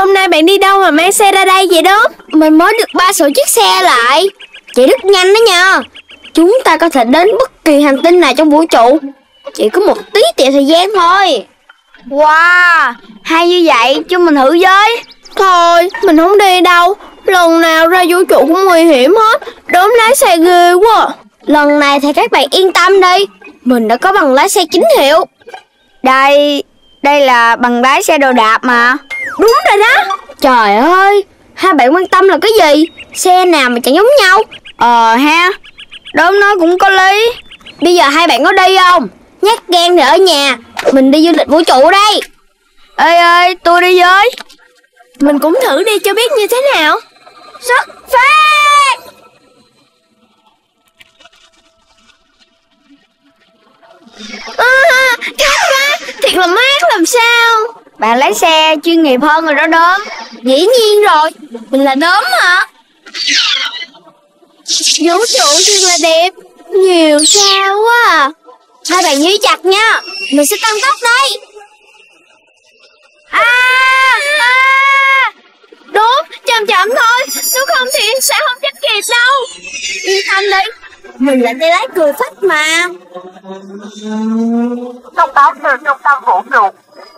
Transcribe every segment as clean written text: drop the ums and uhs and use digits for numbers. Hôm nay bạn đi đâu mà mang xe ra đây vậy Đốm? Mình mới được ba sổ chiếc xe lại. Chạy rất nhanh đó nha. Chúng ta có thể đến bất kỳ hành tinh nào trong vũ trụ. Chỉ có một tí tẹo thời gian thôi. Wow, hay như vậy, cho mình thử với. Thôi, mình không đi đâu. Lần nào ra vũ trụ cũng nguy hiểm hết. Đốm lái xe ghê quá. Lần này thì các bạn yên tâm đi. Mình đã có bằng lái xe chính hiệu. Đây là bằng lái xe đồ đạp mà. Đúng rồi đó. Trời ơi, hai bạn quan tâm là cái gì? Xe nào mà chẳng giống nhau. Ha, Đốm nói cũng có lý. Bây giờ hai bạn có đi không? Nhát gan thì ở nhà. Mình đi du lịch vũ trụ đây. Ê, tôi đi với. Mình cũng thử đi cho biết như thế nào. Xuất phát. Thích quá, thiệt là mát làm sao. Bạn lái xe chuyên nghiệp hơn rồi đó Đốm. Dĩ nhiên rồi, mình là Đốm hả? Vũ trụ thật là đẹp, nhiều sao quá à. Hai bạn níu chặt nha, mình sẽ tăng tốc đây. Đúng, chậm chậm thôi, nếu không thì sẽ không chết kịp đâu. Yên tâm đi, mình là tay lái cười phách mà. Thông báo từ trung tâm vũ trụ,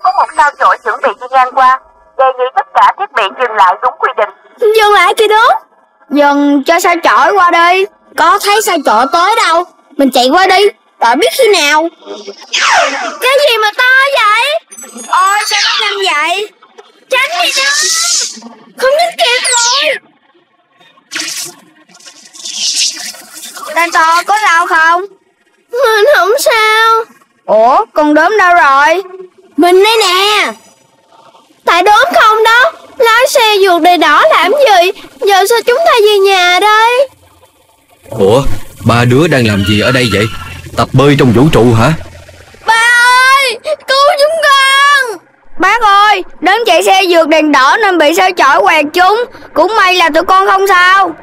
có một sao chổi chuẩn bị đi ngang qua, đề nghị tất cả thiết bị dừng lại đúng quy định. Dừng lại kìa Đúng. Dừng cho sao chổi qua đi. Có thấy sao chổi tới đâu, mình chạy qua đi. Đợi biết khi nào. Cái gì mà to vậy? Ôi sao nó làm vậy? Tránh đi đó. Không đến kịp rồi. Đang to có sao không? Mình không sao. Ủa con Đốm đâu rồi? Mình đây nè. Tại Đốm không đó. Lái xe vượt đèn đỏ làm gì? Giờ sao chúng ta về nhà đây? Ủa ba đứa đang làm gì ở đây vậy? Tập bơi trong vũ trụ hả? Ba ơi, cứu chúng con! Bác ơi, Đốm chạy xe vượt đèn đỏ nên bị sao chổi quẹt chúng. Cũng may là tụi con không sao.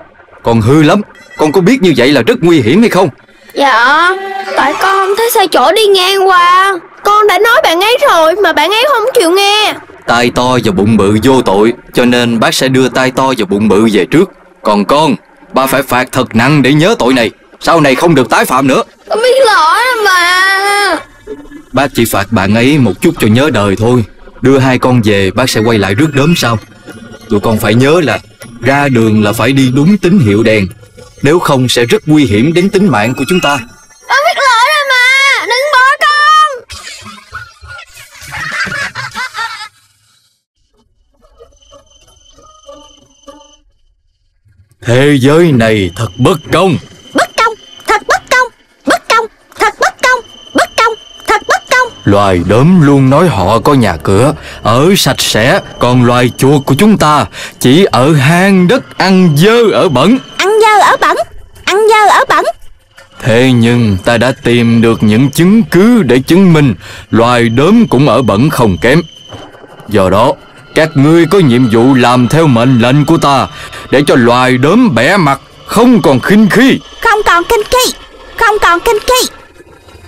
Con hư lắm, con có biết như vậy là rất nguy hiểm hay không? Dạ, tại con không thấy sao chổi đi ngang qua. Con đã nói bạn ấy rồi mà bạn ấy không chịu nghe. Tai to và bụng bự vô tội, cho nên bác sẽ đưa tai to và bụng bự về trước. Còn con, ba phải phạt thật nặng để nhớ tội này. Sau này không được tái phạm nữa. Con biết lỗi mà. Bác chỉ phạt bạn ấy một chút cho nhớ đời thôi. Đưa hai con về bác sẽ quay lại rước Đốm sau. Tụi con phải nhớ là ra đường là phải đi đúng tín hiệu đèn. Nếu không sẽ rất nguy hiểm đến tính mạng của chúng ta. Con biết lỗi rồi mà. Đừng bỏ con. Thế giới này thật bất công. Loài Đốm luôn nói họ có nhà cửa, ở sạch sẽ. Còn loài chuột của chúng ta chỉ ở hang đất ăn dơ ở bẩn. Ăn dơ ở bẩn, ăn dơ ở bẩn. Thế nhưng ta đã tìm được những chứng cứ để chứng minh loài Đốm cũng ở bẩn không kém. Do đó, các ngươi có nhiệm vụ làm theo mệnh lệnh của ta để cho loài Đốm bẻ mặt, không còn khinh khi. Không còn khinh khi, không còn khinh khi.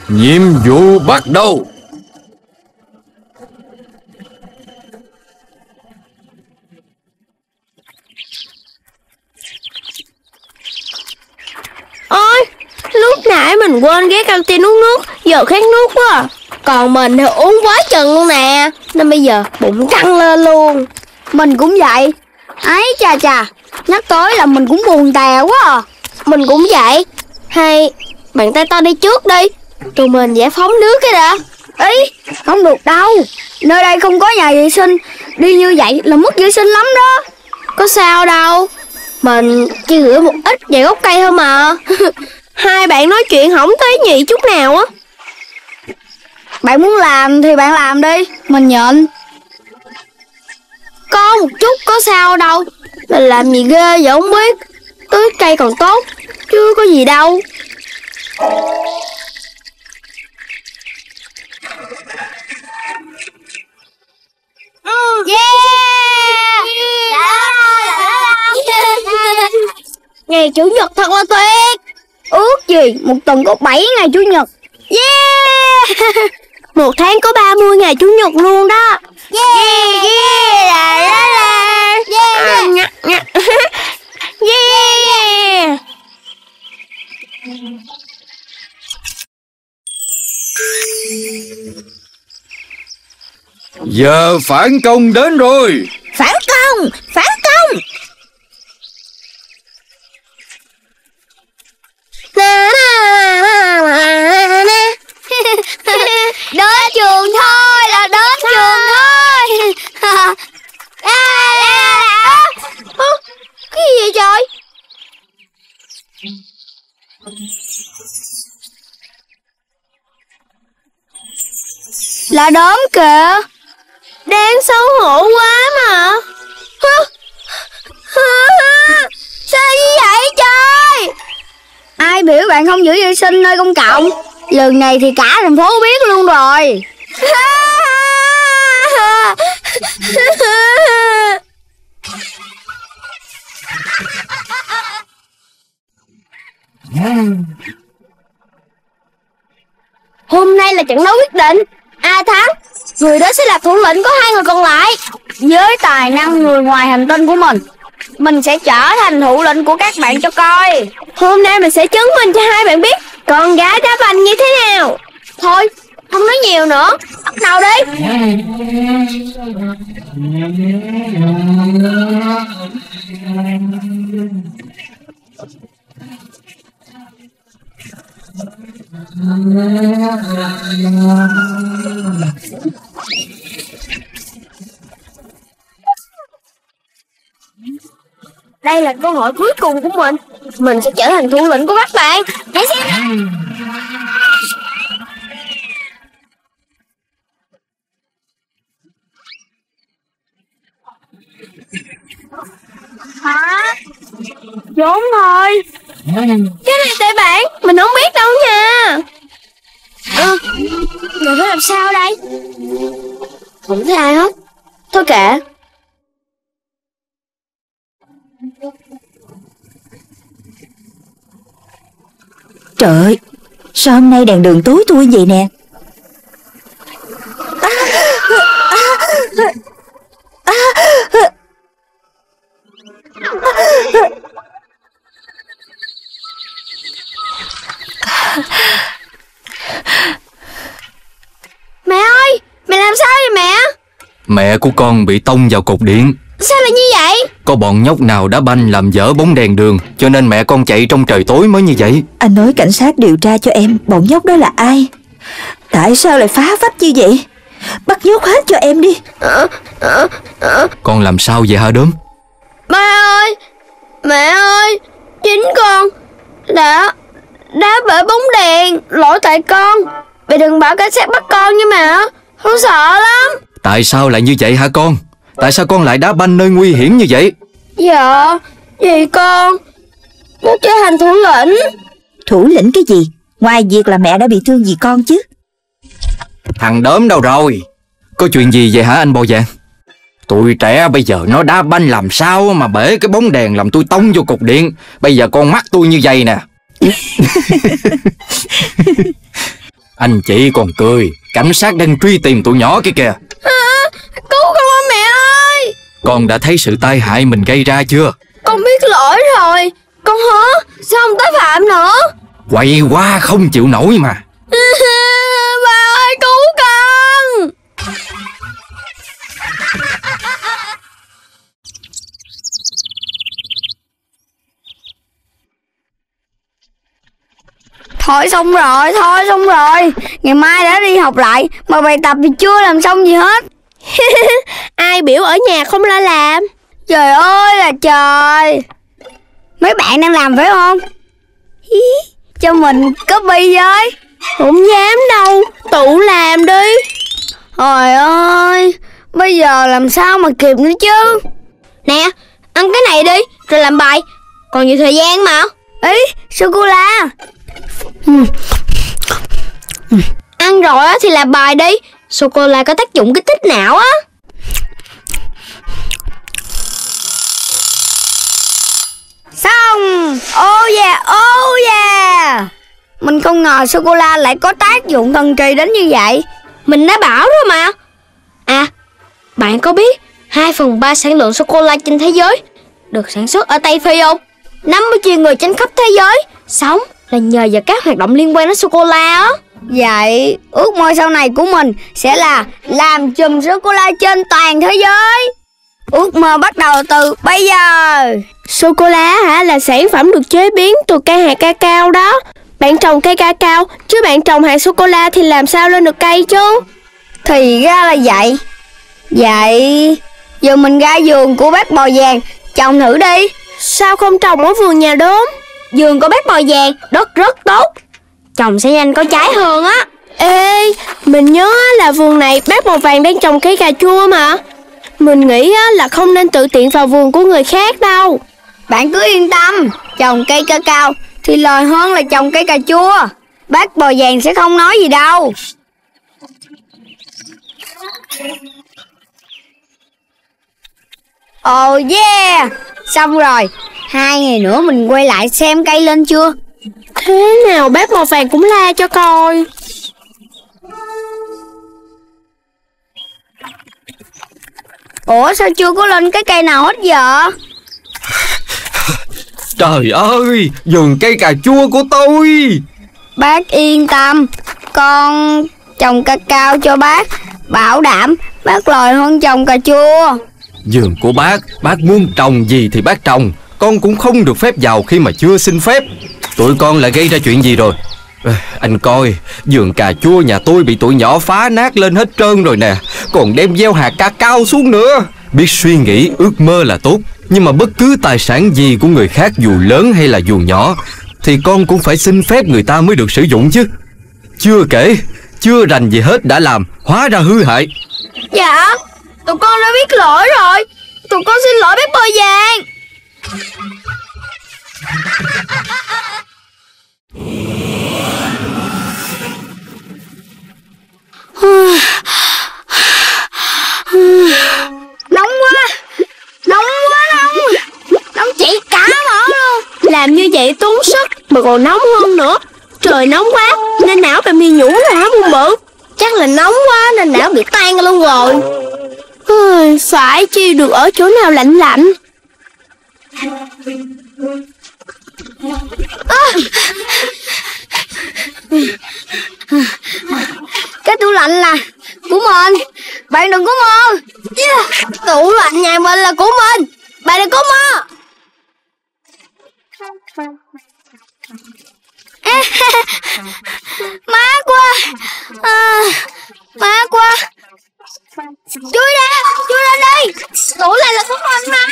Nhiệm vụ bắt đầu. Ôi, lúc nãy mình quên ghé căng tin uống nước, giờ khát nước quá à. Còn mình thì uống quá chừng luôn nè, nên bây giờ bụng căng lên luôn. Mình cũng vậy. Ấy chà chà, nhắc tới là mình cũng buồn tè quá à. Mình cũng vậy. Hay, bạn tay to đi trước đi, tụi mình giải phóng nước cái đã. Ý, không được đâu. Nơi đây không có nhà vệ sinh. Đi như vậy là mất vệ sinh lắm đó. Có sao đâu. Mình chỉ rửa một ít về gốc cây thôi mà. Hai bạn nói chuyện không thấy nhị chút nào á. Bạn muốn làm thì bạn làm đi. Mình nhịn. Có một chút có sao đâu. Mình làm gì ghê vậy không biết. Tưới cây còn tốt, chưa có gì đâu. Ngày Chủ nhật thật là tuyệt. Ước gì một tuần có 7 ngày Chủ nhật. Yeah. Một tháng có 30 ngày Chủ nhật luôn đó. Yeah, yeah, la la la. Giờ phản công đến rồi. Phản công, phản công. Đến trường thôi là đến trường thôi. Cái gì vậy trời? Là Đốm kìa. Đang xấu hổ quá mà. Sao như vậy trời? Ai biểu bạn không giữ vệ sinh nơi công cộng. Lần này thì cả thành phố biết luôn rồi. Hôm nay là trận đấu quyết định. Ai thắng, người đó sẽ là thủ lĩnh của hai người còn lại. Với tài năng người ngoài hành tinh của mình sẽ trở thành thủ lĩnh của các bạn cho coi. Hôm nay mình sẽ chứng minh cho hai bạn biết con gái đá banh như thế nào. Thôi, không nói nhiều nữa, bắt đầu đi. Đây là cơ hội cuối cùng của mình. Mình sẽ trở thành thủ lĩnh của các bạn. Hãy xem. Hả? Đúng rồi. Cái này tệ bạn, mình không biết đâu nha. Mình phải làm sao đây? Không thấy ai hết. Thôi kệ. Trời ơi, sao hôm nay đèn đường tối thui vậy nè? Mẹ ơi, mẹ làm sao vậy mẹ? Mẹ của con bị tông vào cột điện. Sao lại như vậy? Có bọn nhóc nào đá banh làm vỡ bóng đèn đường, cho nên mẹ con chạy trong trời tối mới như vậy. Anh nói cảnh sát điều tra cho em bọn nhóc đó là ai. Tại sao lại phá vách như vậy? Bắt nhốt hết cho em đi. Con làm sao vậy hả Đốm? Ba ơi, mẹ ơi, chính con đã đá vỡ bóng đèn. Lỗi tại con. Mẹ đừng bảo cảnh sát bắt con nha mẹ. Con sợ lắm. Tại sao lại như vậy hả con? Tại sao con lại đá banh nơi nguy hiểm như vậy? Dạ, vì con muốn trở thành thủ lĩnh. Thủ lĩnh cái gì? Ngoài việc là mẹ đã bị thương vì con chứ. Thằng Đốm đâu rồi? Có chuyện gì vậy hả anh Bò Vàng? Tụi trẻ bây giờ nó đá banh làm sao mà bể cái bóng đèn làm tôi tông vô cột điện. Bây giờ con mắt tôi như vậy nè. Anh chị còn cười. Cảnh sát đang truy tìm tụi nhỏ kia kìa. Cứu con mẹ ơi. Con đã thấy sự tai hại mình gây ra chưa? Con biết lỗi rồi. Con hứa sao không tái phạm nữa. Quậy quá không chịu nổi mà. Ba ơi cứu con. Thôi xong rồi. Ngày mai đã đi học lại mà bài tập thì chưa làm xong gì hết. Ai biểu ở nhà không lo làm. Trời ơi là trời. Mấy bạn đang làm phải không? Cho mình copy với. Không dám đâu. Tự làm đi. Trời ơi, bây giờ làm sao mà kịp nữa chứ. Nè, ăn cái này đi rồi làm bài. Còn nhiều thời gian mà. Ý, sô-cô-la. Ăn rồi thì làm bài đi. Sô-cô-la có tác dụng kích thích não á. Xong. Oh yeah. Mình không ngờ sô-cô-la lại có tác dụng thần kỳ đến như vậy. Mình đã bảo rồi mà. À, bạn có biết 2/3 sản lượng sô-cô-la trên thế giới được sản xuất ở Tây Phi không? 50 triệu người trên khắp thế giới sống là nhờ vào các hoạt động liên quan đến sô-cô-la á. Vậy ước mơ sau này của mình sẽ là làm trùm sô-cô-la trên toàn thế giới. Ước mơ bắt đầu từ bây giờ. Sô-cô-la hả, là sản phẩm được chế biến từ cây hạt cacao đó. Bạn trồng cây cacao, chứ bạn trồng hạt sô-cô-la thì làm sao lên được cây chứ. Thì ra là vậy. Vậy giờ mình ra vườn của bác bò vàng trồng thử đi. Sao không trồng ở vườn nhà Đốm? Vườn của bác bò vàng đất rất tốt, trồng sẽ nhanh có trái hơn á. Ê, mình nhớ là vườn này bác bò vàng đang trồng cây cà chua mà. Mình nghĩ là không nên tự tiện vào vườn của người khác đâu. Bạn cứ yên tâm, trồng cây cacao thì lời hơn là trồng cây cà chua. Bác bò vàng sẽ không nói gì đâu. Oh yeah, xong rồi. 2 ngày nữa mình quay lại xem cây lên chưa. Thế nào bác màu vàng cũng la cho coi. Ủa sao chưa có lên cái cây nào hết vậy? Trời ơi, vườn cây cà chua của tôi. Bác yên tâm, con trồng cacao cho bác, bảo đảm bác lòi hơn trồng cà chua. Vườn của bác muốn trồng gì thì bác trồng. Con cũng không được phép vào khi mà chưa xin phép. Tụi con lại gây ra chuyện gì rồi? Anh coi, vườn cà chua nhà tôi bị tụi nhỏ phá nát lên hết trơn rồi nè. Còn đem gieo hạt cacao xuống nữa. Biết suy nghĩ ước mơ là tốt, nhưng mà bất cứ tài sản gì của người khác, dù lớn hay là dù nhỏ, thì con cũng phải xin phép người ta mới được sử dụng chứ. Chưa kể, chưa rành gì hết đã làm, hóa ra hư hại. Dạ, tụi con đã biết lỗi rồi. Tụi con xin lỗi bác bò vàng. Nóng quá chỉ cả mỏ luôn. Làm như vậy tốn sức mà còn nóng hơn nữa. Trời nóng quá nên não bà mi nhũ rồi hả buồn bự? Chắc là nóng quá nên não bị tan luôn rồi. Phải chi được ở chỗ nào lạnh lạnh. Cái tủ lạnh là của mình, bạn đừng có mơ. Tủ lạnh nhà mình là của mình, bạn đừng có mơ. Mát quá, mát quá. Chui ra đây, tủ này là của mình mà.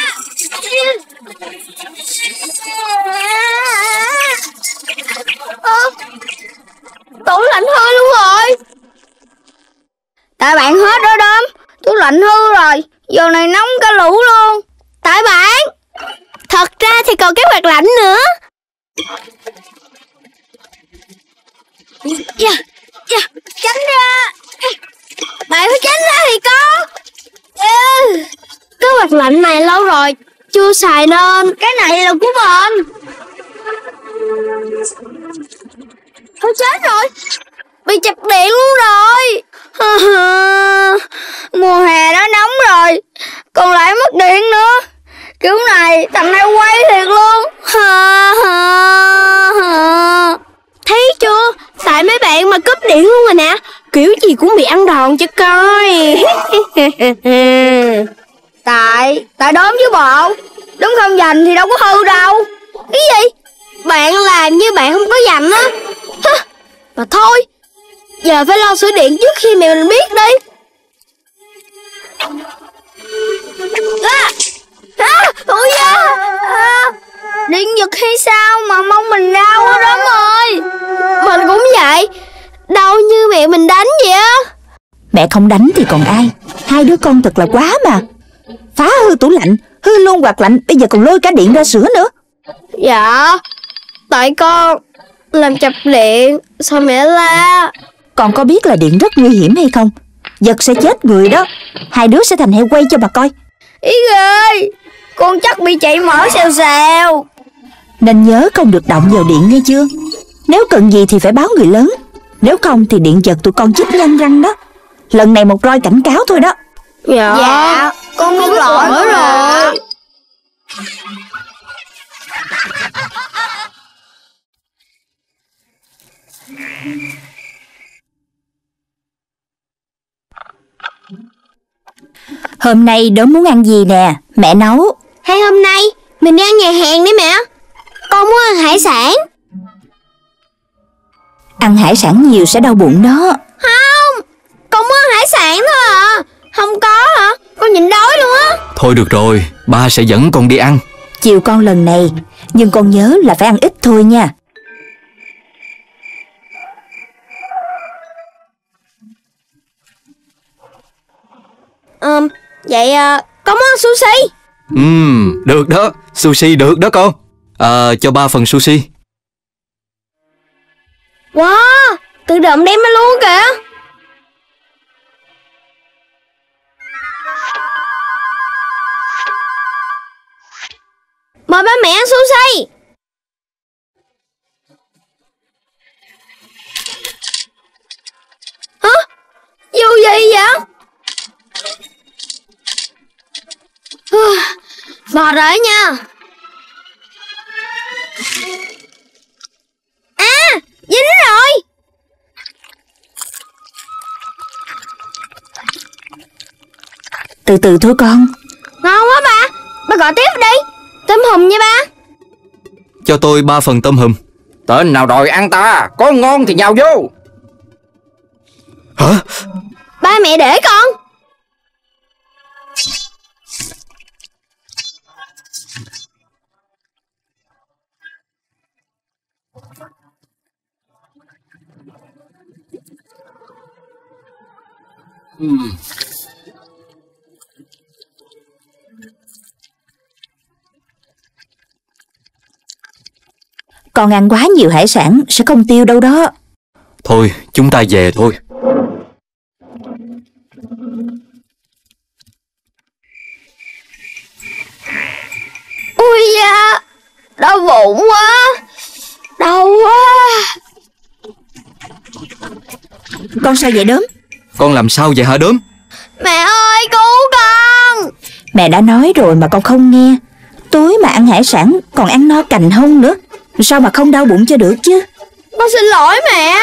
Tủ lạnh hư luôn rồi. Tại bạn hết đó Đốm, tủ lạnh hư rồi, giờ này nóng cả lũ luôn. Tại bạn. Thật ra thì còn cái quạt lạnh nữa. Tránh ra. Bạn phải tránh ra thì con. Cái quạt lạnh này lâu rồi chưa xài nên cái này là của mình. Thôi chết rồi, bị chập điện luôn rồi. Mùa hè đó nóng rồi, còn lại mất điện nữa. Kiểu này thằng này quay thiệt luôn. Thấy chưa, tại mấy bạn mà cúp điện luôn rồi nè. Kiểu gì cũng bị ăn đòn cho coi. Tại Đốm chứ bộ. Đốm không dành thì đâu có hư đâu. Cái gì? Bạn làm như bạn không có dành á. Mà thôi, giờ phải lo sửa điện trước khi mẹ mình biết đi. Điện giật hay sao mà mong mình đau quá Đốm ơi. Mình cũng vậy, đau như mẹ mình đánh vậy á. Mẹ không đánh thì còn ai. Hai đứa con thật là quá mà. Phá hư tủ lạnh, hư luôn quạt lạnh, bây giờ còn lôi cả điện ra sửa nữa. Dạ, tại con làm chập điện, sao mẹ la. Con có biết là điện rất nguy hiểm hay không? Giật sẽ chết người đó. Hai đứa sẽ thành heo quay cho bà coi. Ý ơi, con chắc bị chạy mỡ xèo xèo. Nên nhớ không được động vào điện nghe chưa. Nếu cần gì thì phải báo người lớn. Nếu không thì điện giật tụi con chích nhanh răng đó. Lần này một roi cảnh cáo thôi đó. Dạ con biết lỗi rồi. Hôm nay Đốm muốn ăn gì nè, mẹ nấu. Hay hôm nay mình đi ăn nhà hàng đấy mẹ. Con muốn ăn hải sản. Ăn hải sản nhiều sẽ đau bụng đó. Không, con muốn ăn hải sản thôi à. Không có hả? Con nhịn đói luôn á. Thôi được rồi, ba sẽ dẫn con đi ăn. Chiều con lần này, nhưng con nhớ là phải ăn ít thôi nha. Vậy có món sushi. Được đó, sushi được đó con. Cho ba phần sushi. Wow, tự động đem ra luôn kìa. Mời ba mẹ ăn sushi. Hả? Dù gì vậy? Mệt rồi nha. À, dính rồi. Từ từ thôi con. Ngon quá ba. Ba gọi tiếp đi. Tôm hùm nha ba. Cho tôi 3 phần tôm hùm. Tên nào đòi ăn ta, có ngon thì nhào vô. Hả? Ba mẹ để con. Con ăn quá nhiều hải sản sẽ không tiêu đâu đó. Thôi, chúng ta về thôi. Ui da, đau bụng quá. Đau quá. Con sao vậy Đốm? Con làm sao vậy hả Đốm? Mẹ ơi, cứu con. Mẹ đã nói rồi mà con không nghe. Tối mà ăn hải sản còn ăn no cành hông nữa, sao mà không đau bụng cho được chứ. Con xin lỗi mẹ.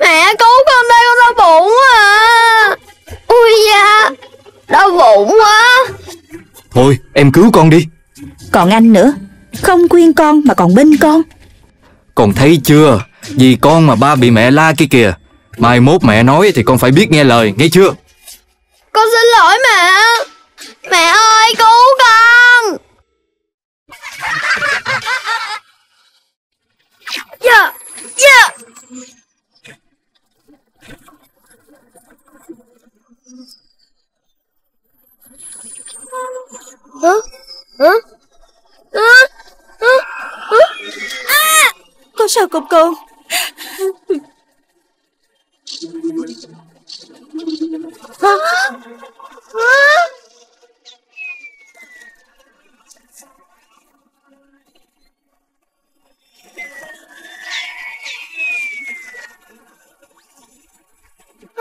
Mẹ cứu con đây, con đau bụng quá à. Ui da, đau bụng quá. Thôi em cứu con đi. Còn anh nữa, không khuyên con mà còn bênh con. Con thấy chưa, vì con mà ba bị mẹ la kia kìa. Mai mốt mẹ nói thì con phải biết nghe lời, nghe chưa. Con xin lỗi mẹ. Mẹ ơi cứu con. Yeah, yeah. Hả? Hả? Hả? Hả? À! Con sao cục con? Hả? Hả?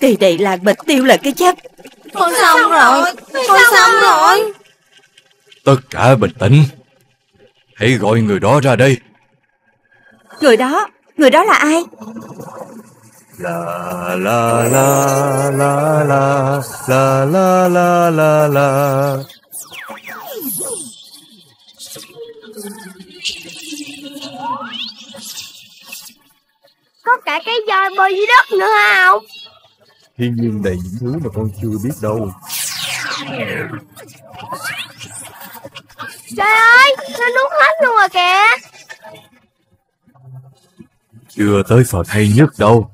Thì đây là bịch tiêu là cái chết. Con xong rồi. Tất cả bình tĩnh. Hãy gọi người đó ra đây. Người đó là ai? La la la la la la la la la. Có cả cái voi bơi dưới đất nữa không? Thiên nhiên đầy những thứ mà con chưa biết đâu. Trời ơi, nó nuốt hết luôn rồi kìa. Chưa tới phần hay nhất đâu.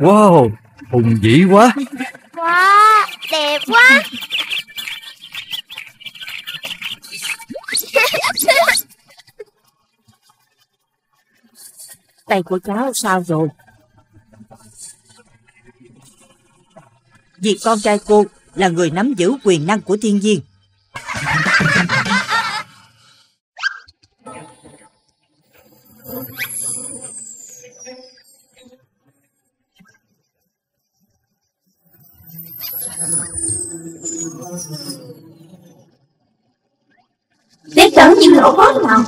Wow, hùng vĩ quá. Wow, đẹp quá. Tay của cháu sao rồi? Việc con trai cô là người nắm giữ quyền năng của thiên nhiên. Để chở những lỗ hổng nào.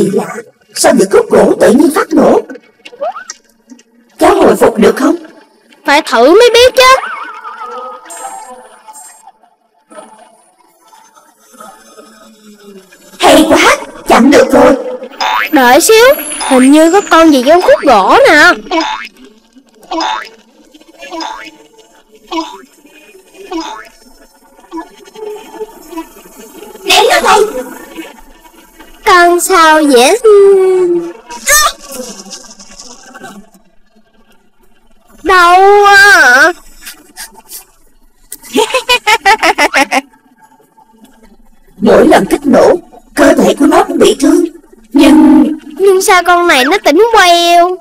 Kỳ lạ, sao những khúc gỗ tự nhiên phát nổ? Cháu hồi phục được không? Phải thử mới biết chứ. Hay quá, chặn được rồi. Đợi xíu, hình như có con gì trong khúc gỗ nè. Đến nó đây. Con sao dễ đau à. Mỗi lần kích nổ cơ thể của nó cũng bị thương. Nhưng sao con này nó tỉnh queo.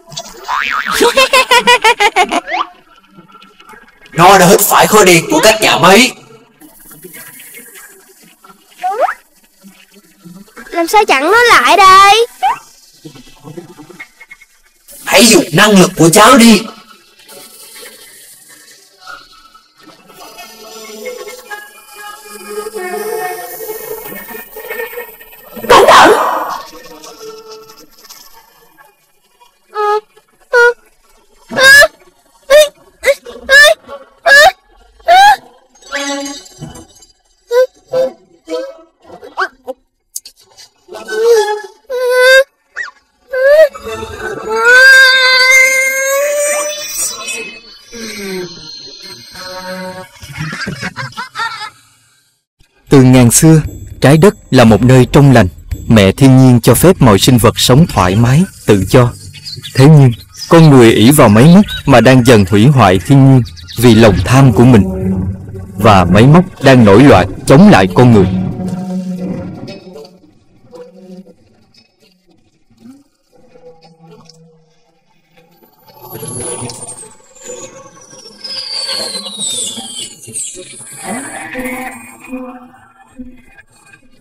Nó đã hít phải khối điện của các nhà máy. Làm sao chặn nó lại đây? Hãy dùng năng lực của cháu đi. Cẩn thận. Từ ngàn xưa, trái đất là một nơi trong lành. Mẹ thiên nhiên cho phép mọi sinh vật sống thoải mái, tự do. Thế nhưng, con người ỷ vào máy móc mà đang dần hủy hoại thiên nhiên vì lòng tham của mình. Và máy móc đang nổi loạn chống lại con người.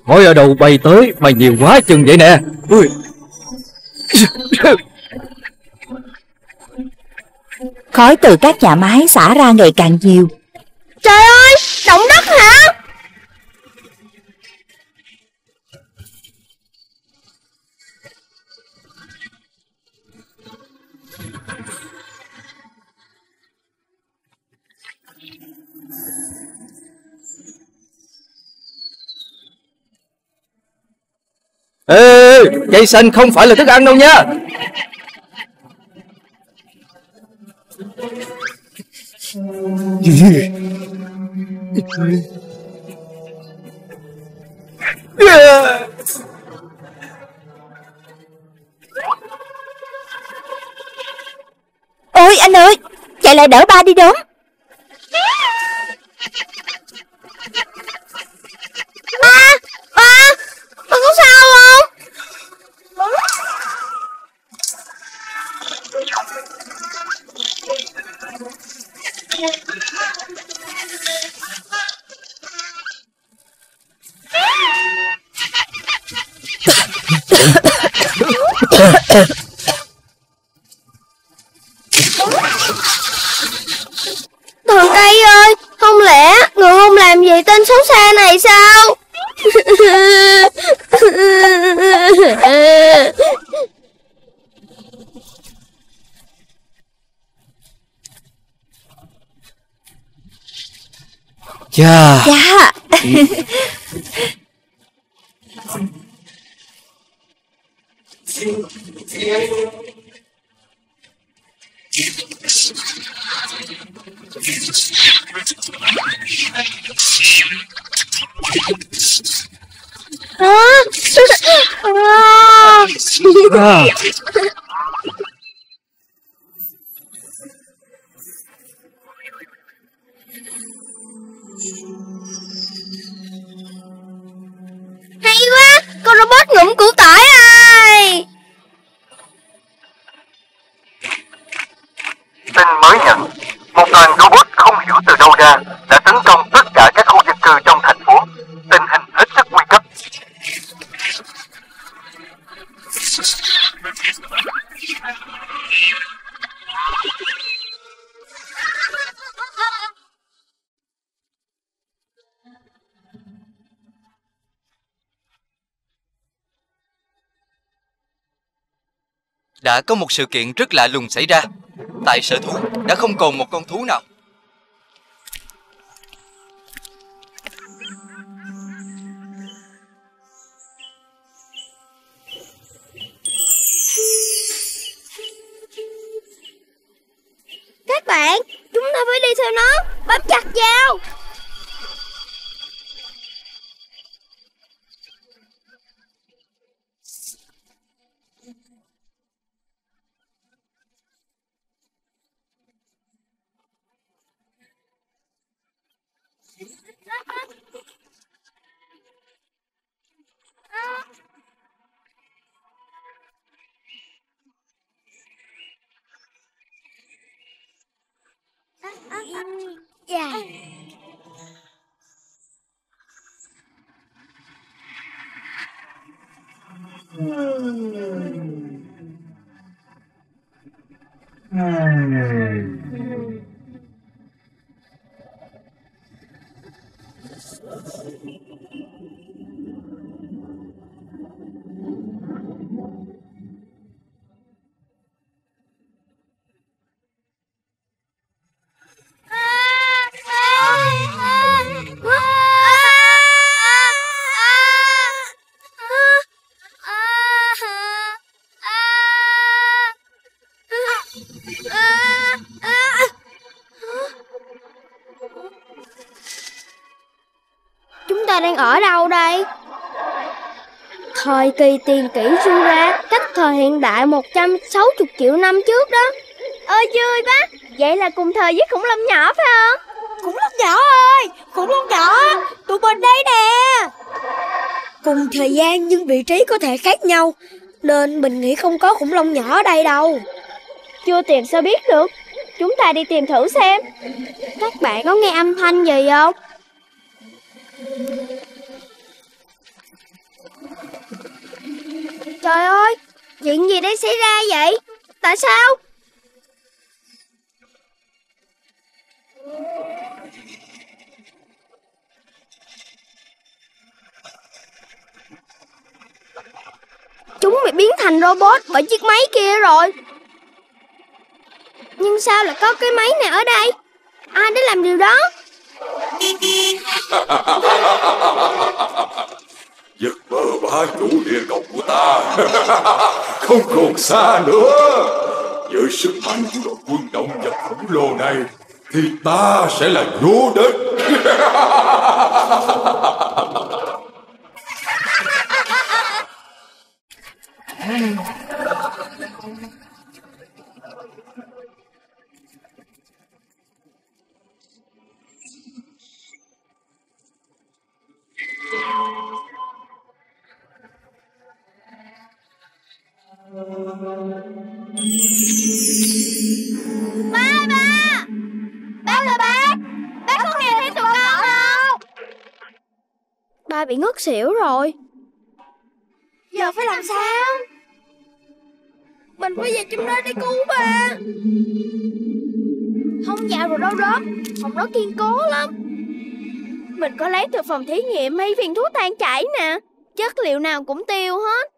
Hỏi ở đâu bay tới mà nhiều quá chừng vậy nè. Ui. Khói từ các nhà máy xả ra ngày càng nhiều. Trời ơi, động đất hả? Ê, cây xanh không phải là thức ăn đâu nha. Ôi anh ơi, chạy lại đỡ ba đi Đốm. Ba có sao không? Thần Tây ơi, không lẽ người không làm gì tên xấu xa này sao? Chà. Chà. Hay quá, con robot ngụm củ tỏi ơi. Tin mới nhận, một đoàn robot không hiểu từ đâu ra đã tấn công tất cả các khu dân cư trong thành phố. Tình hình hết sức nguy cấp. Đã có một sự kiện rất lạ lùng xảy ra. Tại sở thú đã không còn một con thú nào. Các bạn, chúng ta phải đi theo nó, bám chặt vào. Đang ở đâu đây? Thời kỳ tiền kỷ Jura, cách thời hiện đại 160 triệu năm trước đó. Ơi vui bác, vậy là cùng thời với khủng long nhỏ phải không? Khủng long nhỏ ơi, khủng long nhỏ, tụi mình đây nè. Cùng thời gian nhưng vị trí có thể khác nhau, nên mình nghĩ không có khủng long nhỏ ở đây đâu. Chưa tìm sao biết được, chúng ta đi tìm thử xem. Các bạn có nghe âm thanh gì không? Trời ơi, chuyện gì đang xảy ra vậy? Tại sao? Chúng bị biến thành robot bởi chiếc máy kia rồi. Nhưng sao lại có cái máy này ở đây? Ai đã làm điều đó? Giấc mơ bá chủ địa ngục của ta không còn xa nữa. Với sức mạnh của đội quân động vật khổng lồ này, thì ta sẽ là vô địch. Bị ngất xỉu rồi. Giờ phải làm sao? Mình phải về trong đó để cứu bà. Không vào rồi đâu Đốm, phòng đó kiên cố lắm. Mình có lấy từ phòng thí nghiệm mấy viên thuốc tan chảy nè, chất liệu nào cũng tiêu hết.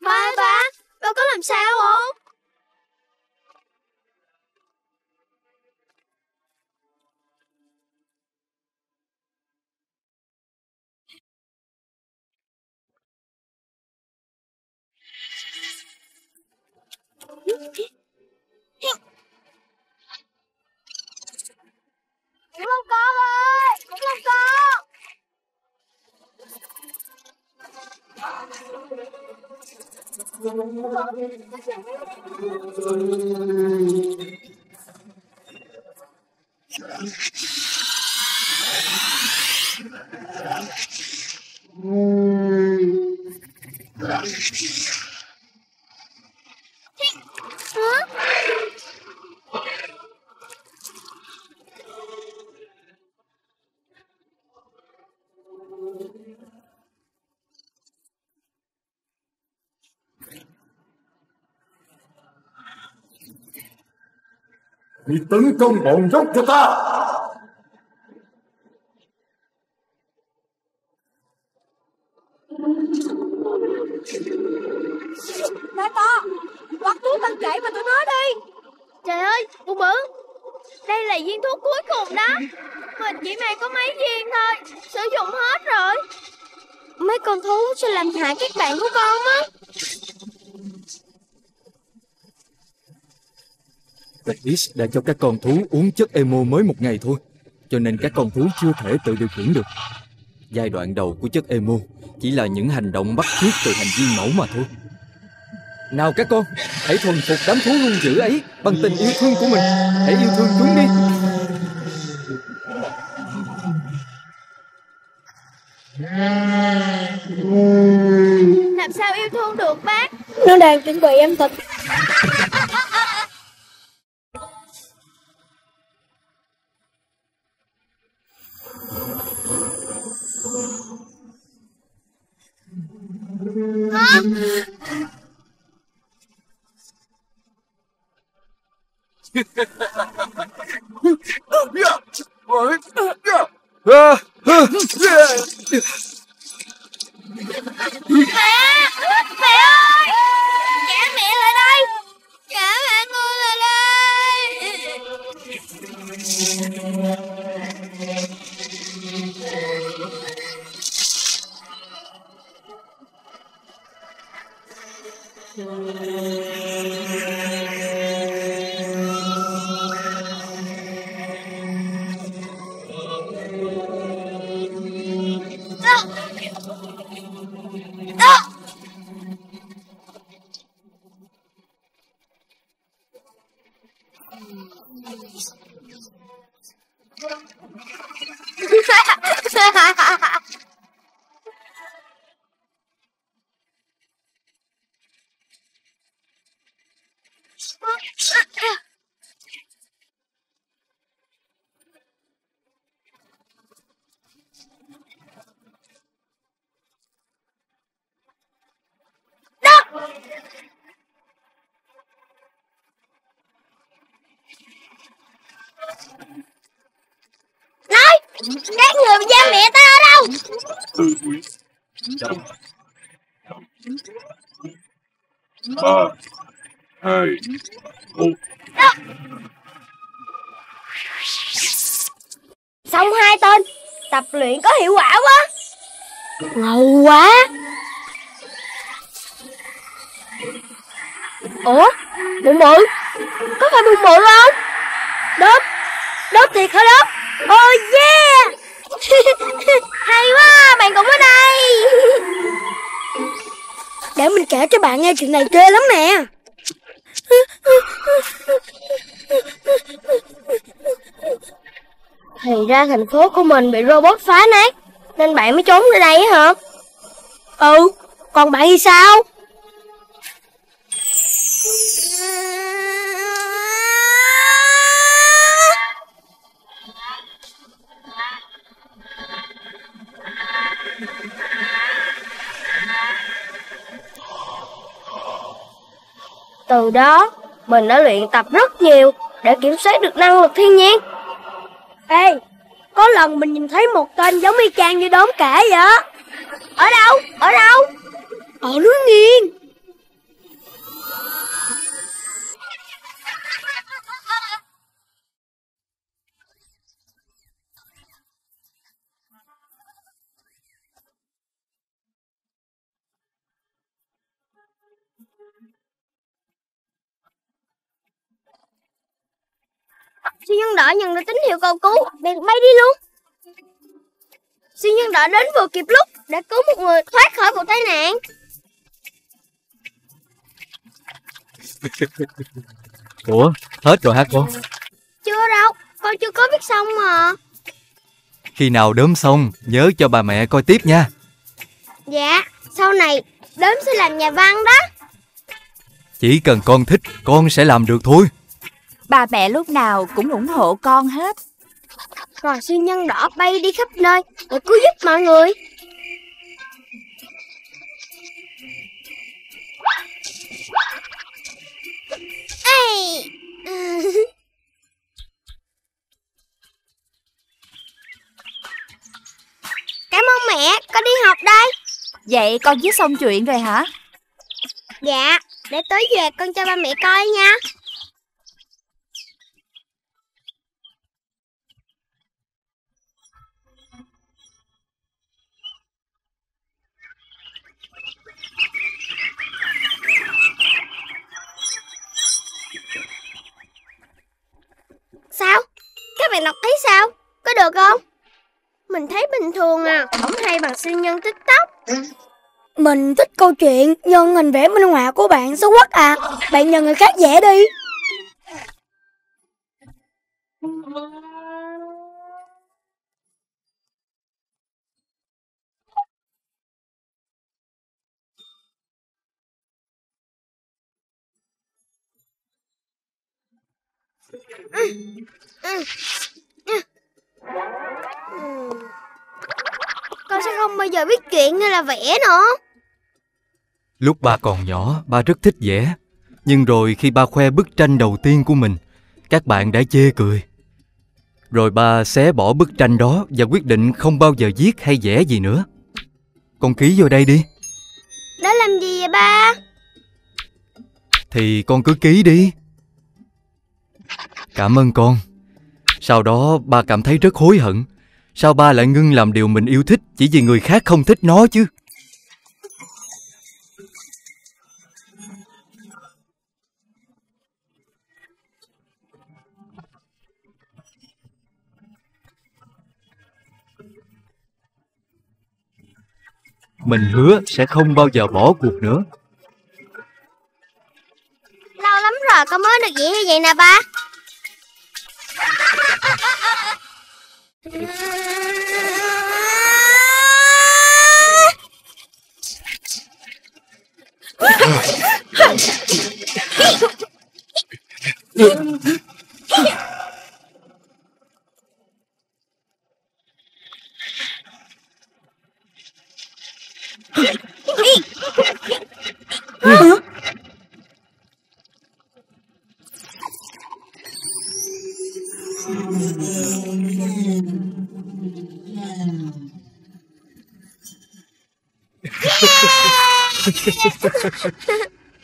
Ba, ba có làm sao không? Cũng không có ơi, cũng không có. Thì tấn công bọn dốc cho ta. Nè to, quạt thuốc tăng chảy mà tôi nói đi. Trời ơi, con bự. Đây là viên thuốc cuối cùng đó. Mình chỉ mang có mấy viên thôi, sử dụng hết rồi. Mấy con thú sẽ làm hại các bạn của con á. Is đã cho các con thú uống chất emo mới một ngày thôi, cho nên các con thú chưa thể tự điều khiển được. Giai đoạn đầu của chất emo chỉ là những hành động bắt chước từ hành vi mẫu mà thôi. Nào các con, hãy thuần phục đám thú hung dữ ấy bằng tình yêu thương của mình. Hãy yêu thương chúng đi. Làm sao yêu thương được bác? Nó đang chuẩn bị em thịt. Mẹ ơi, trả mẹ lại đây, trả mẹ tôi lại đây. Các người mà giam mẹ ta ở đâu? Xong hai tên. Tập luyện có hiệu quả quá. Ngầu quá. Ủa, Bụng Bự, có phải Bụng Bự không? Đốm, Đốm thiệt hả Đốm? Oh yeah. Hay quá, bạn cũng ở đây. Để mình kể cho bạn nghe chuyện này ghê lắm nè. Thì ra thành phố của mình bị robot phá nát, nên bạn mới trốn ra đây hả? Ừ, còn bạn thì sao? Từ đó, mình đã luyện tập rất nhiều để kiểm soát được năng lực thiên nhiên. Ê, có lần mình nhìn thấy một tên giống y chang như Đốm kể vậy. Ở đâu? Ở đâu? Ở núi Nghiêng. Siêu nhân đỏ nhận được tín hiệu cầu cứu, bèn bay đi luôn. Siêu nhân đỏ đến vừa kịp lúc để cứu một người thoát khỏi vụ tai nạn. Ủa, hết rồi hả con? Chưa đâu, con chưa có viết xong mà. Khi nào Đốm xong nhớ cho bà mẹ coi tiếp nha. Dạ, sau này Đốm sẽ làm nhà văn đó. Chỉ cần con thích, con sẽ làm được thôi. Bà mẹ lúc nào cũng ủng hộ con hết. Rồi siêu nhân đỏ bay đi khắp nơi để cứu giúp mọi người. Ê! Cảm ơn mẹ, con đi học đây. Vậy con viết xong chuyện rồi hả? Dạ, để tối về con cho ba mẹ coi nha. Sao? Các bạn đọc thấy sao? Có được không? Mình thấy bình thường à, không hay bằng siêu nhân TikTok. Mình thích câu chuyện nhưng hình vẽ minh họa của bạn xấu quá à. Bạn nhờ người khác vẽ đi. Con sẽ không bao giờ biết chuyện hay là vẽ nữa. Lúc ba còn nhỏ, ba rất thích vẽ. Nhưng rồi khi ba khoe bức tranh đầu tiên của mình, các bạn đã chê cười. Rồi ba xé bỏ bức tranh đó và quyết định không bao giờ viết hay vẽ gì nữa. Con ký vô đây đi. Đó làm gì vậy ba? Thì con cứ ký đi. Cảm ơn con. Sau đó ba cảm thấy rất hối hận. Sao ba lại ngưng làm điều mình yêu thích chỉ vì người khác không thích nó chứ? Mình hứa sẽ không bao giờ bỏ cuộc nữa. Lâu lắm rồi con mới được vậy như vậy nè ba.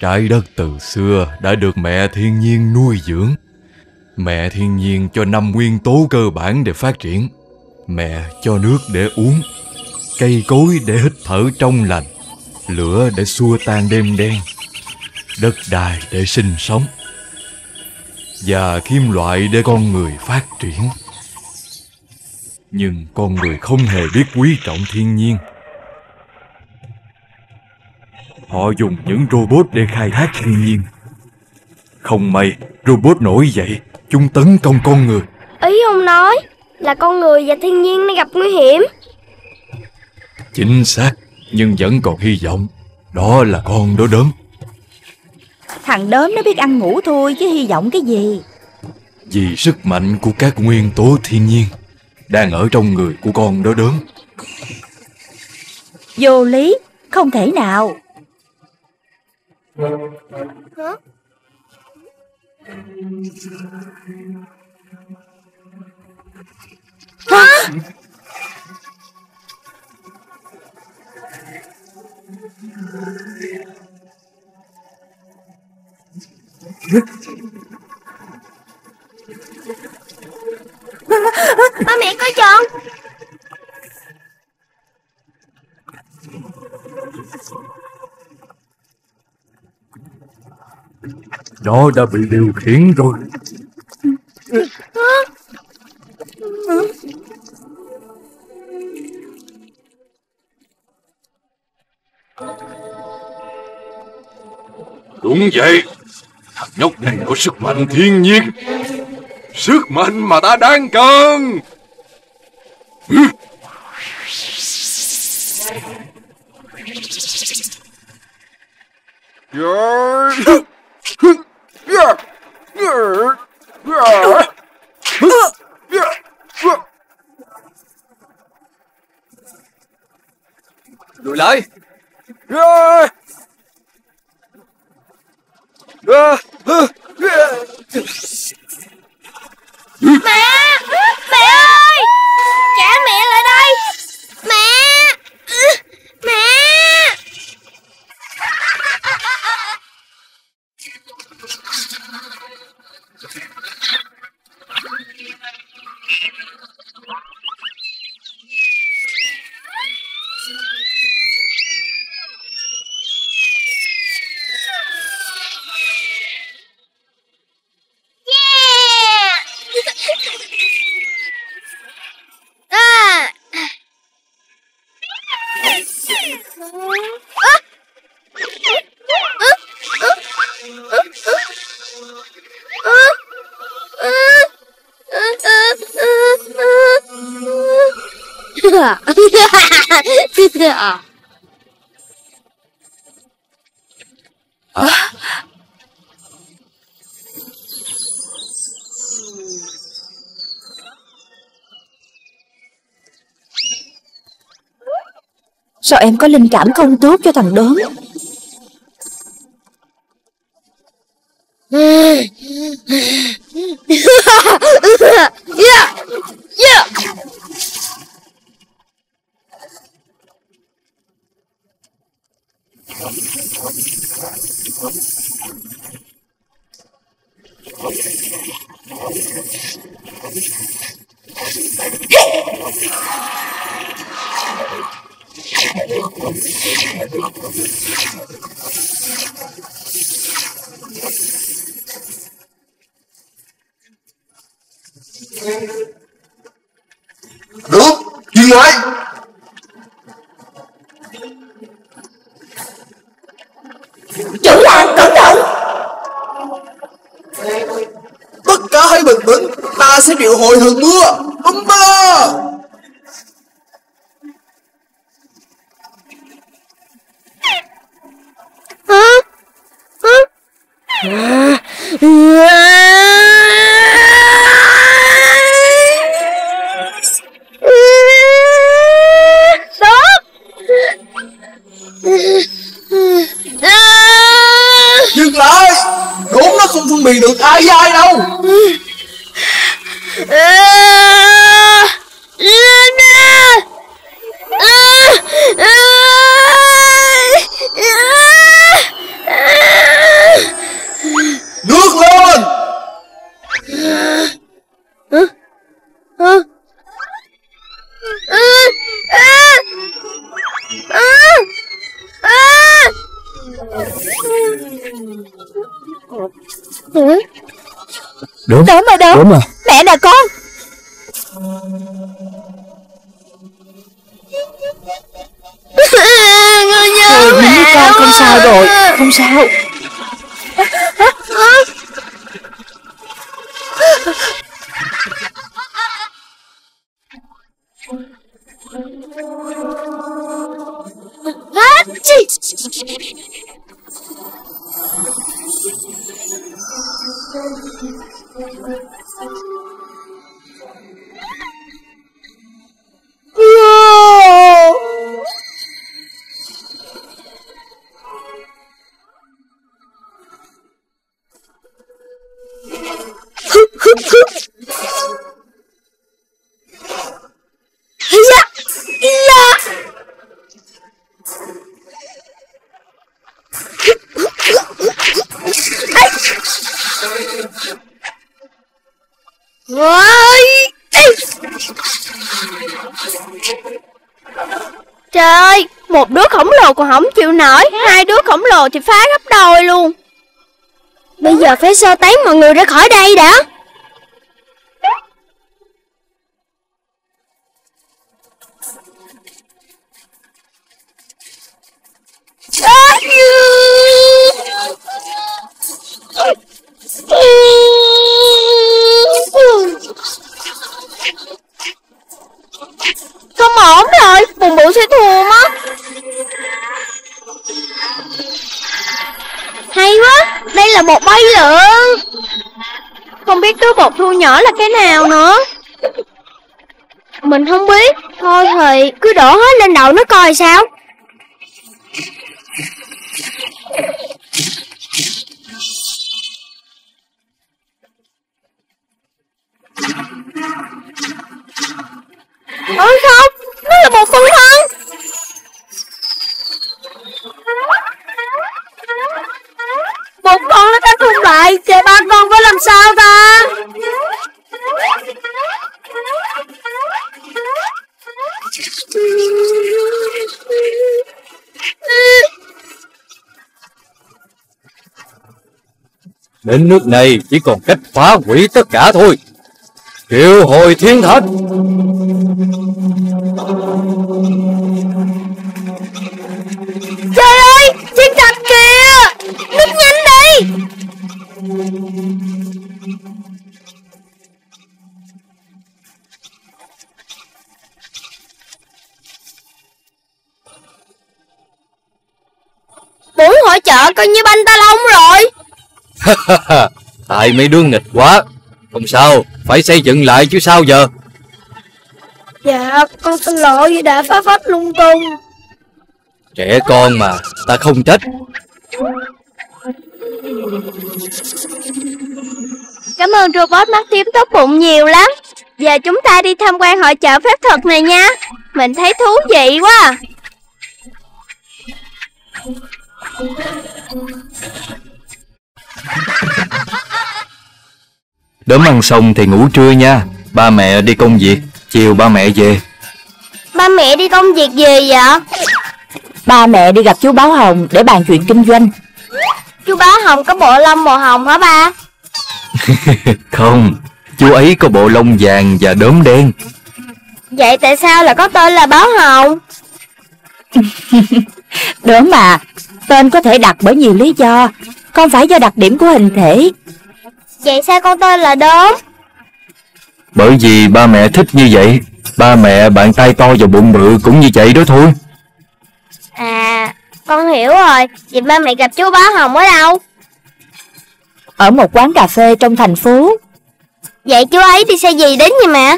Trái đất từ xưa đã được mẹ thiên nhiên nuôi dưỡng. Mẹ thiên nhiên cho 5 nguyên tố cơ bản để phát triển. Mẹ cho nước để uống, cây cối để hít thở trong lành, lửa để xua tan đêm đen, đất đai để sinh sống, và kim loại để con người phát triển. Nhưng con người không hề biết quý trọng thiên nhiên. Họ dùng những robot để khai thác thiên nhiên. Không may, robot nổi dậy, chúng tấn công con người. Ý ông nói là con người và thiên nhiên đã gặp nguy hiểm. Chính xác, nhưng vẫn còn hy vọng. Đó là con đó Đốm. Thằng Đốm nó biết ăn ngủ thôi chứ hy vọng cái gì. Vì sức mạnh của các nguyên tố thiên nhiên đang ở trong người của con đó Đốm. Vô lý, không thể nào. Hả? Hả? Ba mẹ coi chừng. Nó đã bị điều khiển rồi. Đúng vậy, thằng nhóc này có sức mạnh thiên nhiên, sức mạnh mà ta đang cần. Lùi lại. Mẹ! Mẹ ơi! Trả mẹ lại đây! Mẹ! Mẹ! Sao em có linh cảm không tốt cho thằng Đốm? Được, dừng lại. Chữ là cẩn thận. Tất cả hãy bình tĩnh, ta sẽ triệu hồi hừng mưa. Bấm ba. Dừng lại, Đốm nó không phân biệt được ai với ai đâu. Nước lên. Đốm. Đốm ơi Đốm. Đốm à. Mẹ nè con. Người nhớ mẹ với con. Con sao rồi? Không sao. Trời ơi, một đứa khổng lồ còn không chịu nổi, hai đứa khổng lồ thì phá gấp đôi luôn. Bây giờ phải sơ tán mọi người ra khỏi đây đã. Không ổn rồi, bụng bụng sẽ thua mất. Hay quá, đây là một bay lượng. Không biết túi bột thu nhỏ là cái nào nữa. Mình không biết. Thôi thì cứ đổ hết lên đầu nó coi sao. Ôi không, nó là một phần thân. Một con nó đánh thùng lại, kìa ba con phải làm sao ta? Đến nước này chỉ còn cách phá hủy tất cả thôi. Triệu hồi thiên thạch. Trời ơi, thiên thạch kìa. Núp nhanh đi. Buổi hội chợ coi như banh ta lông rồi. Tại mấy đứa nghịch quá. Không sao, phải xây dựng lại chứ sao giờ. Dạ, con xin lỗi vì đã phá phách lung tung. Trẻ con mà, ta không trách. Cảm ơn robot mắt tím tốt bụng nhiều lắm. Giờ chúng ta đi tham quan hội chợ phép thuật này nha. Mình thấy thú vị quá. Đốm ăn xong thì ngủ trưa nha. Ba mẹ đi công việc, chiều ba mẹ về. Ba mẹ đi công việc gì vậy? Ba mẹ đi gặp chú Báo Hồng để bàn chuyện kinh doanh. Chú Báo Hồng có bộ lông màu hồng hả ba? Không, chú ấy có bộ lông vàng và đốm đen. Vậy tại sao lại có tên là Báo Hồng? Đốm à, tên có thể đặt bởi nhiều lý do, không phải do đặc điểm của hình thể. Vậy sao con tên là Đốm? Bởi vì ba mẹ thích như vậy. Ba mẹ bàn tay to và bụng bự cũng như vậy đó thôi. À, con hiểu rồi. Vậy ba mẹ gặp chú Báo Hồng ở đâu? Ở một quán cà phê trong thành phố. Vậy chú ấy đi xe gì đến vậy mẹ?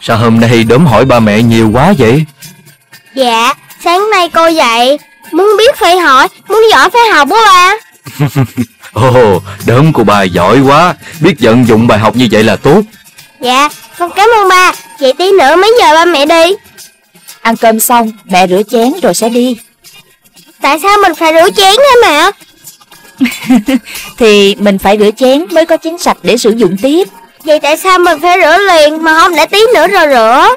Sao hôm nay Đốm hỏi ba mẹ nhiều quá vậy? Dạ, sáng nay cô dạy. Muốn biết phải hỏi, muốn giỏi phải học quá ba. Ồ, Đốm của bà giỏi quá. Biết vận dụng bài học như vậy là tốt. Dạ, con cảm ơn ba. Vậy tí nữa mấy giờ ba mẹ đi? Ăn cơm xong, mẹ rửa chén rồi sẽ đi. Tại sao mình phải rửa chén hả mẹ? Thì mình phải rửa chén mới có chén sạch để sử dụng tiếp. Vậy tại sao mình phải rửa liền mà không để tí nữa rồi rửa?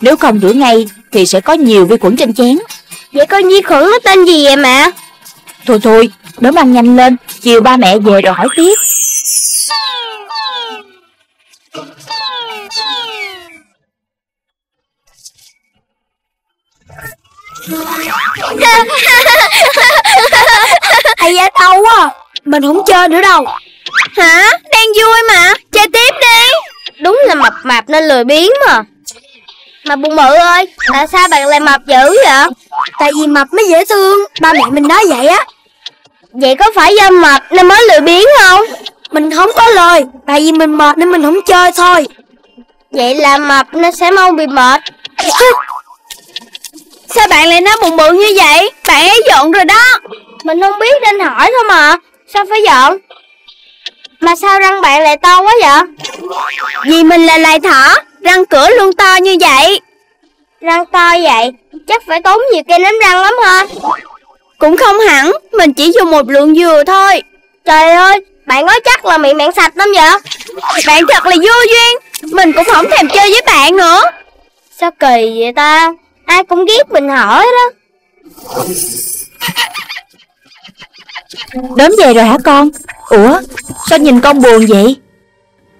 Nếu không rửa ngay thì sẽ có nhiều vi khuẩn trên chén. Vậy con vi khuẩn nó tên gì vậy mẹ? Thôi, Đốm ăn nhanh lên, chiều ba mẹ về rồi hỏi tiếp. Ây da đau quá. Mình không chơi nữa đâu. Hả? Đang vui mà. Chơi tiếp đi. Đúng là mập mạp nên lười biếng mà. Mà bụng bự ơi, tại sao bạn lại mập dữ vậy? Tại vì mập mới dễ thương. Ba mẹ mình nói vậy á. Vậy có phải do mệt nên mới lười biếng không? Mình không có lời. Tại vì mình mệt nên mình không chơi thôi. Vậy là mập nên sẽ mau bị mệt. Sao bạn lại nói bụng bự như vậy? Bạn ấy giận rồi đó. Mình không biết nên hỏi thôi mà. Sao phải giận? Mà sao răng bạn lại to quá vậy? Vì mình là loài thỏ. Răng cửa luôn to như vậy. Răng to vậy chắc phải tốn nhiều cây nấm răng lắm hả? Cũng không hẳn, mình chỉ dùng một lượng dừa thôi. Trời ơi, bạn nói chắc là miệng bạn sạch lắm vậy? Bạn thật là vô duyên, mình cũng không thèm chơi với bạn nữa. Sao kỳ vậy ta, ai cũng ghét mình hỏi đó. Đốm về rồi hả con? Ủa, sao nhìn con buồn vậy?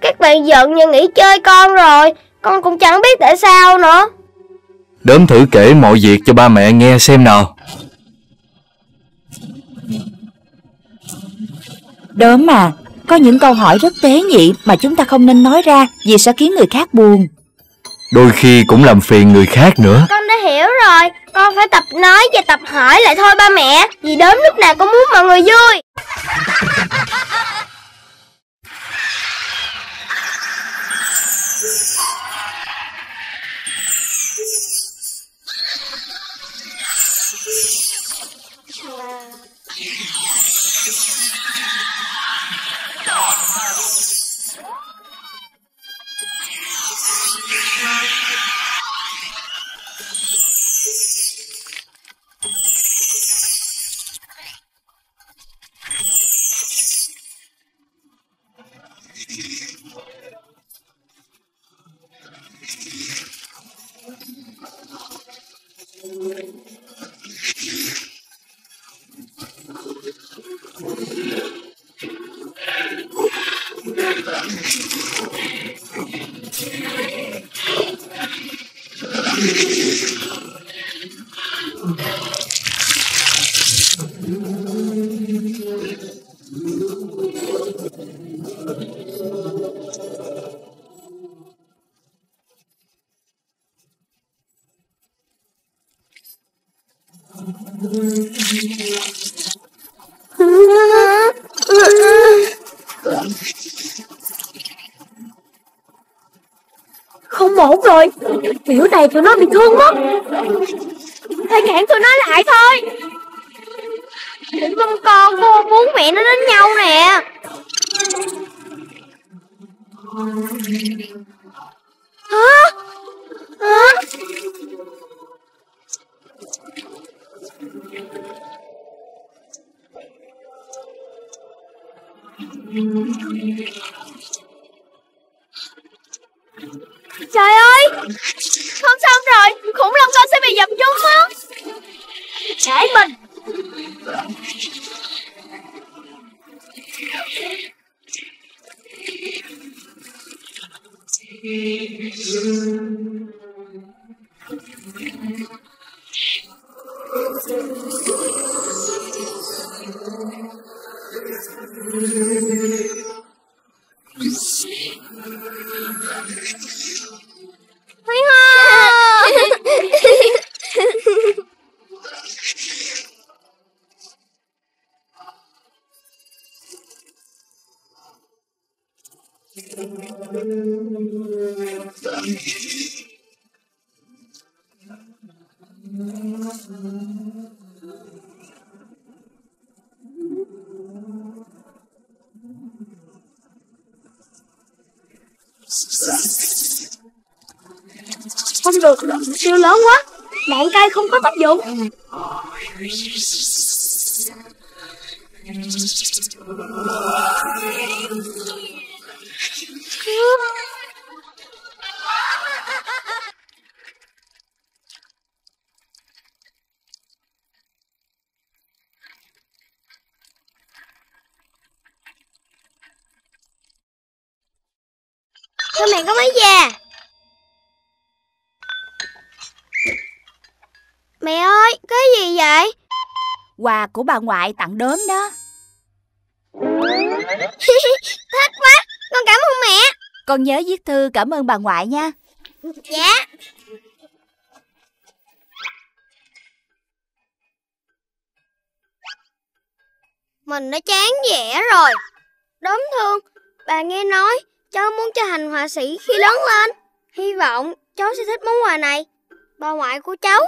Các bạn giận như nghỉ chơi con rồi, con cũng chẳng biết tại sao nữa. Đốm thử kể mọi việc cho ba mẹ nghe xem nào. Đốm à, có những câu hỏi rất tế nhị mà chúng ta không nên nói ra vì sẽ khiến người khác buồn. Đôi khi cũng làm phiền người khác nữa. Con đã hiểu rồi, con phải tập nói và tập hỏi lại thôi ba mẹ. Vì Đốm lúc nào con muốn mọi người vui. Không ổn rồi, kiểu này tụi nó bị thương mất. Thôi cản tụi nó lại thôi. Con cô muốn mẹ nó đánh nhau nè. Hả? Hả? Trời ơi, không xong rồi, khủng long con sẽ bị dập chúng mất. Để mình. Không được, siêu lớn quá. Đạn cay không có tác dụng. Sao mẹ có mấy già? Mẹ ơi, cái gì vậy? Quà của bà ngoại tặng Đốm đó. Thích quá, con cảm ơn mẹ. Con nhớ viết thư cảm ơn bà ngoại nha. Dạ. Mình đã chán vẽ rồi. Đốm thương, bà nghe nói cháu muốn trở thành họa sĩ khi lớn lên. Hy vọng cháu sẽ thích món quà này. Bà ngoại của cháu.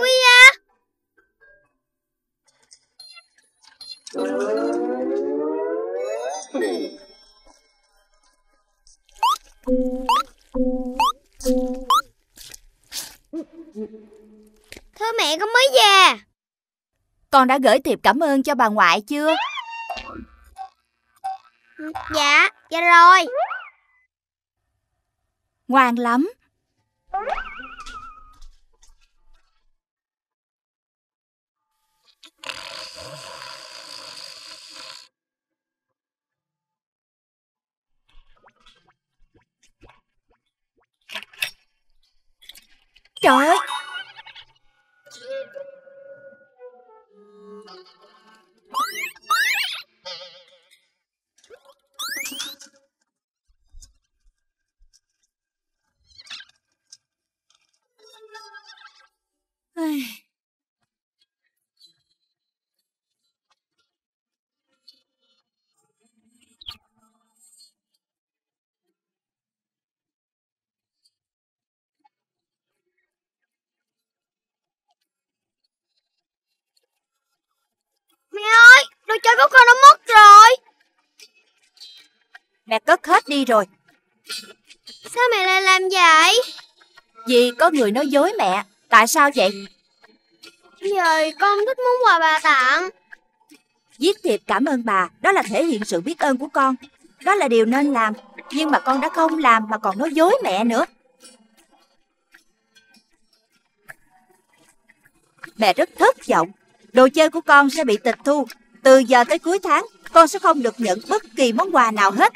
Ui à. Thưa mẹ, con mới về. Con đã gửi thiệp cảm ơn cho bà ngoại chưa? Dạ, dạ rồi. Ngoan lắm. Trời ơi. Đồ chơi của con nó mất rồi. Mẹ cất hết đi rồi. Sao mẹ lại làm vậy? Vì có người nói dối mẹ. Tại sao vậy? Vì con thích món quà bà tặng. Viết thiệp cảm ơn bà, đó là thể hiện sự biết ơn của con. Đó là điều nên làm. Nhưng mà con đã không làm mà còn nói dối mẹ nữa. Mẹ rất thất vọng. Đồ chơi của con sẽ bị tịch thu. Từ giờ tới cuối tháng, con sẽ không được nhận bất kỳ món quà nào hết.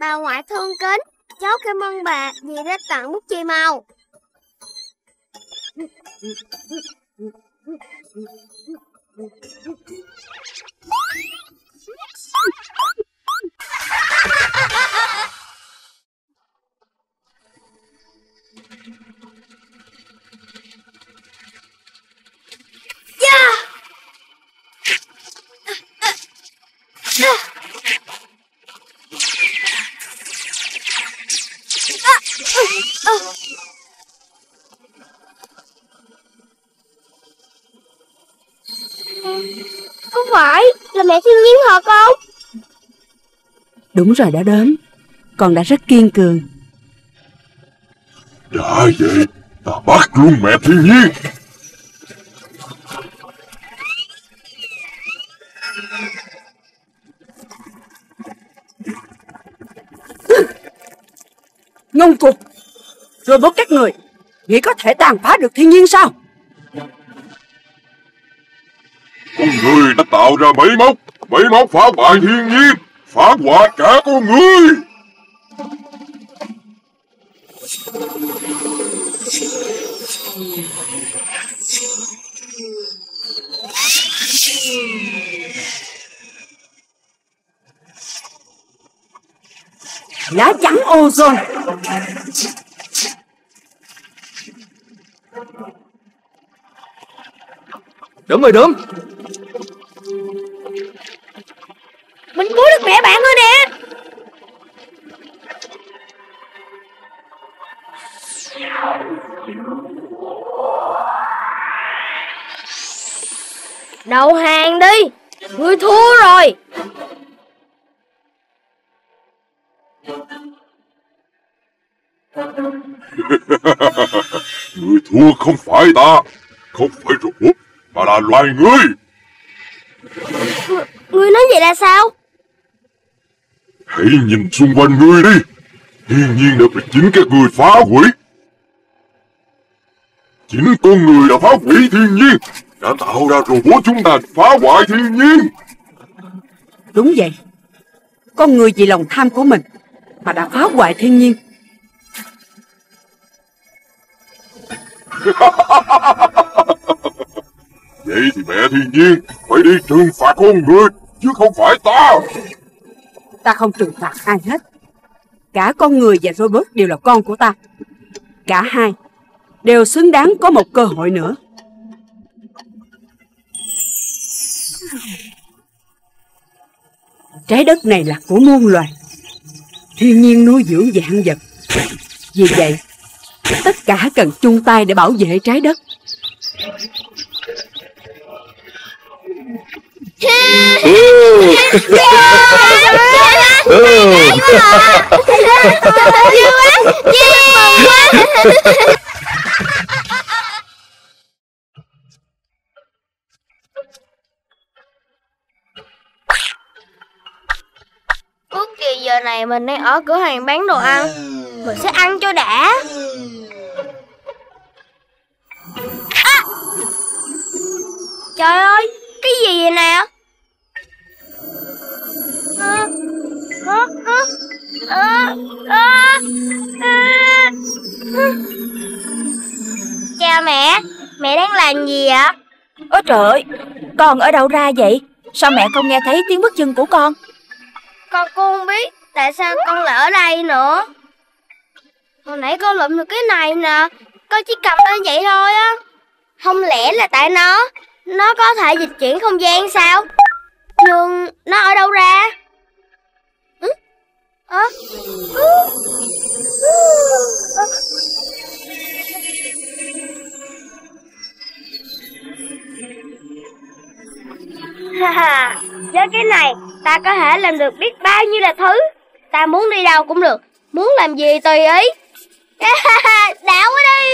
Bà ngoại thương kính, cháu cảm ơn bà vì đã tặng bút chì màu. Không phải là mẹ thiên nhiên hả con? Đúng rồi đó Đốm, con đã rất kiên cường. Đã vậy, ta bắt luôn mẹ thiên nhiên. Ngông cuồng, rồi bố các người nghĩ có thể tàn phá được thiên nhiên sao? Con người đã tạo ra máy móc phá hoại thiên nhiên, phá hoại cả con người. Lá chắn ozone. Đúng rồi đúng. Mình cứu được mẹ bạn rồi nè. Đầu hàng đi, ngươi thua rồi. Người thua không phải ta, không phải robot mà là loài người. Người nói vậy là sao? Hãy nhìn xung quanh người đi. Thiên nhiên đã bị chính các người phá hủy. Chính con người đã phá hủy thiên nhiên, đã tạo ra robot chúng ta phá hoại thiên nhiên. Đúng vậy, con người vì lòng tham của mình mà đã phá hoại thiên nhiên. Vậy thì mẹ thiên nhiên phải đi trừng phạt con người chứ không phải ta. Ta không trừng phạt ai hết. Cả con người và robot đều là con của ta. Cả hai đều xứng đáng có một cơ hội nữa. Trái đất này là của muôn loài. Thiên nhiên nuôi dưỡng vạn vật. Vì vậy, tất cả cần chung tay để bảo vệ trái đất. Ước gì giờ này mình đang ở cửa hàng bán đồ ăn. Mình sẽ ăn cho đã. À! Trời ơi, cái gì vậy nè? Chào mẹ, mẹ đang làm gì vậy? Ôi trời ơi, con ở đâu ra vậy? Sao mẹ không nghe thấy tiếng bước chân của con? Con cũng không biết tại sao con lại ở đây nữa. Hồi nãy con lượm được cái này nè, con chỉ cầm nó vậy thôi á. Không lẽ là tại nó có thể dịch chuyển không gian sao? Nhưng nó ở đâu ra? Với cái này ta có thể làm được biết bao nhiêu là thứ. Ta muốn đi đâu cũng được, muốn làm gì tùy ý. Đảo quá đi.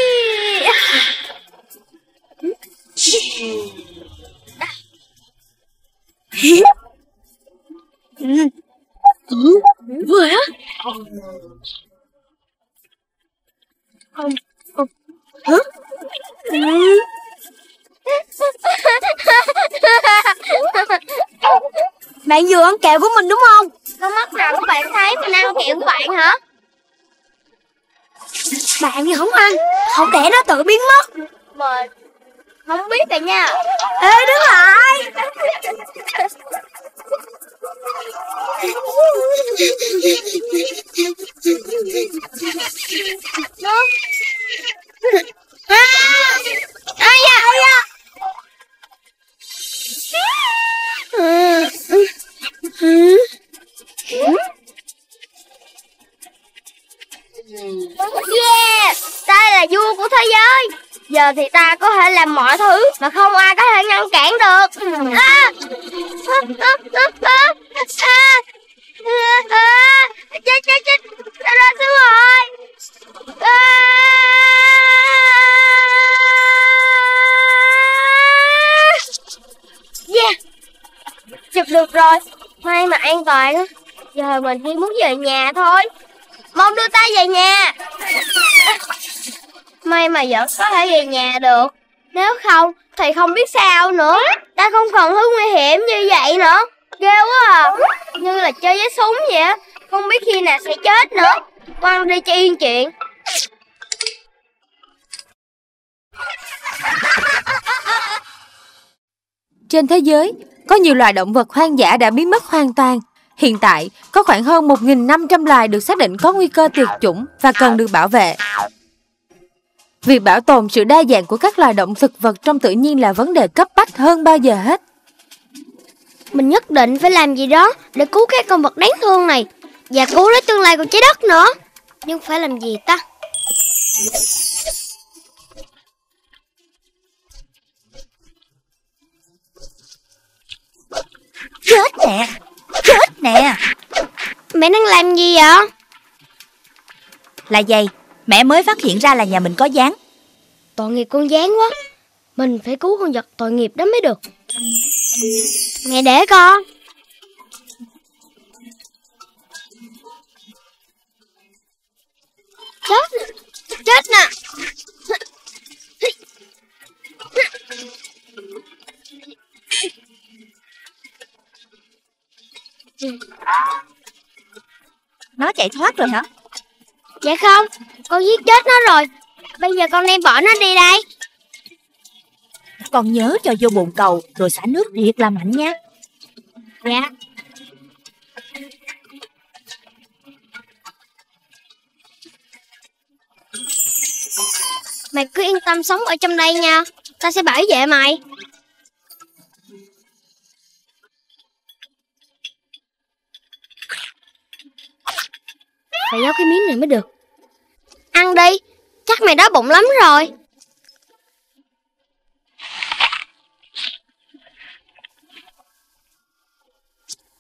Vừa á. Hả? Bạn vừa ăn kẹo của mình đúng không? Con mắt nào của bạn thấy mình ăn kẹo của bạn hả? Bạn thì không ăn, không để nó tự biến mất. Mệt, không biết rồi nha. Ê đứng lại. Yeah, ta là vua của thế giới. Giờ thì ta có thể làm mọi thứ mà không ai có thể ngăn cản được. Chết chết chết, ta ra xíu rồi. Yeah, chụp được rồi, may mà an toàn. Giờ mình đi muốn về nhà thôi. Mong đưa ta về nhà. May mà vẫn có thể về nhà được. Nếu không thì không biết sao nữa. Ta không còn thứ nguy hiểm như vậy nữa. Ghê quá à. Như là chơi với súng vậy á. Không biết khi nào sẽ chết nữa. Quăng đi cho yên chuyện. Trên thế giới có nhiều loài động vật hoang dã đã biến mất hoàn toàn. Hiện tại có khoảng hơn 1.500 loài được xác định có nguy cơ tuyệt chủng và cần được bảo vệ. Việc bảo tồn sự đa dạng của các loài động thực vật trong tự nhiên là vấn đề cấp bách hơn bao giờ hết. Mình nhất định phải làm gì đó để cứu các con vật đáng thương này và cứu lấy tương lai của trái đất nữa. Nhưng phải làm gì ta? Chết nè! Chết nè! Mẹ đang làm gì vậy? Là vậy, mẹ mới phát hiện ra là nhà mình có gián. Tội nghiệp con gián quá. Mình phải cứu con vật tội nghiệp đó mới được. Mẹ để con. Chết. Chết nè. Nó chạy thoát rồi hả? Dạ không, con giết chết nó rồi. Bây giờ con đem bỏ nó đi đây. Con nhớ cho vô bồn cầu rồi xả nước thiệt là mạnh nha. Dạ. Mày cứ yên tâm sống ở trong đây nha. Ta sẽ bảo vệ mày. Phải giấu cái miếng này mới được. Ăn đi, chắc mày đói bụng lắm rồi.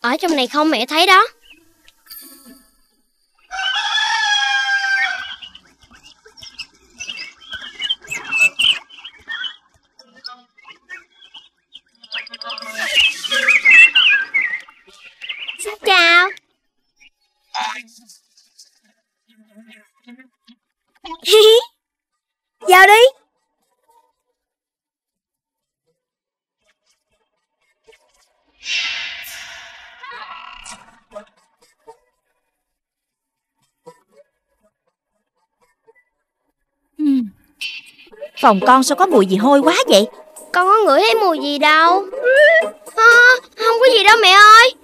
Ở trong này không mẹ thấy đó. Xin chào. Vào đi. Phòng con sao có mùi gì hôi quá vậy? Con có ngửi thấy mùi gì đâu. Không có gì đâu mẹ ơi.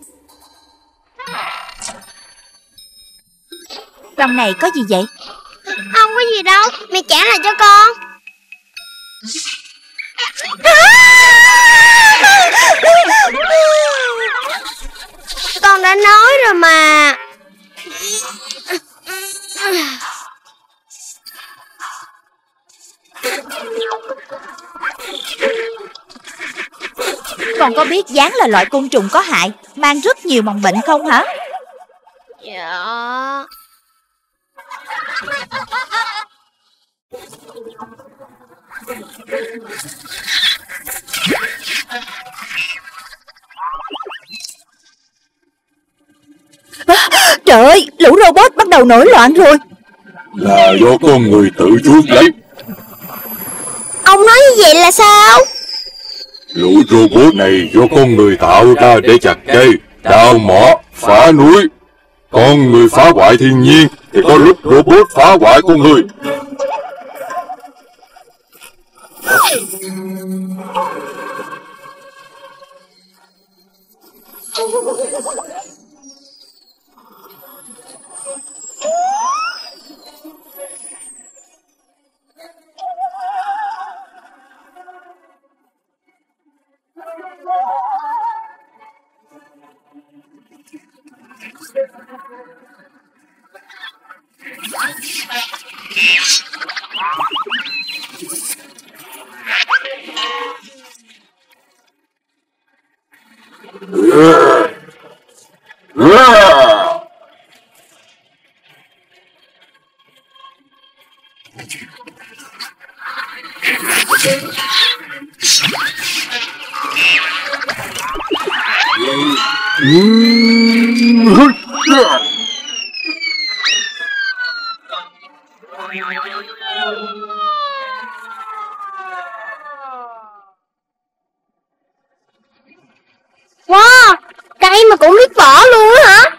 Trong này có gì vậy? Không có gì đâu, mẹ trả lại cho con. Con đã nói rồi mà. Con có biết gián là loại côn trùng có hại, mang rất nhiều mầm bệnh không hả? Dạ. Trời ơi, lũ robot bắt đầu nổi loạn rồi. Là do con người tự chuốc lấy. Ông nói như vậy là sao? Lũ robot này do con người tạo ra để chặt cây, đào mỏ, phá núi. Con người phá hoại thiên nhiên thì có lúc robot phá hoại con người. Wow, cây mà cũng biết vỏ luôn á hả?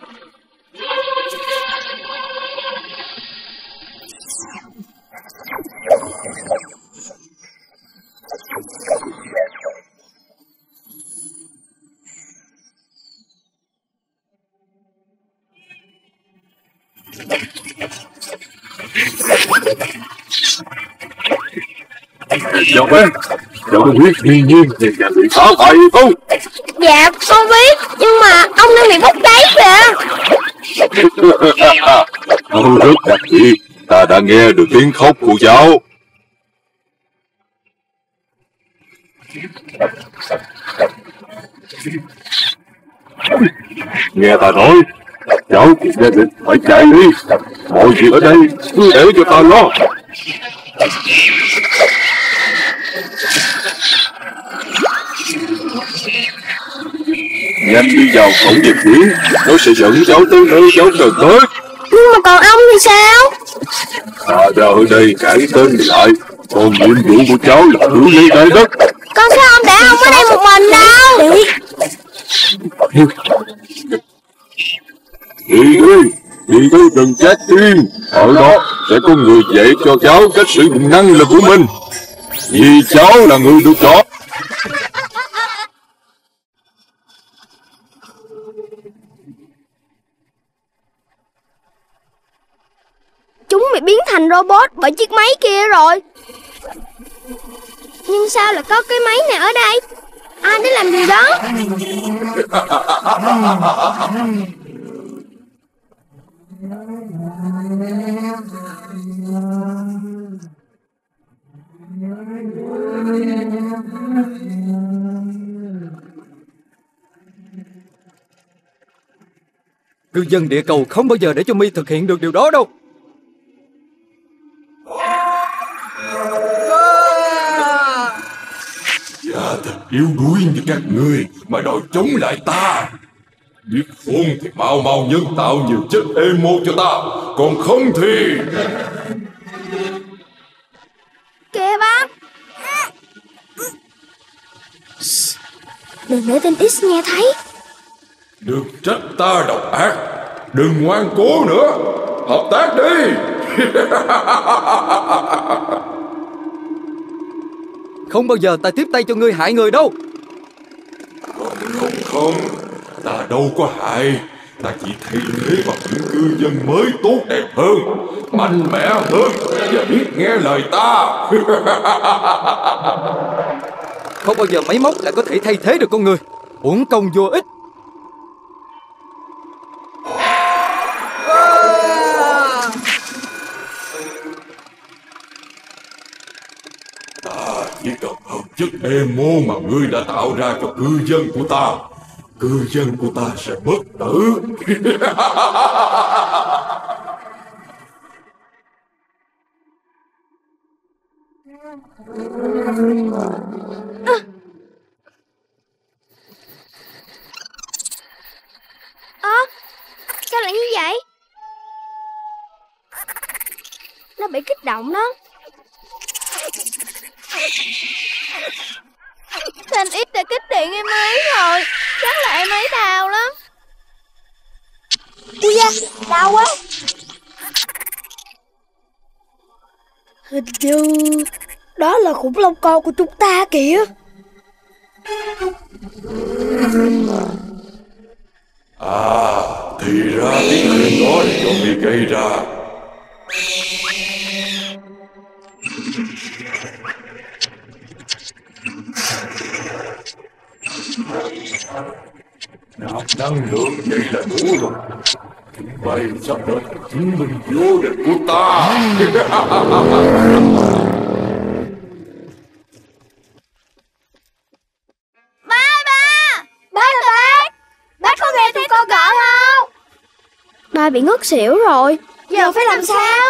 Dọc em, dọc em biết thiên nhiên thì nhà bị phá hoại không? Dạ, con biết, nhưng mà ông đang bị bốc cháy kìa. Ông rất đặc biệt, ta đã nghe được tiếng khóc của cháu. Nghe ta nói, cháu thì gia đình phải chạy đi. Mọi việc ở đây cứ để cho ta lo. Nhanh đi vào cổng dịch quỷ, nó sẽ dẫn cháu tới nơi cháu cần tới. Nhưng mà còn ông thì sao? Ta ra ở đây cãi tên lại, còn nhiệm vụ của cháu là cứu lấy trái đất. Con sẽ không để ông ở đây một mình đâu. Đi đi, Đi tới gần trái tim, ở đó sẽ có người dạy cho cháu cách sử dụng năng lực của mình. Vì cháu là người được chọn. Chúng bị biến thành robot bởi chiếc máy kia rồi. Nhưng sao lại có cái máy này ở đây? Ai để làm gì đó? Cư dân địa cầu không bao giờ để cho Mi thực hiện được điều đó đâu. Ta thật yếu đuối như các người mà đòi chống lại ta. Biết khôn thì mau mau nhân tạo nhiều chất emo cho ta, còn không thì... Kìa bác. Đừng để tên X nghe thấy. Đừng trách ta độc ác. Đừng ngoan cố nữa. Hợp tác đi. Không bao giờ ta tiếp tay cho ngươi hại người đâu. Không, ta đâu có hại. Ta chỉ thay thế vào những cư dân mới tốt đẹp hơn, mạnh mẽ hơn và biết nghe lời ta. Không bao giờ máy móc lại có thể thay thế được con người. Uổng công vô ích. Chỉ cần hợp chất emo mà ngươi đã tạo ra cho cư dân của ta, cư dân của ta sẽ bất tử. Sao lại như vậy? Nó bị kích động đó. Anh ít đã kích điện em ấy rồi. Chắc là em ấy đau lắm. Ui da, đau quá. Hình như đó là khủng long con của chúng ta kìa. À, thì ra tiếng hình đó là do bị gây ra. Năng lượng vậy là đủ rồi. Vậy sắp đến chứng minh vô địch của ta. Bác có nghe thấy con gọi không? Ba bị ngất xỉu rồi. Giờ phải làm sao?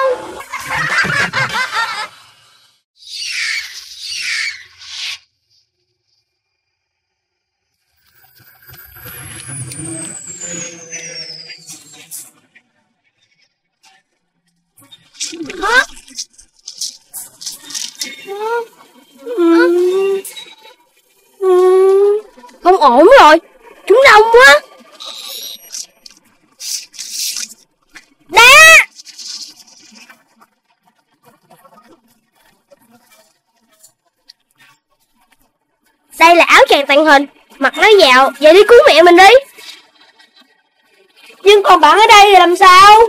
Không ổn rồi, chúng đông quá. Đá. Đây là áo chàng tàng hình, mặc nó dạo, vậy đi cứu mẹ mình đi. Nhưng còn bạn ở đây thì làm sao?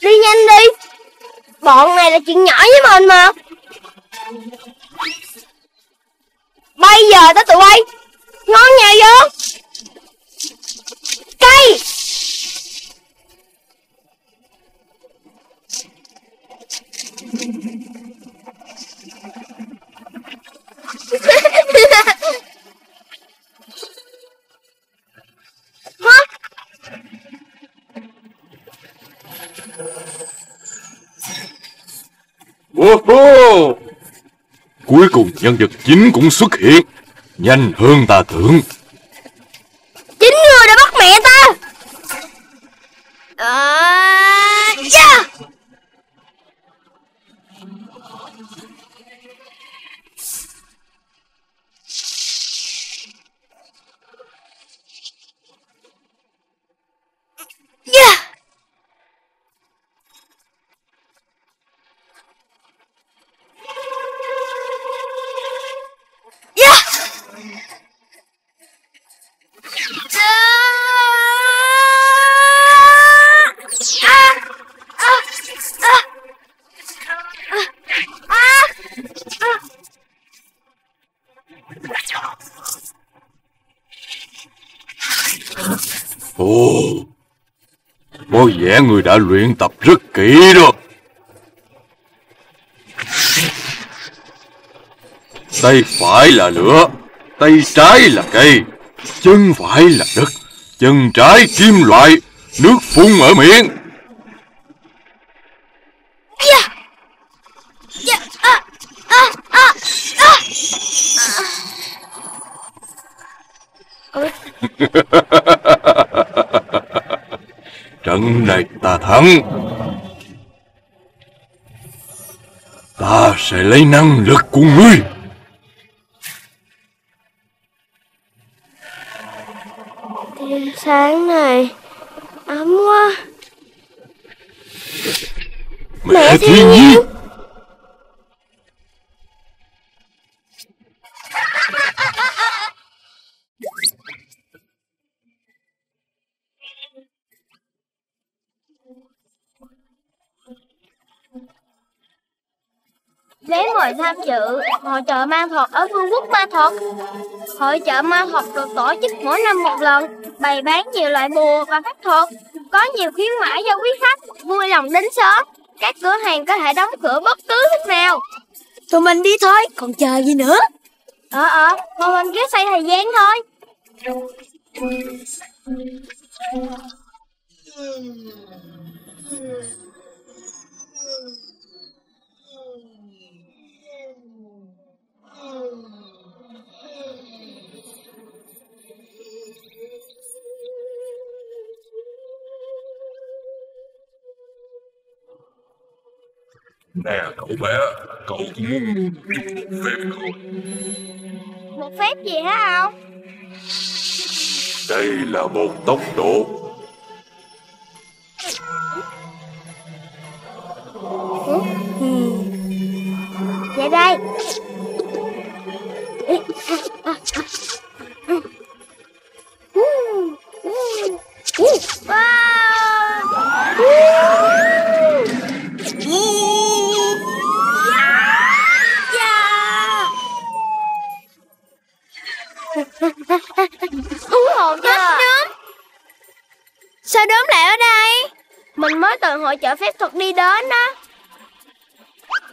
Đi nhanh đi. Bọn này là chuyện nhỏ với mình mà. Bây giờ tới tụi bay. Ngon nhà vô. Cây. Cuối cùng nhân vật chính cũng xuất hiện. Nhanh hơn ta tưởng. Chính người đã bắt mẹ ta. Có vẻ người đã luyện tập rất kỹ đó. Tay phải là lửa, tay trái là cây, chân phải là đất, chân trái kim loại, nước phun ở miệng. Trận này ta thắng. Ta sẽ lấy năng lực của ngươi. Tia sáng này ấm quá. Mẹ thiên nhiên. Lấy mời tham dự hội chợ ma thuật ở Vương quốc Ma Thuật. Hội chợ ma thuật được tổ chức mỗi năm một lần, bày bán nhiều loại bùa và phép thuật, có nhiều khuyến mãi cho quý khách vui lòng đến sớm. Các cửa hàng có thể đóng cửa bất cứ lúc nào. Tụi mình đi thôi, còn chờ gì nữa. Một mình cứ xoay thời gian thôi. Nè cậu bé, cậu cũng muốn dùng một phép không? Một phép gì hả ông? Đây là một tốc độ. Vậy đây. Sao Đốm lại ở đây? Mình mới từ hội chợ phép thuật đi đến đó.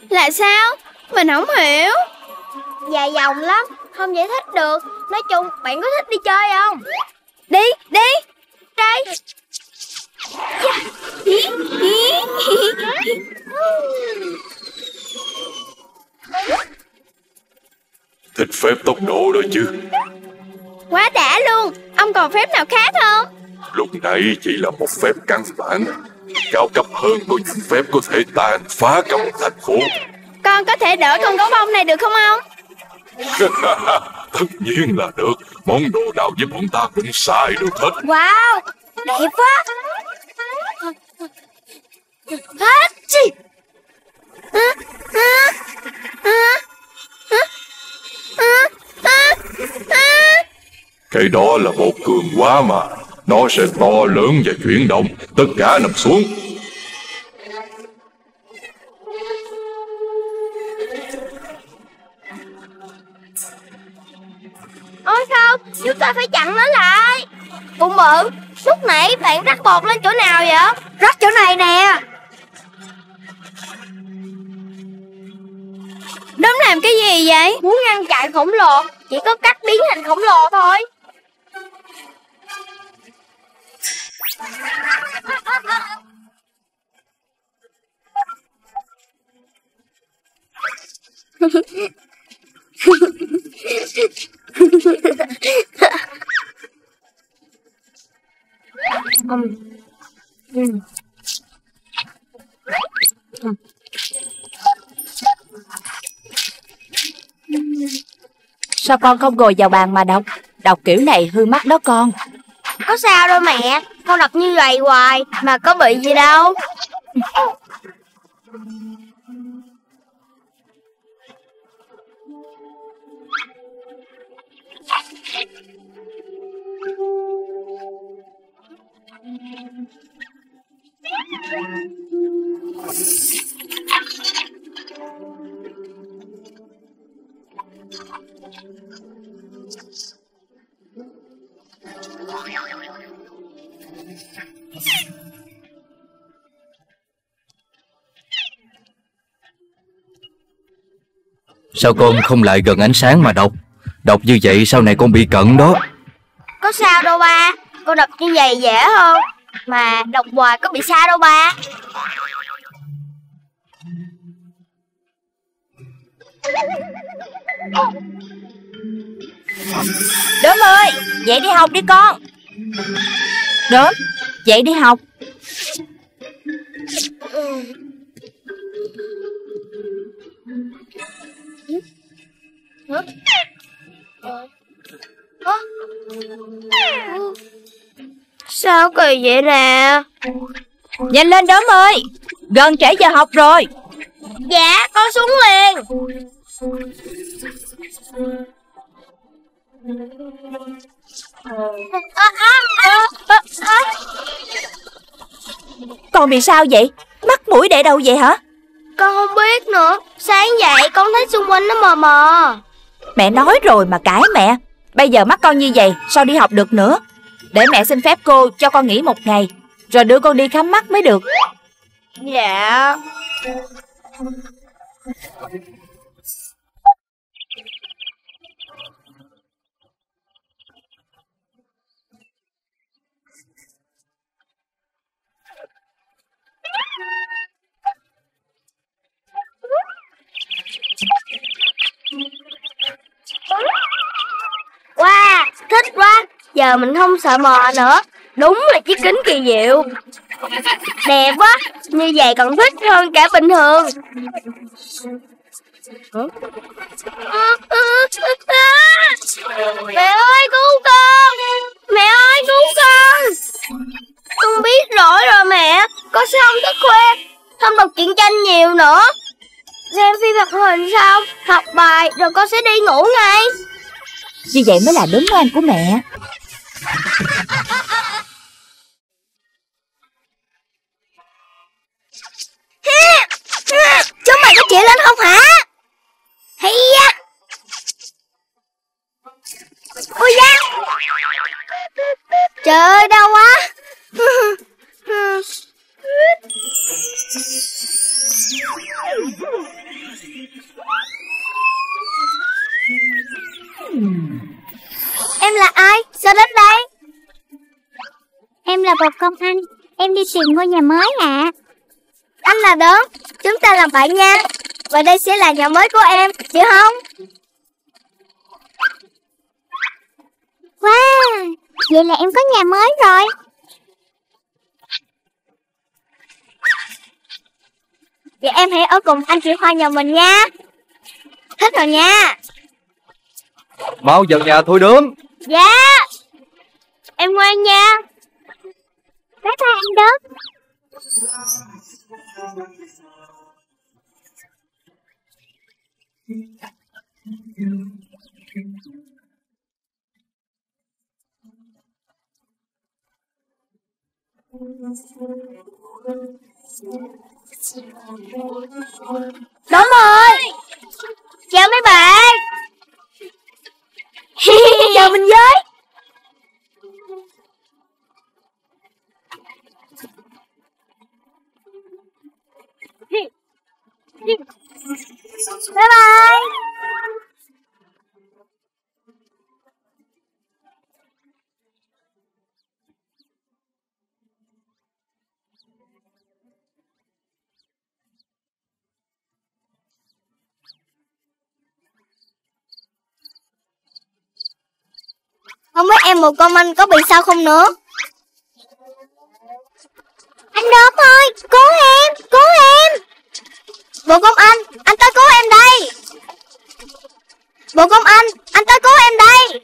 Là sao? Mình không hiểu. Dài dòng lắm, không giải thích được. Nói chung, bạn có thích đi chơi không? Đi, đi. Đây. Thích phép tốc độ rồi chứ. Quá đã luôn. Ông còn phép nào khác không? Lúc nãy chỉ là một phép căn bản. Cao cấp hơn của những phép có thể tàn phá cả một thành phố. Con có thể đỡ con gấu bông này được không ông? Tất nhiên là được. Món đồ nào với bọn ta cũng xài được hết. Wow, đẹp quá. Hết chi. Cái đó là một cường quá mà. Nó sẽ to lớn và chuyển động. Tất cả nằm xuống. Ôi không, chúng ta phải chặn nó lại. Bụng bự, lúc nãy bạn rắc bột lên chỗ nào vậy? Rắc chỗ này nè. Đốm làm cái gì vậy? Muốn ngăn chặn khổng lồ, chỉ có cách biến thành khổng lồ thôi. Sao con không ngồi vào bàn mà đọc? Đọc kiểu này hư mắt đó con. Có sao đâu mẹ, con đọc như vậy hoài mà có bị gì đâu. Sao con không lại gần ánh sáng mà đọc? Đọc như vậy sau này con bị cận đó. Có sao đâu ba, con đọc như vậy dễ hơn. Mà đọc hoài có bị sao đâu ba. Đốm ơi, dậy đi học đi con. Đốm, dậy đi học. Sao kỳ vậy nè? Nhanh lên Đốm ơi, gần trễ giờ học rồi. Dạ, con xuống liền. Con bị sao vậy? Mắt mũi để đâu vậy hả? Con không biết nữa. Sáng dậy con thấy xung quanh nó mờ mờ. Mẹ nói rồi mà cãi mẹ. Bây giờ mắt con như vậy sao đi học được nữa? Để mẹ xin phép cô cho con nghỉ một ngày, rồi đưa con đi khám mắt mới được. Dạ. Wow, thích quá. Giờ mình không sợ mò nữa. Đúng là chiếc kính kỳ diệu. Đẹp quá. Như vậy còn thích hơn cả bình thường. Mẹ ơi cứu con. Mẹ ơi cứu con. Con biết lỗi rồi mẹ. Con sẽ không thích khoe, không đọc truyện tranh nhiều nữa. Xem phim hoạt hình xong, học bài rồi con sẽ đi ngủ ngay. Như vậy mới là đốm ngoan của mẹ. Chúng mày có chịu lên không hả? Hay da. Ôi da. Trời ơi đau quá. Em là ai? Sao đến đây? Em là một công anh. Em đi tìm ngôi nhà mới ạ. Anh là Đốm. Chúng ta làm bạn nha. Và đây sẽ là nhà mới của em, chứ không? Wow, vậy là em có nhà mới rồi. Vậy em hãy ở cùng anh chị Hoa nhà mình nha. Thích rồi nha. Mau vào nhà thôi Đốm. Dạ. Em ngoan nha. Bye bye anh Đốm. Đốm ơi. Chào mấy bạn. Chào mình với. Bye bye. Không biết em một con anh có bị sao không nữa. Anh Đốm ơi, cứu em, cứu em. Bộ công anh tới cứu em đây. Bộ công anh tới cứu em đây.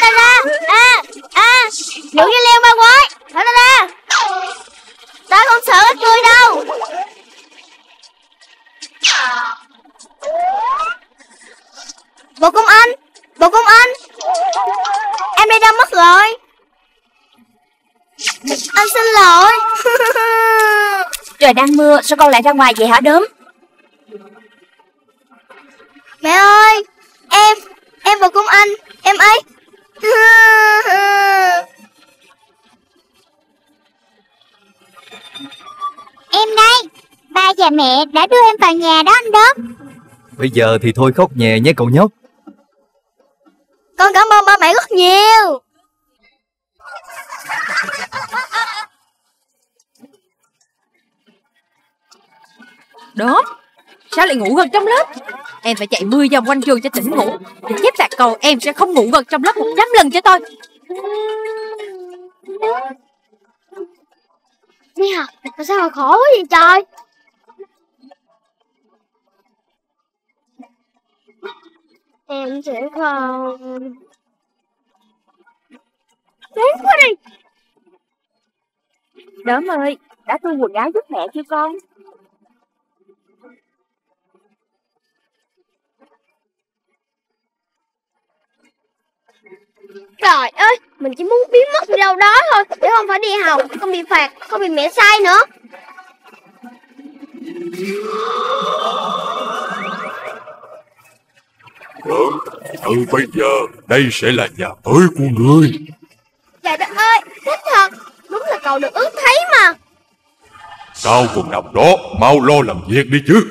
Ta ra, đừng đi leo ba quái. Ta ra. Ta không sợ các ngươi đâu. Bộ công anh, bộ công anh. Em đi đâu mất rồi. Anh xin lỗi. Trời đang mưa sao con lại ra ngoài vậy hả Đốm? Mẹ ơi, em bộ công anh, em ấy. và mẹ đã đưa em vào nhà đó anh Đốm. Bây giờ thì thôi khóc nhè nhé cậu nhóc. Con cảm ơn ba mẹ rất nhiều. Đốm, sao lại ngủ gật trong lớp? Em phải chạy 10 vòng quanh trường cho tỉnh ngủ. Để chép phạt cầu em sẽ không ngủ gật trong lớp 100 lần cho tôi. Đi học, sao mà khổ quá vậy trời? Em sẽ không... Đúng quá đi. Đốm ơi, đã tôi quần áo giúp mẹ chưa con? Trời ơi, mình chỉ muốn biến mất đi đâu đó thôi, để không phải đi học, không bị phạt, không bị mẹ sai nữa. Ừ, từ bây giờ, đây sẽ là nhà mới của ngươi. Trời đất ơi, thích thật, đúng là cậu được ước thấy mà. Sao còn nằm đó, mau lo làm việc đi chứ.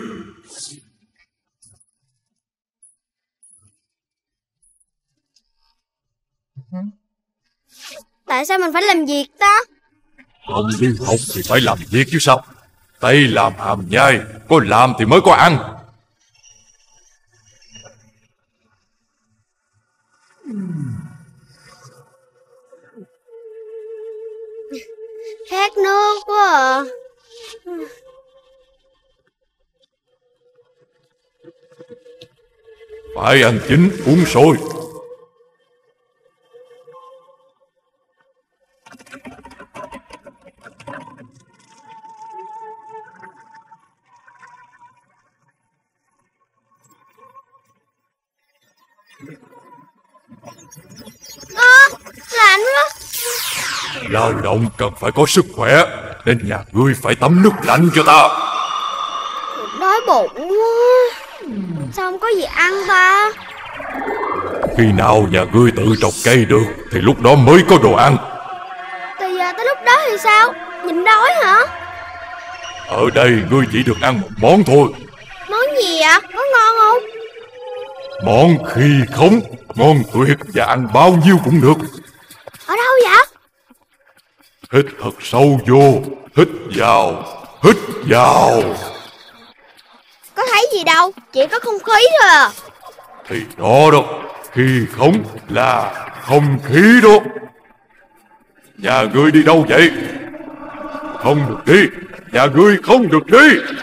Tại sao mình phải làm việc đó? Không đi học thì phải làm việc chứ sao. Tay làm hàm nhai, có làm thì mới có ăn. Khát nước quá à. Phải ăn chín uống sôi. Lạnh quá. Lao động cần phải có sức khỏe, nên nhà ngươi phải tắm nước lạnh cho ta. Đói bụng quá, sao không có gì ăn ta? Khi nào nhà ngươi tự trồng cây được thì lúc đó mới có đồ ăn. Từ giờ tới lúc đó thì sao? Nhịn đói hả? Ở đây ngươi chỉ được ăn một món thôi. Món gì ạ? Có ngon không? Món khi khống, ngon tuyệt và ăn bao nhiêu cũng được. Ở đâu vậy? Hít thật sâu vô, hít vào, hít vào. Có thấy gì đâu, chỉ có không khí thôi à. Thì đó đó, khi khống là không khí đó. Nhà ngươi đi đâu vậy? Không được đi, nhà ngươi không được đi.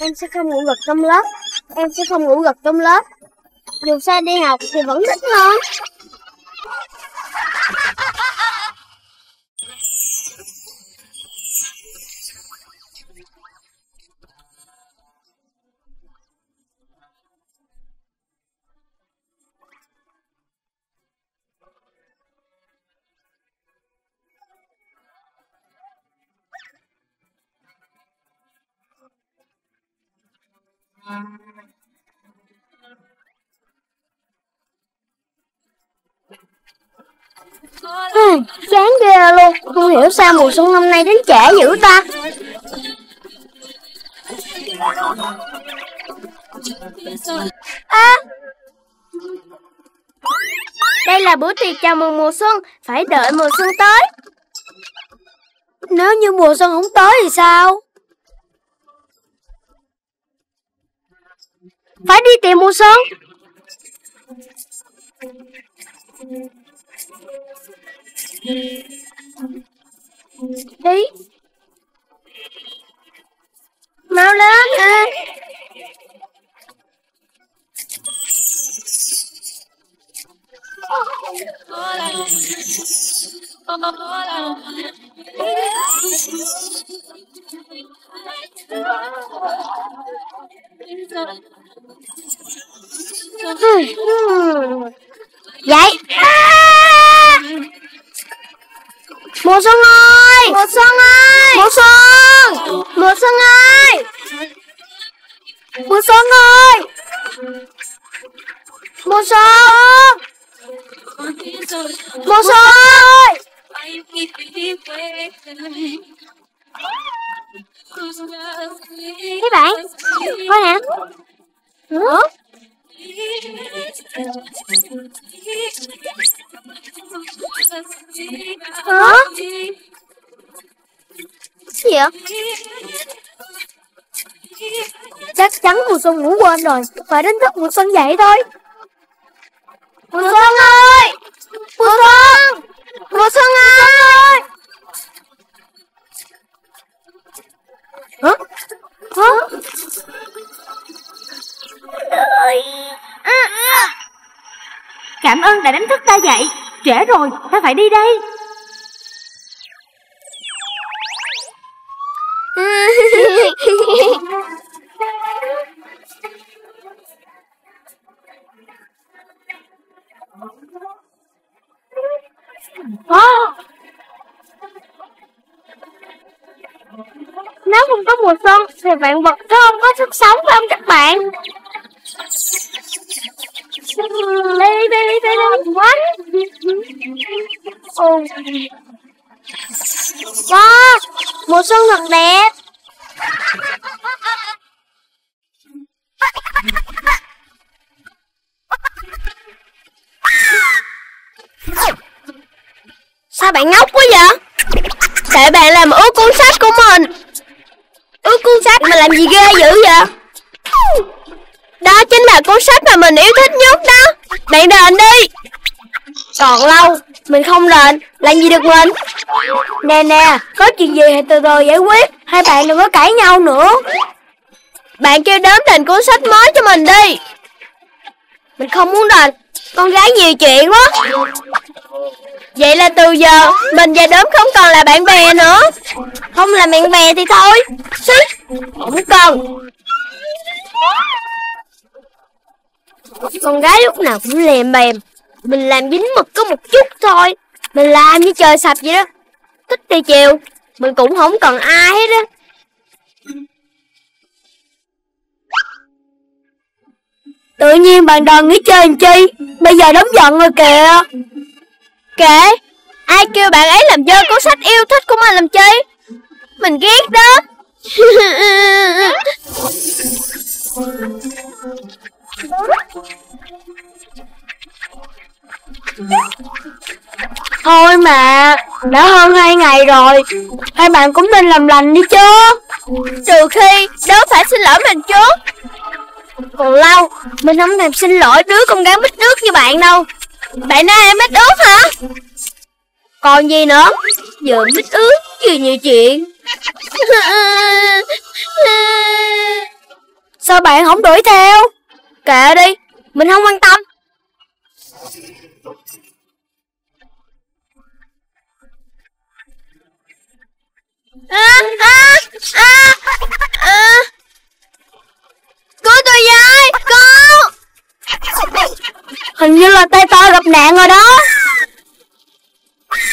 Em sẽ không ngủ gật trong lớp. Em sẽ không ngủ gật trong lớp. Dù sao đi học thì vẫn thích hơn. Chán ghê luôn, không hiểu sao mùa xuân năm nay đến trễ dữ ta. À, đây là bữa tiệc chào mừng mùa xuân, phải đợi mùa xuân tới. Nếu như mùa xuân không tới thì sao? Phải đi tìm mùa xuân. Đi. Mau lên hả? Vậy mùa xuân ơi, mùa xuân ơi, mùa xuân, mùa xuân ơi, mùa xuân ơi, Một số ơi. Các bạn coi nè. Ủa? Hả? Gì vậy? Chắc chắn mùa xuân ngủ quên rồi, phải đến thức mùa xuân dậy thôi. Mùa xuân ơi! Mùa xuân! Mùa xuân ơi! Hả? Hả? Cảm ơn đã đánh thức ta dậy. Trễ rồi, ta phải đi đây. Nếu không có mùa xuân thì vạn vật sẽ không có sức sống, phải không các bạn? Đây đây đây quá. Wow, mùa xuân thật đẹp. Sao bạn ngốc quá vậy? Tại bạn làm ướt cuốn sách của mình. Ướt cuốn sách mà làm gì ghê dữ vậy? Đó chính là cuốn sách mà mình yêu thích nhất đó. Bạn đền đi. Còn lâu mình không đền làm gì được mình. Nè nè, có chuyện gì thì từ từ giải quyết, hai bạn đừng có cãi nhau nữa. Bạn kêu Đốm đền cuốn sách mới cho mình đi. Mình không muốn đền, con gái nhiều chuyện quá. Vậy là từ giờ mình và Đốm không còn là bạn bè nữa. Không là bạn bè thì thôi. Xí, không cần. Con gái lúc nào cũng lèm bèm. Mình làm dính mực có một chút thôi, mình làm như trời sập vậy đó. Thích đi chiều, mình cũng không cần ai hết á. Tự nhiên bạn đòn nghỉ chơi làm chi? Bây giờ Đốm giận rồi kìa. Kệ, ai kêu bạn ấy làm dơ cuốn sách yêu thích của mình làm chi? Mình ghét đó. Thôi mà, đã hơn 2 ngày rồi, hai bạn cũng nên làm lành đi chứ. Trừ khi Đốm phải xin lỗi mình trước. Còn lâu, mình không thèm xin lỗi đứa con gái mít nước như bạn đâu. Bạn nói em mít ướt hả? Còn gì nữa, vừa mít ướt vừa nhiều chuyện. Sao bạn không đuổi theo? Kệ đi, mình không quan tâm. Cứu tôi với, cứu. Hình như là tay to gặp nạn rồi đó.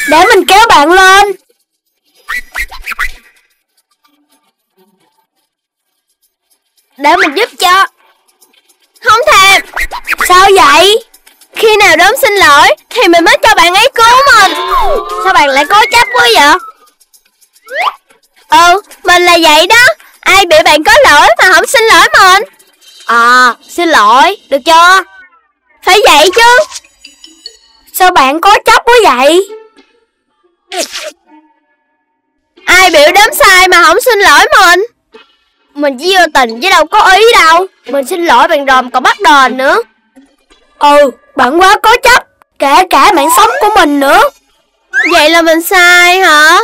Để mình kéo bạn lên. Để mình giúp cho. Không thèm. Sao vậy? Khi nào Đốm xin lỗi thì mình mới cho bạn ấy cứu mình. Sao bạn lại cố chấp quá vậy? Ừ, mình là vậy đó. Ai bị bạn có lỗi mà không xin lỗi mình. À, xin lỗi, được chưa? Phải vậy chứ. Sao bạn cố chấp quá vậy? Ai biểu Đốm sai mà không xin lỗi mình. Mình chỉ vô tình chứ đâu có ý đâu. Mình xin lỗi bạn Đốm còn bắt đền nữa. Ừ, bạn quá cố chấp. Kể cả mạng sống của mình nữa. Vậy là mình sai hả?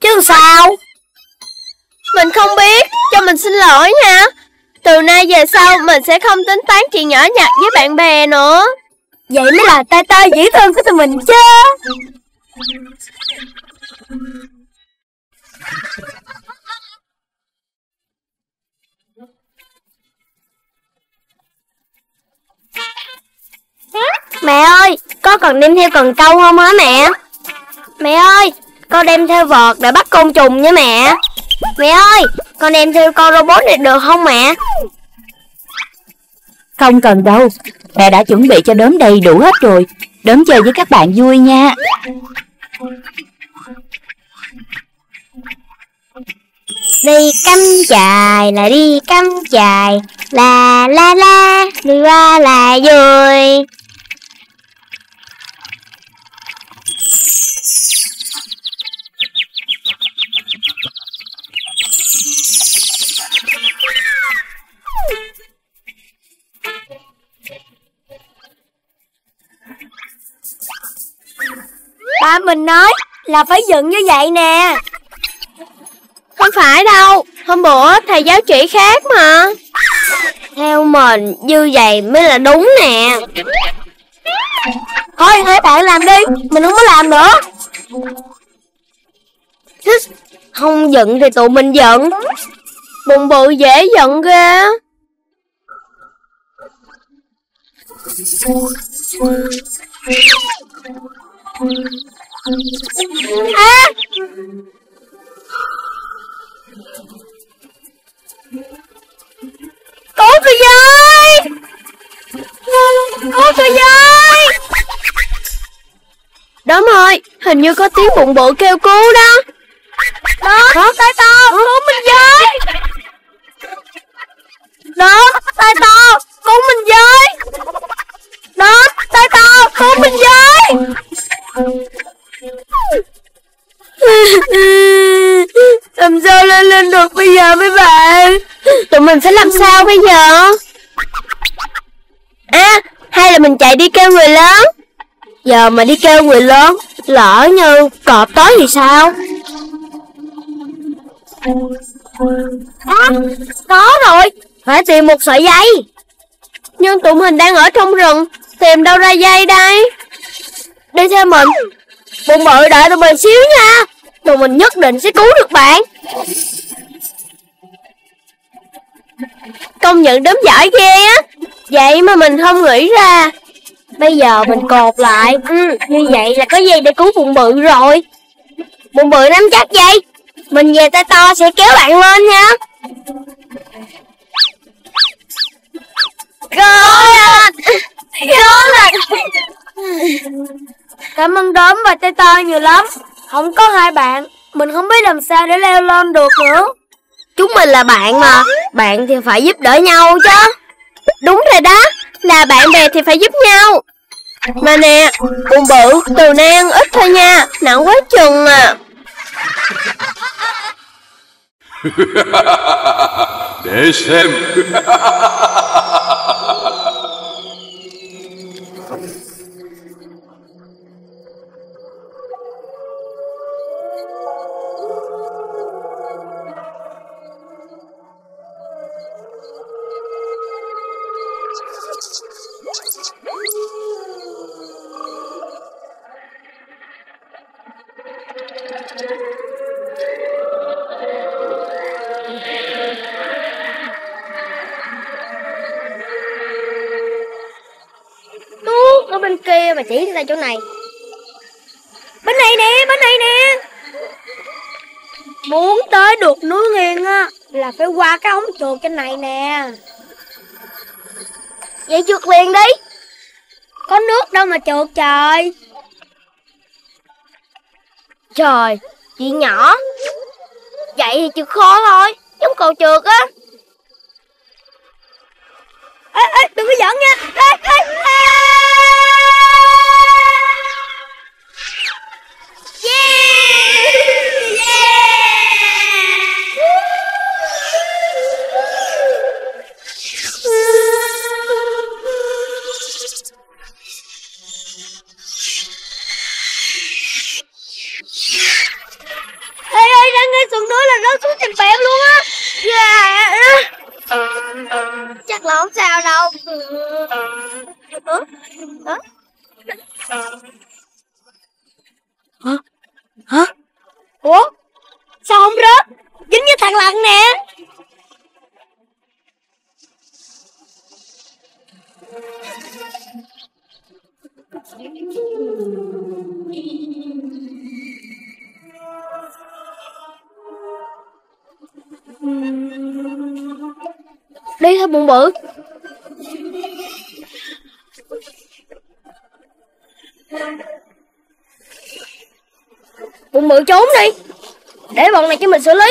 Chứ sao? Mình không biết, cho mình xin lỗi nha. Từ nay về sau mình sẽ không tính toán chuyện nhỏ nhặt với bạn bè nữa. Vậy mới là tay to dễ thương của tụi mình chứ. Mẹ ơi, có còn đem theo cần câu không hả mẹ? Mẹ ơi, con đem theo vợt để bắt côn trùng nha mẹ. Mẹ ơi, con đem theo con robot này được không mẹ? Không cần đâu, mẹ đã chuẩn bị cho Đốm đầy đủ hết rồi. Đốm chơi với các bạn vui nha. Đi cắm trại là đi cắm trại, la la, đi qua là vui. Ba mình nói là phải dựng như vậy nè. Không phải đâu, hôm bữa thầy giáo chỉ khác mà. Theo mình như vậy mới là đúng nè. Thôi hai bạn làm đi, mình không có làm nữa. Không giận thì tụi mình giận. Bụng bự dễ giận ghê. À! Cứu tôi với! Cứu tôi với! Đốm ơi, hình như có tiếng bụng bự kêu cứu đó. Đó, tay to, cứu mình với! Đó, tay to, cứu mình với! Đó, tay to, cứu mình với! Làm sao lên được bây giờ mấy bạn? Tụi mình phải làm sao bây giờ? À, hay là mình chạy đi kêu người lớn. Giờ mà đi kêu người lớn, lỡ như cọp tối thì sao? À, có rồi, phải tìm một sợi dây. Nhưng tụi mình đang ở trong rừng, tìm đâu ra dây đây? Đi theo mình. Bụng bự đợi tụi mình xíu nha. Tụi mình nhất định sẽ cứu được bạn. Công nhận Đốm giỏi ghê á. Vậy mà mình không nghĩ ra. Bây giờ mình cột lại. Như vậy là có dây để cứu bụng bự rồi. Bụng bự nắm chắc dây. Mình về tay to sẽ kéo bạn lên nha. Cảm ơn Đốm và tay to nhiều lắm. Không có hai bạn, mình không biết làm sao để leo lên được nữa. Chúng mình là bạn mà. Bạn thì phải giúp đỡ nhau chứ. Đúng rồi đó, là bạn bè thì phải giúp nhau. Mà nè, bụng bự, từ nan ít thôi nha. Nặng quá chừng à. Để xem. Bên kia mà chỉ ra chỗ này. Bên này nè, bên này nè. Muốn tới được núi Nghiêng á là phải qua cái ống trượt trên này nè. Vậy trượt liền đi. Có nước đâu mà trượt trời. Trời, chuyện nhỏ. Vậy thì trượt khó thôi, giống cầu trượt á. Ê, đừng có giỡn nha. Ê. Không sao đâu. Hả? Ủa? Sao không rớt? Dính với thằng lằn nè. Đi thôi bụng bự. Bụng bự trốn đi, để bọn này cho mình xử lý.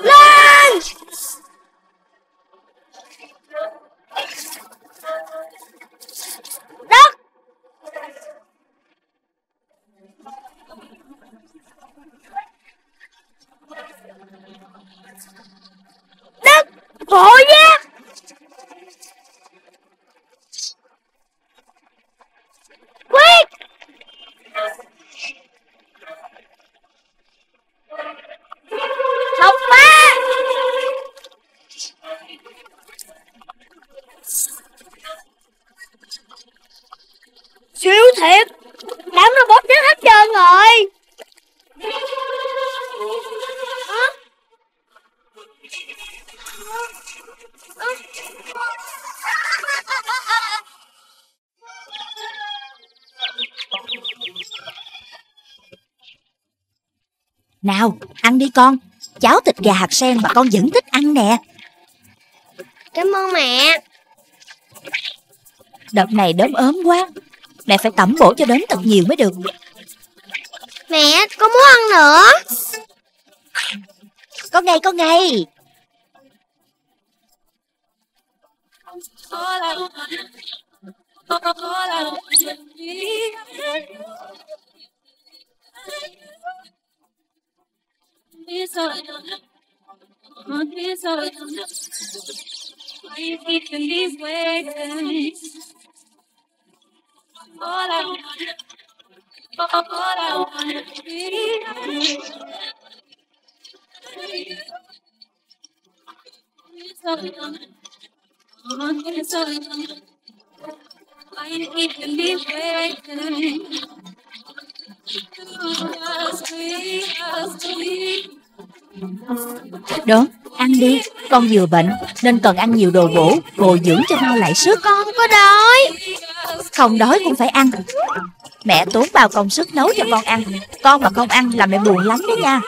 Lên! Đất! Đất! Vội nha! Quyết! Lộc ba! Siêu thiệt! Đám nó bóp chết hết trơn rồi! Hả? Nào, ăn đi con. Cháo thịt gà hạt sen mà con vẫn thích ăn nè. Cảm ơn mẹ. Đợt này Đốm ốm quá, mẹ phải tẩm bổ cho Đốm thật nhiều mới được. Mẹ, con muốn ăn nữa. Con ngay. Đốm, ăn đi. Con vừa bệnh nên cần ăn nhiều đồ bổ bồi dưỡng cho mau lại sức. Con có đói không? Đói cũng phải ăn. Mẹ tốn bao công sức nấu cho con ăn. Con mà không ăn là mẹ buồn lắm đó nha.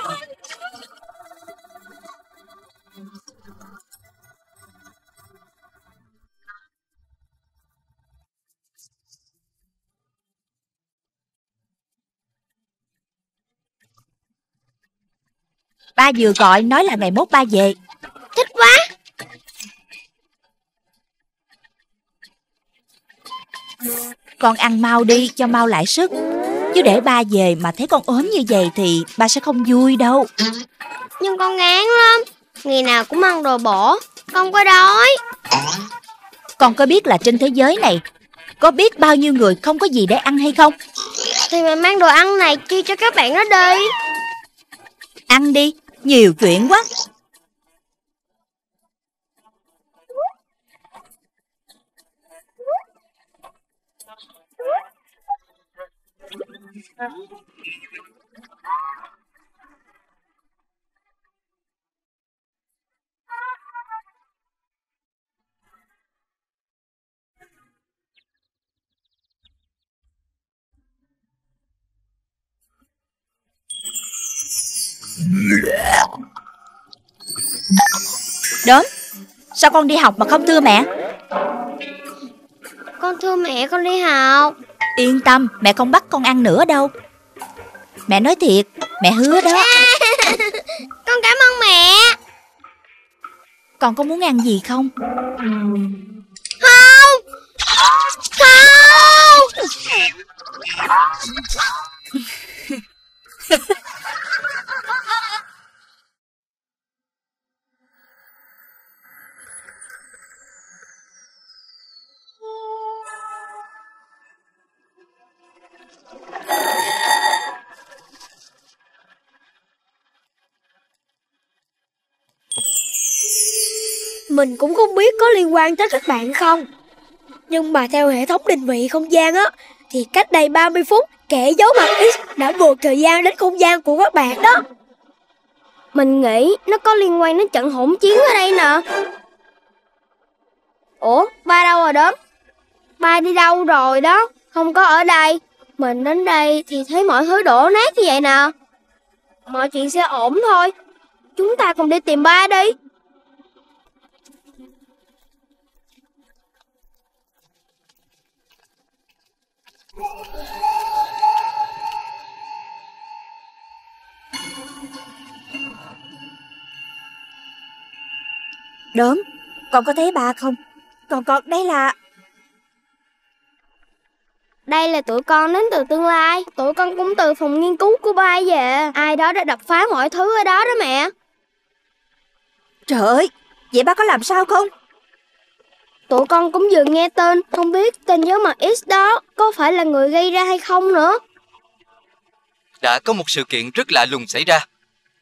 Ba vừa gọi nói là ngày mốt ba về. Thích quá. Con ăn mau đi cho mau lại sức. Chứ để ba về mà thấy con ốm như vậy thì ba sẽ không vui đâu. Nhưng con ngán lắm. Ngày nào cũng ăn đồ bổ. Con có đói. Con có biết là trên thế giới này có biết bao nhiêu người không có gì để ăn hay không? Thì mẹ mang đồ ăn này chia cho các bạn đó đi. Ăn đi, nhiều chuyện quá. Đốm, sao con đi học mà không thưa mẹ? Con thưa mẹ, con đi học. Yên tâm, mẹ không bắt con ăn nữa đâu. Mẹ nói thiệt, mẹ hứa đó. Con cảm ơn mẹ. Con có muốn ăn gì không? Không. Mình cũng không biết có liên quan tới các bạn không, nhưng mà theo hệ thống định vị không gian á, thì cách đây 30 phút kẻ giấu mặt X đã vượt thời gian đến không gian của các bạn đó. Mình nghĩ nó có liên quan đến trận hỗn chiến ở đây nè. Ủa, ba đâu rồi đó? Ba đi đâu rồi đó? Không có ở đây. Mình đến đây thì thấy mọi thứ đổ nát như vậy nè. Mọi chuyện sẽ ổn thôi. Chúng ta cùng đi tìm ba đi. Đốm, con có thấy ba không? Còn đây là tụi con đến từ tương lai. Tụi con cũng từ phòng nghiên cứu của ba về. Ai đó đã đập phá mọi thứ ở đó đó mẹ. Trời ơi, vậy ba có làm sao không? Tụi con cũng vừa nghe tên, không biết tên dấu màu X đó có phải là người gây ra hay không nữa. Đã có một sự kiện rất lạ lùng xảy ra.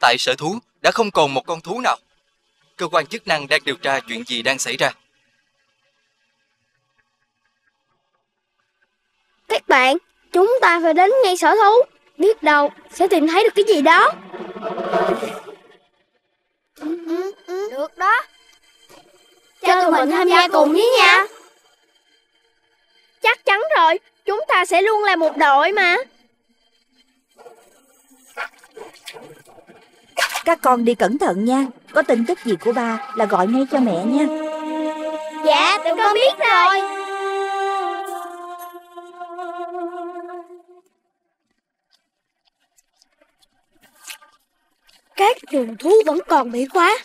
Tại sở thú đã không còn một con thú nào. Cơ quan chức năng đang điều tra chuyện gì đang xảy ra. Các bạn, chúng ta phải đến ngay sở thú. Biết đâu sẽ tìm thấy được cái gì đó. Được đó. Cho tụi mình tham gia cùng với nha. Chắc chắn rồi. Chúng ta sẽ luôn là một đội mà. Các con đi cẩn thận nha. Có tin tức gì của ba là gọi ngay cho mẹ nha. Dạ, tụi con biết rồi. Các chuồng thú vẫn còn bị khóa.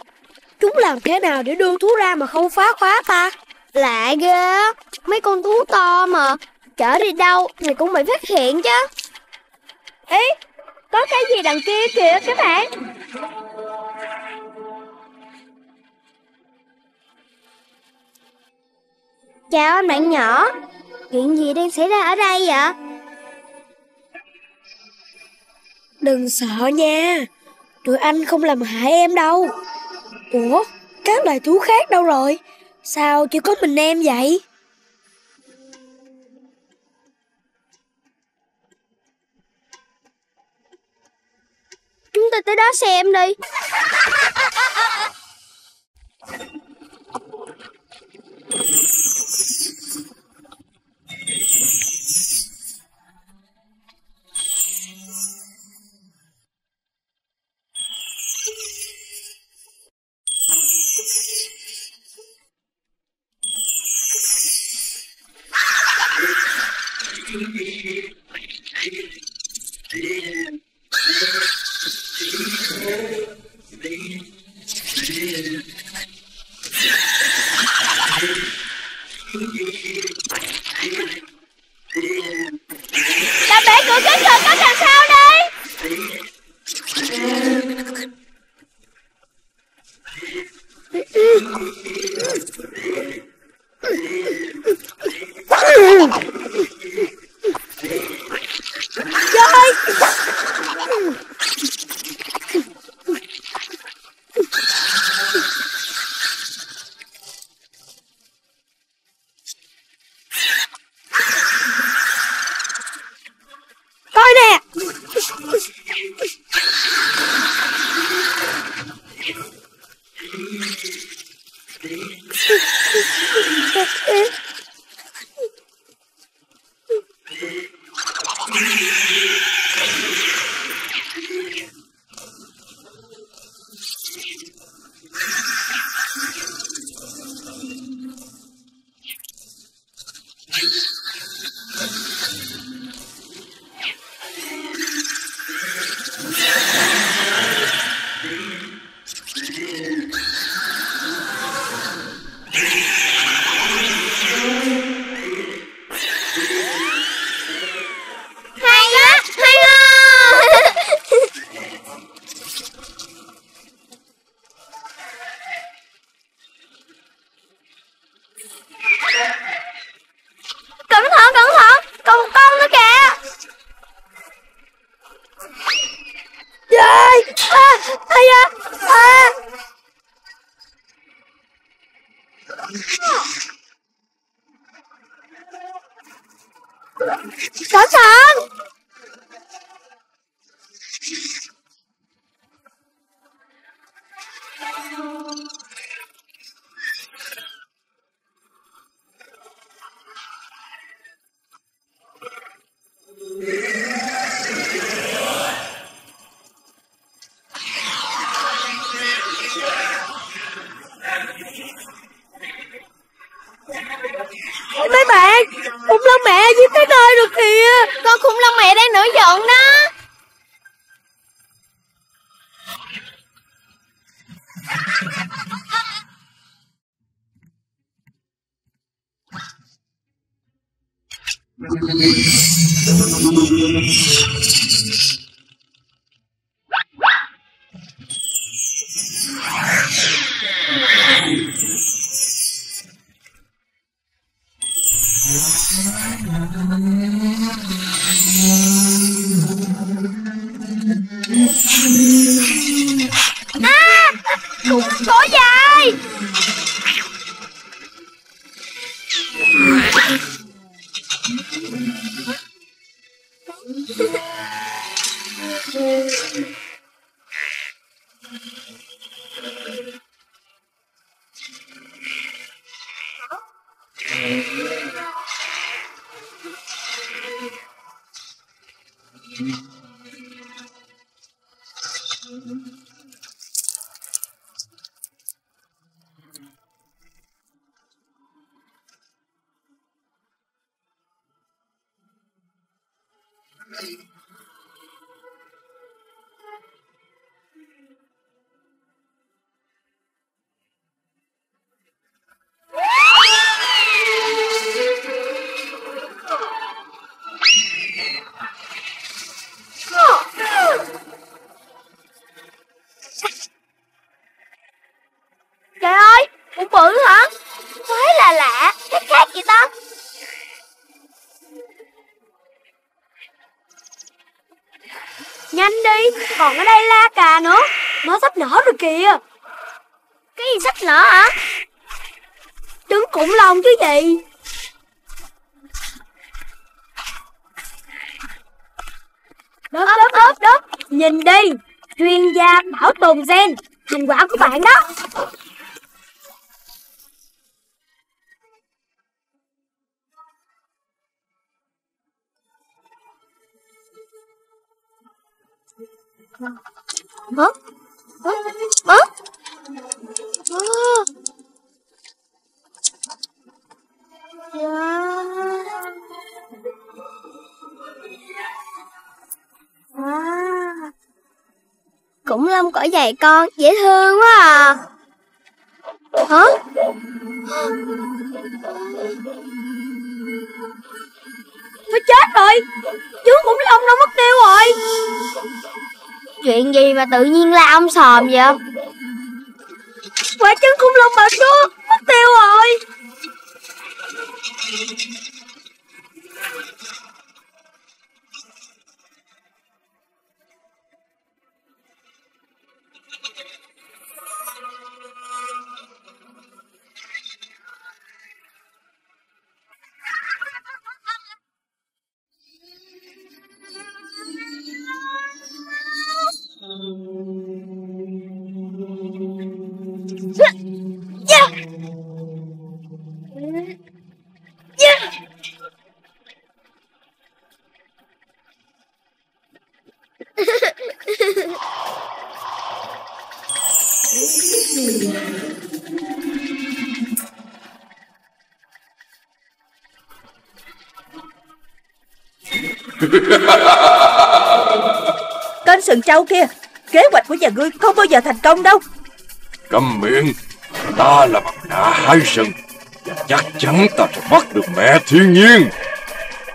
Chúng làm thế nào để đưa thú ra mà không phá khóa ta? Lạ ghê. Mấy con thú to mà chở đi đâu thì cũng bị phát hiện chứ. Ý, có cái gì đằng kia kìa các bạn. Chào anh bạn nhỏ. Chuyện gì đang xảy ra ở đây vậy? Đừng sợ nha. Tụi anh không làm hại em đâu. Ủa, các loài thú khác đâu rồi? Sao chỉ có mình em vậy? Chúng ta tới đó xem đi. Tạm bể cửa kính rồi, có làm sao đây? Cẩn thận! Mấy bạn! Khủng long mẹ với cái nơi rồi kìa. Con khủng long mẹ đang nổi giận đó. Còn ở đây la cà nữa. Nó sắp nở rồi kìa. Cái gì sắp nở hả? Trứng khủng long chứ gì. Đốm, đốm, nhìn đi. Chuyên gia bảo tồn gen, thành quả của bạn đó. Khủng long cỏ dày con dễ thương quá à. Hả? Thôi chết rồi, chú khủng long nó mất tiêu rồi. Chuyện gì mà tự nhiên la ông sòm vậy? Quả trứng khủng long bà xuống mất tiêu rồi. Tên sừng trâu kia, kế hoạch của nhà ngươi không bao giờ thành công đâu. Câm miệng. Ta là mặt nạ hai sừng, chắc chắn ta sẽ bắt được mẹ thiên nhiên.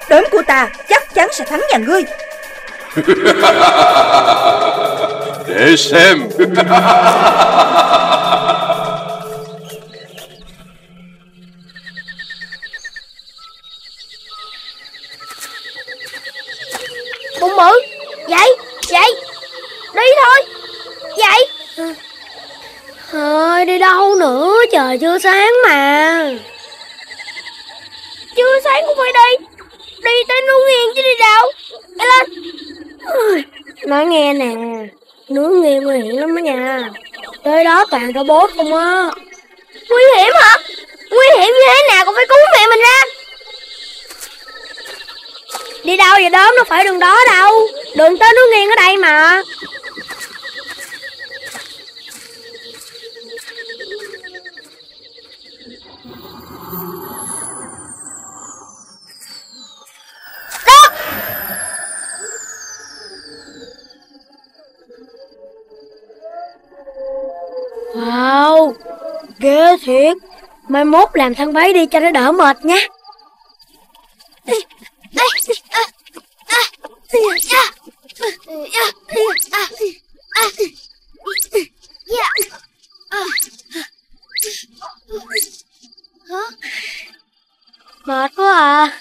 Đốm của ta chắc chắn sẽ thắng nhà ngươi. Để xem. Bụng bự, dậy, dậy, đi thôi, dậy. Thôi đi đâu nữa, trời chưa sáng mà. Chưa sáng cũng phải đi. Đi tới núi Nghiêng chứ đi đâu. Đi lên. Nói nghe nè, núi Nghiêng nguy hiểm lắm đó nha. Tới đó toàn robot không á. Nguy hiểm hả? Nguy hiểm như thế nào cũng phải cứu mẹ mình ra. Đi đâu vậy Đốm, nó phải đường đó đâu. Đường tới núi Nghiêng ở đây mà. Wow, ghê thiệt. Mai mốt làm thang máy đi cho nó đỡ mệt nha. Mệt quá à.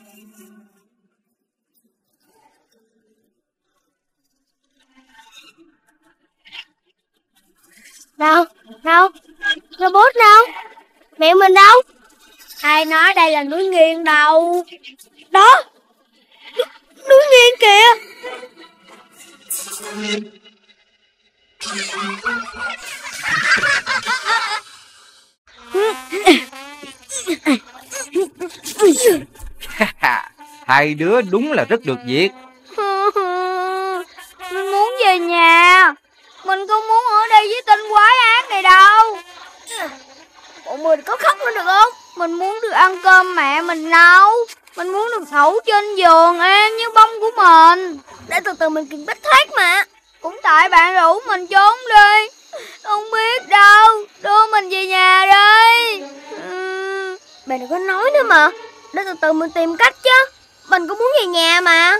Đâu? Đâu? Robot đâu? Mẹ mình đâu? Ai nói đây là núi nghiêng đâu? Đó! Núi nghiêng kìa! Hai đứa đúng là rất được việc. Mình muốn về nhà. Mình không muốn ở đây với tên quái ác này đâu. Bọn mình có khóc nữa được không? Mình muốn được ăn cơm mẹ mình nấu. Mình muốn được ngủ trên giường em như bông của mình. Để từ từ mình kiếm cách thoát mà. Cũng tại bạn rủ mình trốn đi. Không biết đâu. Đưa mình về nhà đi. Bạn đừng có nói nữa mà. Để từ từ mình tìm cách chứ. Mình cũng muốn về nhà mà.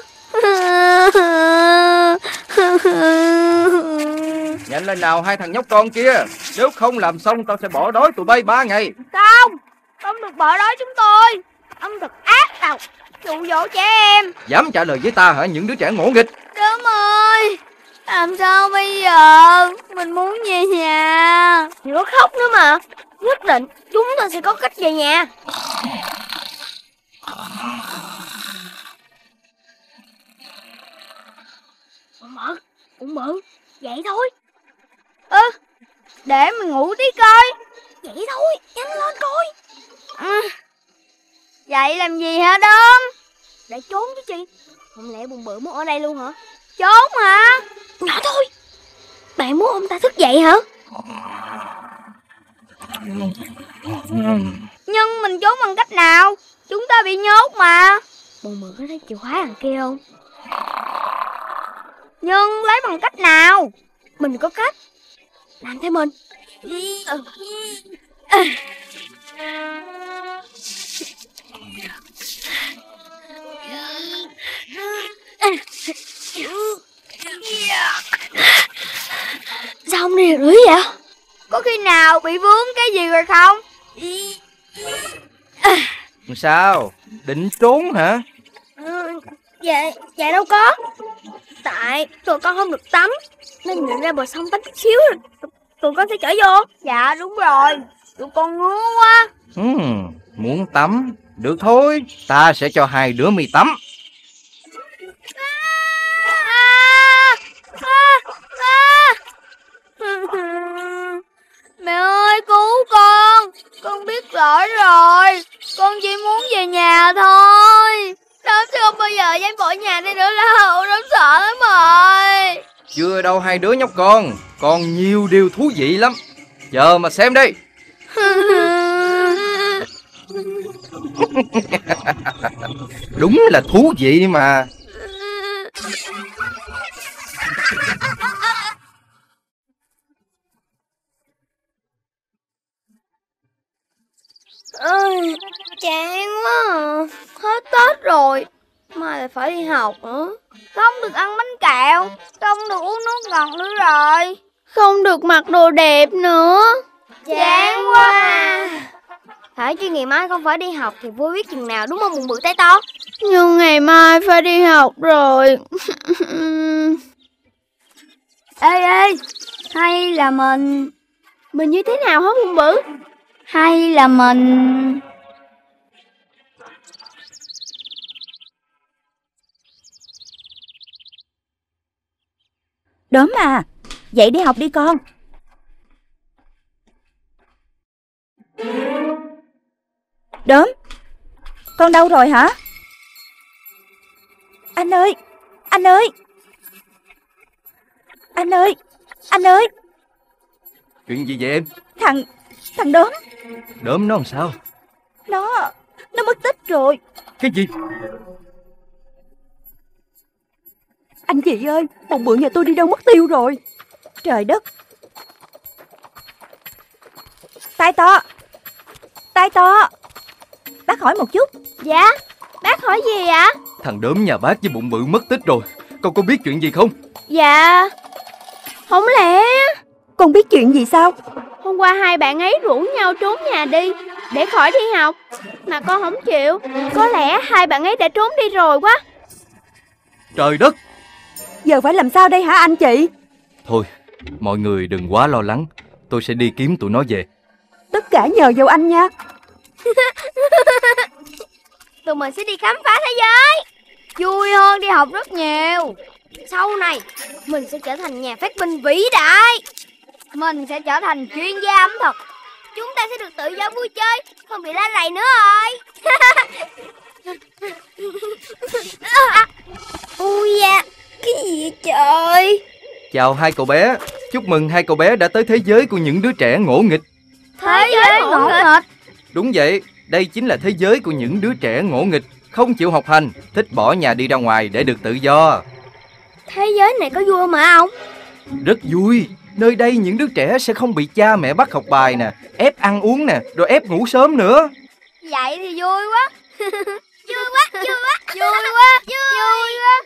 Nhanh lên nào hai thằng nhóc con kia. Nếu không làm xong tao sẽ bỏ đói tụi bay 3 ngày. Không, không được bỏ đói chúng tôi. Ông thật ác độc, dụ dỗ trẻ em. Dám trả lời với ta hả những đứa trẻ ngỗ nghịch? Đốm ơi, làm sao bây giờ? Mình muốn về nhà. Đừng có khóc nữa mà. Nhất định chúng ta sẽ có cách về nhà. Cũng mượn vậy thôi. Ừ, để mình ngủ tí coi. Vậy thôi, nhanh lên coi. Vậy làm gì hả Đốm? Để trốn chứ chị. Không lẽ buồn bự muốn ở đây luôn hả? Trốn hả? Nhỏ thôi. Bạn muốn ông ta thức dậy hả? Nhưng mình trốn bằng cách nào? Chúng ta bị nhốt mà. Buồn bự có thấy chìa khóa đằng kia không? Nhưng lấy bằng cách nào? Mình có cách. Làm theo mình. Sao không đi được nữa vậy? Có khi nào bị vướng cái gì rồi không? Sao? Định trốn hả? Dạ đâu có. Tại tụi con không được tắm nên nhận ra bờ sông tắm chút xíu tụi con sẽ chở vô. Dạ đúng rồi, tụi con ngứa quá. Muốn tắm được thôi, ta sẽ cho hai đứa mì tắm. Mẹ ơi cứu con biết rõ rồi, con chỉ muốn về nhà thôi. Đốm sẽ không bao giờ dám bỏ nhà đi nữa đâu. Đốm sợ lắm rồi. Chưa đâu hai đứa nhóc con. Còn nhiều điều thú vị lắm. Chờ mà xem đi. Đúng là thú vị mà. Chán quá à. Hết Tết rồi, mai lại phải đi học nữa. Không được ăn bánh kẹo, không được uống nước ngọt nữa rồi, không được mặc đồ đẹp nữa. Chán quá à. Phải chứ ngày mai không phải đi học thì vui biết chừng nào đúng không buồn bự tay to. Nhưng ngày mai phải đi học rồi. Ê, hay là mình như thế nào hả buồn bự? Hay là mình... Đốm à, Dậy đi học đi con. Đốm, con đâu rồi hả? Anh ơi, anh ơi, anh ơi, anh ơi. Chuyện gì vậy em? Thằng Đốm. Đốm nó làm sao? Nó mất tích rồi. Cái gì? Anh chị ơi, bọn bự nhà tôi đi đâu mất tiêu rồi. Trời đất. Tai to, tai to. Bác hỏi một chút. Dạ, bác hỏi gì ạ? Thằng Đốm nhà bác với bụng bự mất tích rồi. Con có biết chuyện gì không? Dạ, không lẽ... Con biết chuyện gì sao? Hôm qua hai bạn ấy rủ nhau trốn nhà đi để khỏi đi học, mà con không chịu. Có lẽ hai bạn ấy đã trốn đi rồi quá. Trời đất. Giờ phải làm sao đây hả anh chị? Thôi, mọi người đừng quá lo lắng. Tôi sẽ đi kiếm tụi nó về. Tất cả nhờ vào anh nha. Tụi mình sẽ đi khám phá thế giới, vui hơn đi học rất nhiều. Sau này mình sẽ trở thành nhà phát minh vĩ đại. Mình sẽ trở thành chuyên gia ẩm thực. Chúng ta sẽ được tự do vui chơi, không bị la rầy nữa rồi. Ui da, cái gì vậy trời? Chào hai cậu bé. Chúc mừng hai cậu bé đã tới thế giới của những đứa trẻ ngỗ nghịch. Thế giới ngỗ nghịch? Đúng vậy, đây chính là thế giới của những đứa trẻ ngỗ nghịch, không chịu học hành, thích bỏ nhà đi ra ngoài để được tự do. Thế giới này có vui mà ông? Rất vui. Nơi đây những đứa trẻ sẽ không bị cha mẹ bắt học bài nè, ép ăn uống nè, rồi ép ngủ sớm nữa. Vậy thì vui quá. Vui quá, vui quá, vui quá, vui quá.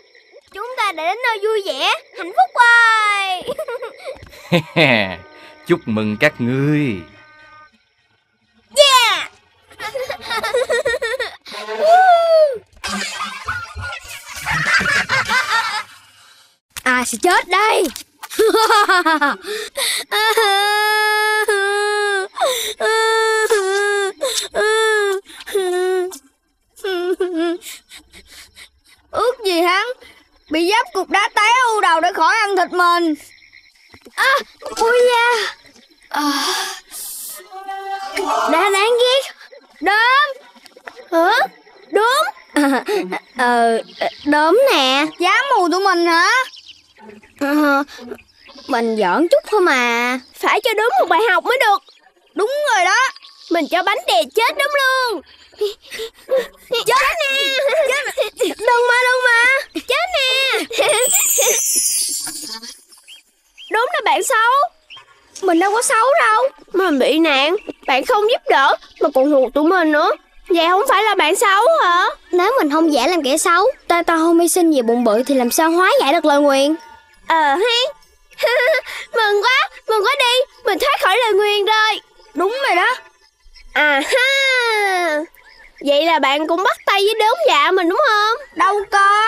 Chúng ta đã đến nơi vui vẻ, hạnh phúc rồi. Chúc mừng các ngươi. Yeah. Ai sẽ chết đây? Ước gì hắn bị giáp cục đá téo đầu để khỏi ăn thịt mình. Ui da, đã đáng ghét. Đốm hả? Đốm Đốm nè, dám mù tụi mình hả? Mình giỡn chút thôi mà. Phải cho Đốm một bài học mới được. Đúng rồi đó. Mình cho bánh đè chết Đốm luôn. Chết nè. Đừng mà. Chết nè. Đốm là bạn xấu. Mình đâu có xấu đâu. Mình bị nạn, bạn không giúp đỡ mà còn hù tụi mình nữa. Vậy không phải là bạn xấu hả? Nếu mình không giả làm kẻ xấu, ta không hy sinh về bụng bự thì làm sao hóa giải được lời nguyền. Hay. Mừng quá đi, mình thoát khỏi lời nguyền rồi. Đúng rồi đó. Ha. Vậy là bạn cũng bắt tay với Đốm dạ mình đúng không? Đâu có,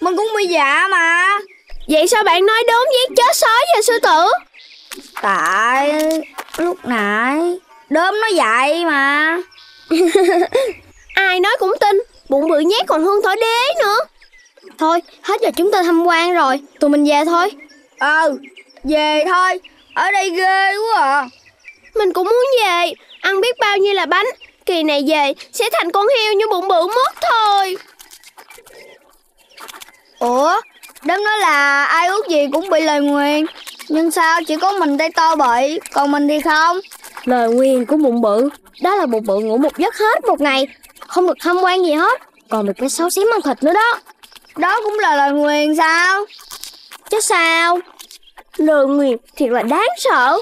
mình cũng bị dạ mà. Vậy sao bạn nói Đốm giết chết sói và sư tử? Tại lúc nãy Đốm nó dạy mà. Ai nói cũng tin, bụng bự nhát còn hơn thỏ đế nữa. Thôi, hết giờ chúng ta tham quan rồi, tụi mình về thôi. Về thôi, ở đây ghê quá à. Mình cũng muốn về, ăn biết bao nhiêu là bánh. Kỳ này về sẽ thành con heo như bụng bự mất thôi. Ủa, Đốm nói là ai ước gì cũng bị lời nguyền, nhưng sao chỉ có mình tay to bị, còn mình thì không? Lời nguyền của bụng bự, đó là bụng bự ngủ một giấc hết một ngày, không được tham quan gì hết, còn được cái xấu xí ăn thịt nữa đó. Đó cũng là lời nguyền sao? Chứ sao? Lời nguyền thiệt là đáng sợ.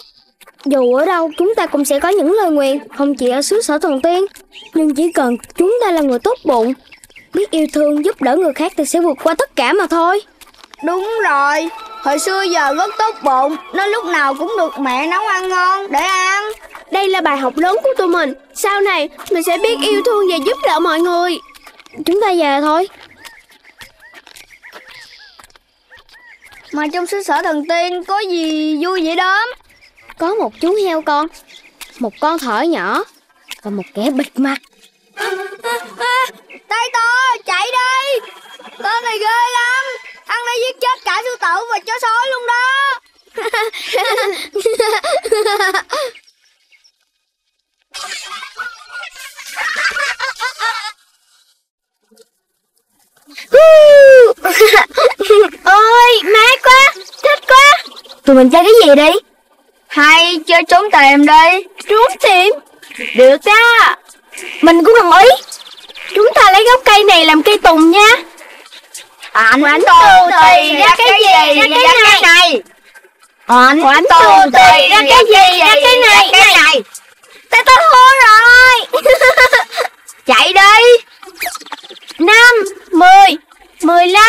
Dù ở đâu chúng ta cũng sẽ có những lời nguyền, không chỉ ở xứ sở thần tiên. Nhưng chỉ cần chúng ta là người tốt bụng, biết yêu thương giúp đỡ người khác thì sẽ vượt qua tất cả mà thôi. Đúng rồi, hồi xưa giờ rất tốt bụng nên lúc nào cũng được mẹ nấu ăn ngon để ăn. Đây là bài học lớn của tụi mình. Sau này mình sẽ biết yêu thương và giúp đỡ mọi người. Chúng ta về thôi. Mà trong xứ sở thần tiên có gì vui vậy Đốm? Có một chú heo con, một con thỏ nhỏ và một kẻ bịt mặt. Tay to, chạy đi. Con này ghê lắm. Ăn nó giết chết cả sư tử và chó sói luôn đó. Ôi, mát quá, thích quá. Tụi mình chơi cái gì đi? Hay chơi trốn tìm đi. Trốn tìm? Được đó. Mình cũng đồng ý. Chúng ta lấy gốc cây này làm cây tùng nha. Anh tù tì ra cái gì ra cái này. Anh tù tì ra cái gì ra cái này. Cái này tao thua rồi. Chạy đi. 5, 10, 15,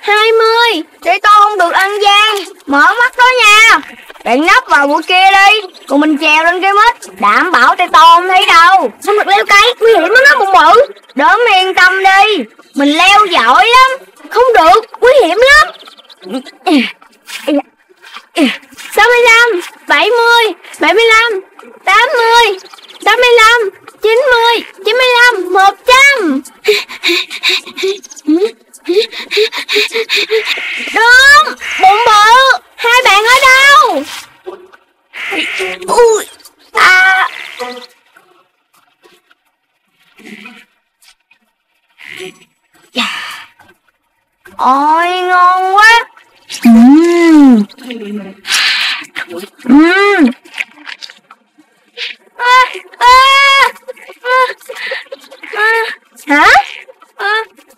20. Để tao không được ăn gian. Mở mắt đó nha. Bạn nấp vào mũi kia đi. Còn mình trèo lên cái mít. Đảm bảo tay to không thấy đâu. Không được leo cây, nguy hiểm lắm đó bụng bự. Đốm yên tâm đi. Mình leo giỏi lắm. Không được, nguy hiểm lắm. 65, 70, 75, 80, 85, 90, 95, 100. Đốm, bụng bự, hai bạn ở đâu? Ui, ôi ngon quá. Hả?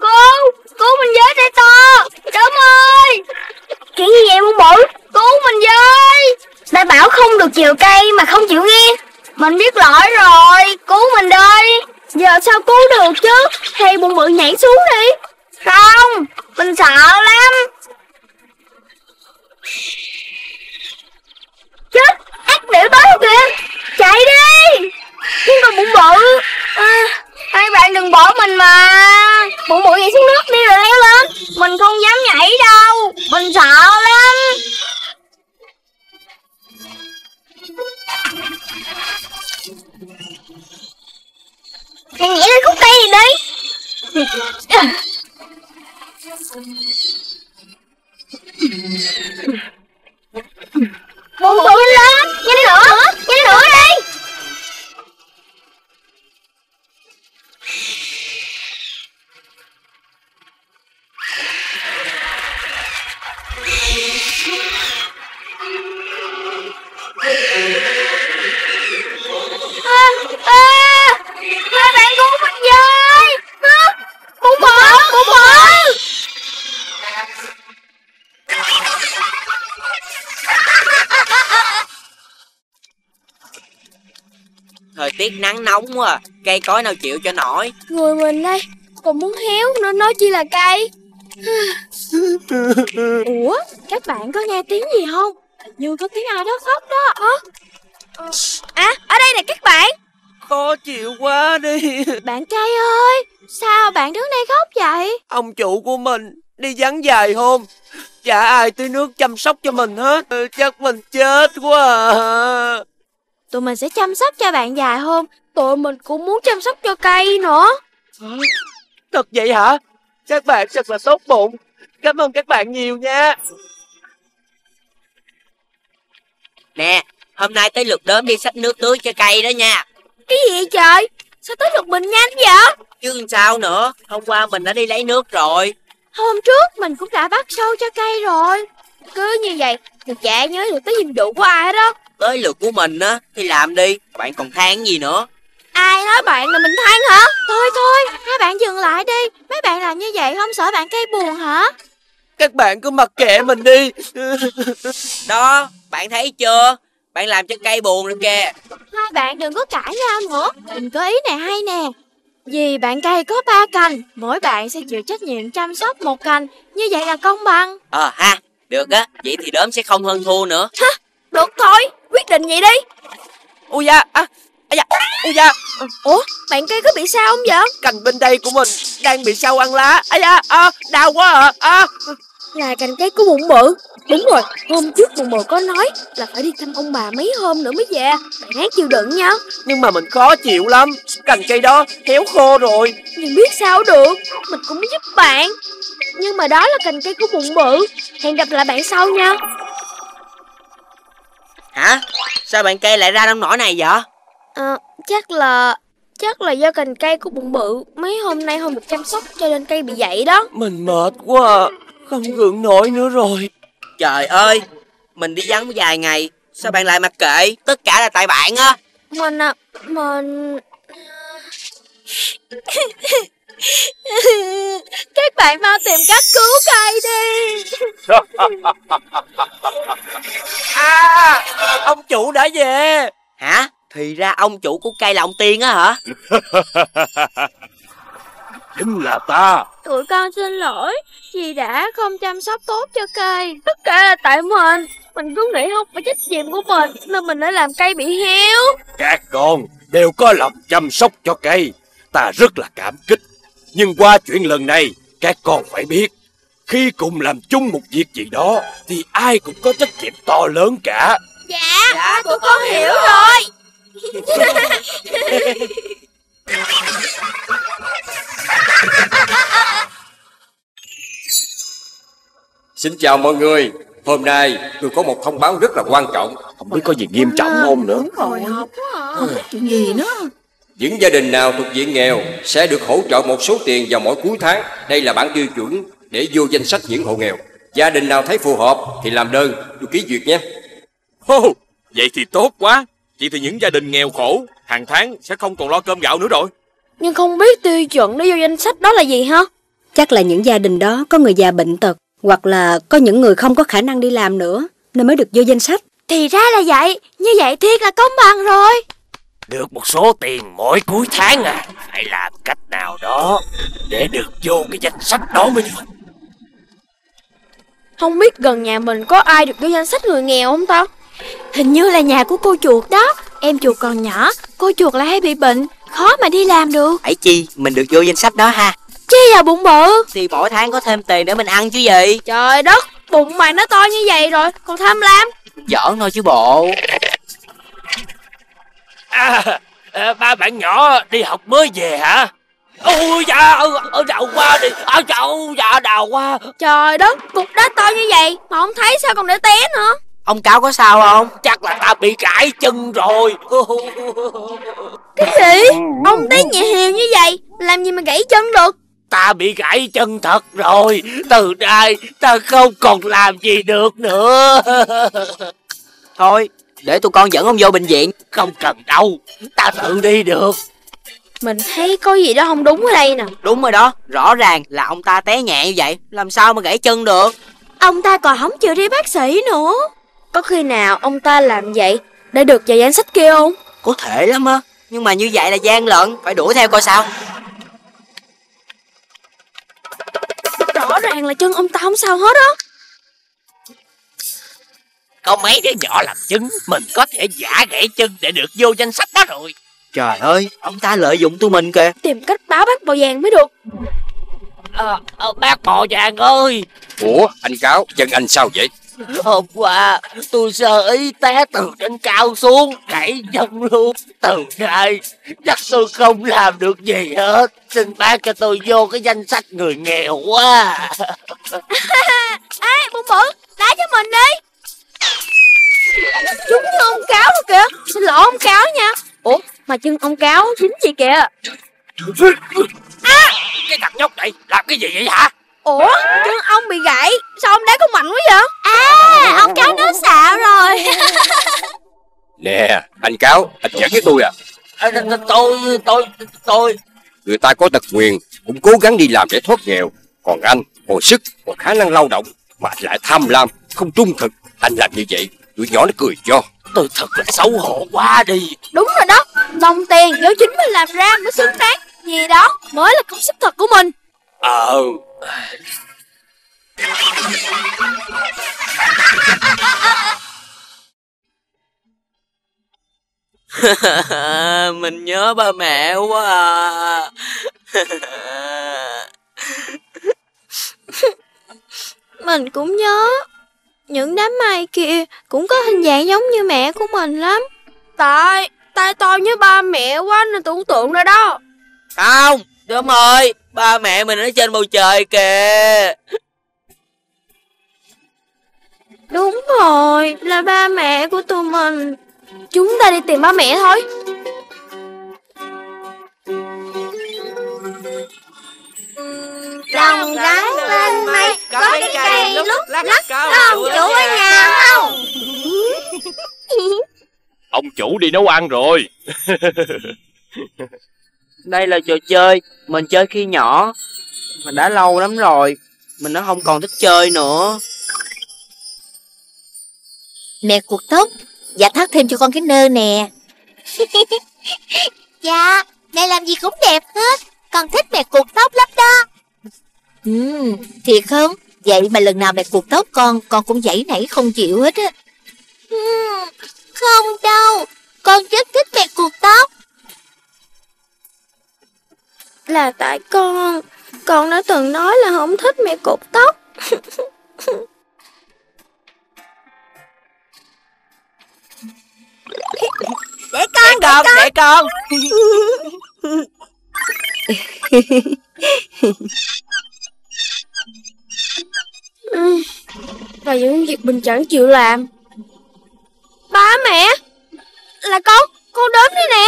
Cứu mình với tay to. Đốm ơi. Chuyện gì vậy bụng bự? Cứu mình với. Đã bảo không được chiều cây mà không chịu nghe. Mình biết lỗi rồi. Cứu mình đi. Giờ sao cứu được chứ? Hay bụng bự nhảy xuống đi. Không, mình sợ lắm. Chết, ác điểu tới rồi kìa. Chạy đi. Nhưng mà bụng bự hai bạn đừng bỏ mình mà. Bụng bự nhảy xuống nước đi rồi leo lên. Mình không dám nhảy đâu. Mình sợ lắm. Mày nhảy lên khúc cây gì đi. Bụng bự lên. Nhanh nữa. Nhanh nữa đi. Hai bạn cứu mình với. Bụng bự, bụng bự. Thời tiết nắng nóng quá, cây cối nào chịu cho nổi. Người mình đây còn muốn héo nữa, nói chi là cây. Ủa, các bạn có nghe tiếng gì không? Như có tiếng ai đó khóc đó. Ở đây nè các bạn. Khó chịu quá đi. Bạn trai ơi, sao bạn đứng đây khóc vậy? Ông chủ của mình đi vắng vài hôm, chả ai tưới nước chăm sóc cho mình hết. Chắc mình chết quá à. Tụi mình sẽ chăm sóc cho bạn vài hôm. Tụi mình cũng muốn chăm sóc cho cây nữa. Thật vậy hả? Các bạn thật là tốt bụng. Cảm ơn các bạn nhiều nha. Nè, hôm nay tới lượt Đốm đi xách nước tưới cho cây đó nha. Cái gì vậy trời? Sao tới lượt mình nhanh vậy? Chứ sao nữa, hôm qua mình đã đi lấy nước rồi. Hôm trước mình cũng đã bắt sâu cho cây rồi. Cứ như vậy, mình chạy nhớ được tới nhiệm vụ của ai hết đó. Tới lượt của mình á, thì làm đi. Bạn còn than gì nữa? Ai nói bạn là mình than hả? Thôi, hai bạn dừng lại đi. Mấy bạn làm như vậy không sợ bạn cây buồn hả? Các bạn cứ mặc kệ mình đi. Đó, bạn thấy chưa? Bạn làm cho cây buồn rồi kìa. Hai bạn đừng có cãi nhau nữa. Mình có ý này hay nè. Vì bạn cây có 3 cành, mỗi bạn sẽ chịu trách nhiệm chăm sóc 1 cành. Như vậy là công bằng. Ha, được á. Vậy thì Đốm sẽ không hơn thua nữa. Ha, được thôi, quyết định vậy đi. Ui da, ui da. Ủa, bạn cây có bị sao không vậy? Cành bên đây của mình đang bị sâu ăn lá. Đau quá à. Là cành cây của bụng bự. Đúng rồi, hôm trước bụng bự có nói là phải đi thăm ông bà mấy hôm nữa mới về. Bạn ráng chịu đựng nha. Nhưng mà mình khó chịu lắm. Cành cây đó héo khô rồi. Nhưng biết sao được, mình cũng giúp bạn. Nhưng mà đó là cành cây của bụng bự. Hẹn gặp lại bạn sau nha. Hả? Sao bạn cây lại ra nông nổi này vậy? Chắc là do cành cây của bụng bự mấy hôm nay không được chăm sóc cho nên cây bị vậy đó. Mình mệt quá, không gượng nổi nữa rồi. Trời ơi, mình đi vắng vài ngày sao bạn lại mặc kệ? Tất cả là tại bạn á. Mình các bạn mau tìm cách cứu cây đi. À, ông chủ đã về hả? Thì ra ông chủ của cây là ông Tiên á hả? Chính là ta. Tụi con xin lỗi vì đã không chăm sóc tốt cho cây. Tất cả là tại mình. Mình cứ nghĩ không phải trách nhiệm của mình nên mình đã làm cây bị héo. Các con đều có lòng chăm sóc cho cây, ta rất là cảm kích. Nhưng qua chuyện lần này, các con phải biết, khi cùng làm chung một việc gì đó thì ai cũng có trách nhiệm to lớn cả. Dạ, tụi con hiểu rồi. Xin chào mọi người. Hôm nay tôi có một thông báo rất là quan trọng. Không biết có gì nghiêm trọng không nữa. Đúng rồi, không biết chuyện gì nữa. Những gia đình nào thuộc diện nghèo sẽ được hỗ trợ một số tiền vào mỗi cuối tháng. Đây là bản tiêu chuẩn để vô danh sách những hộ nghèo. Gia đình nào thấy phù hợp thì làm đơn, tôi ký duyệt nhé. Oh, vậy thì tốt quá. Vậy thì những gia đình nghèo khổ hàng tháng sẽ không còn lo cơm gạo nữa rồi. Nhưng không biết tiêu chuẩn để vô danh sách đó là gì hả? Chắc là những gia đình đó có người già bệnh tật, hoặc là có những người không có khả năng đi làm nữa nên mới được vô danh sách. Thì ra là vậy. Như vậy thiệt là công bằng rồi. Được một số tiền mỗi cuối tháng à. Phải làm cách nào đó để được vô cái danh sách đó mới được. Không biết gần nhà mình có ai được vô danh sách người nghèo không ta? Hình như là nhà của cô chuột đó. Em chuột còn nhỏ, cô chuột lại hay bị bệnh, khó mà đi làm được. Ấy chi mình được vô danh sách đó ha. Chi là bụng bự thì mỗi tháng có thêm tiền để mình ăn chứ gì. Trời đất, bụng mày nó to như vậy rồi còn tham lam. Giỡn thôi chứ bộ. Ba bạn nhỏ đi học mới về hả? Ôi da, đau quá đi. Ôi da, đau quá. Trời đất, cục đất to như vậy mà không thấy sao còn để té nữa. Ông Cáo có sao không? Chắc là ta bị gãy chân rồi. Cái gì? Ông té nhẹ hiền như vậy, làm gì mà gãy chân được? Ta bị gãy chân thật rồi. Từ nay ta không còn làm gì được nữa. Thôi, để tụi con dẫn ông vô bệnh viện. Không cần đâu, ta tự đi được. Mình thấy có gì đó không đúng ở đây nè. Đúng rồi đó, rõ ràng là ông ta té nhẹ như vậy, làm sao mà gãy chân được? Ông ta còn không chịu đi bác sĩ nữa. Có khi nào ông ta làm vậy để được vào danh sách kia không? Có thể lắm á. Nhưng mà như vậy là gian lận, phải đuổi theo coi sao. Rõ ràng là chân ông ta không sao hết á. Có mấy đứa nhỏ làm chứng, mình có thể giả gãy chân để được vô danh sách đó rồi. Trời ơi, ông ta lợi dụng tụi mình kìa. Tìm cách báo bác Bò Vàng mới được. Bác Bò Vàng ơi. Ủa, anh Cáo, chân anh sao vậy? Hôm qua tôi sơ ý té từ trên cao xuống, gãy chân luôn. Từ nay chắc tôi không làm được gì hết. Xin bác cho tôi vô cái danh sách người nghèo quá. Ê, bụng bự, đá cho mình đi. Đúng như ông Cáo rồi kìa. Xin lỗi ông Cáo nha. Ủa, mà chân ông Cáo dính gì kìa? À, cái thằng nhóc này làm cái gì vậy hả? Ủa, chân ông bị gãy, sao ông đá không mạnh quá vậy? À, ông Cáo nó xạo rồi. Nè, anh Cáo, anh dẫn với tôi à? Tôi. Người ta có đặc quyền, cũng cố gắng đi làm để thoát nghèo. Còn anh, hồi sức, còn khả năng lao động, mà anh lại tham lam, không trung thực. Anh làm như vậy, tụi nhỏ nó cười cho. Tôi thật là xấu hổ quá đi. Đúng rồi đó, đồng tiền do chính mình làm ra mới xứng đáng. Vì đó mới là công sức thật của mình. Mình nhớ ba mẹ quá à. Mình cũng nhớ. Những đám mây kia cũng có hình dạng giống như mẹ của mình lắm. Tại to như ba mẹ quá nên tưởng tượng ra đó. Không, Đốm ơi, ba mẹ mình ở trên bầu trời kìa. Đúng rồi, là ba mẹ của tụi mình. Chúng ta đi tìm ba mẹ thôi. Đồng gắn lên mây, có cái cây lúc lắc, có ông chủ ở nhà không? Ông chủ đi nấu ăn rồi. Đây là trò chơi mình chơi khi nhỏ, mình đã lâu lắm rồi, mình nó không còn thích chơi nữa. Mẹ cuột tóc, dạ thắt thêm cho con cái nơ nè. Dạ, mẹ làm gì cũng đẹp hết, con thích mẹ cuột tóc lắm đó. Ừ, thiệt không? Vậy mà lần nào mẹ cuột tóc con cũng dãy nảy không chịu hết á. Không đâu, con rất thích mẹ cuột tóc. Là tại con đã từng nói là không thích mẹ cột tóc. Để con. Là những việc mình chẳng chịu làm. Ba mẹ, là con đến đây nè.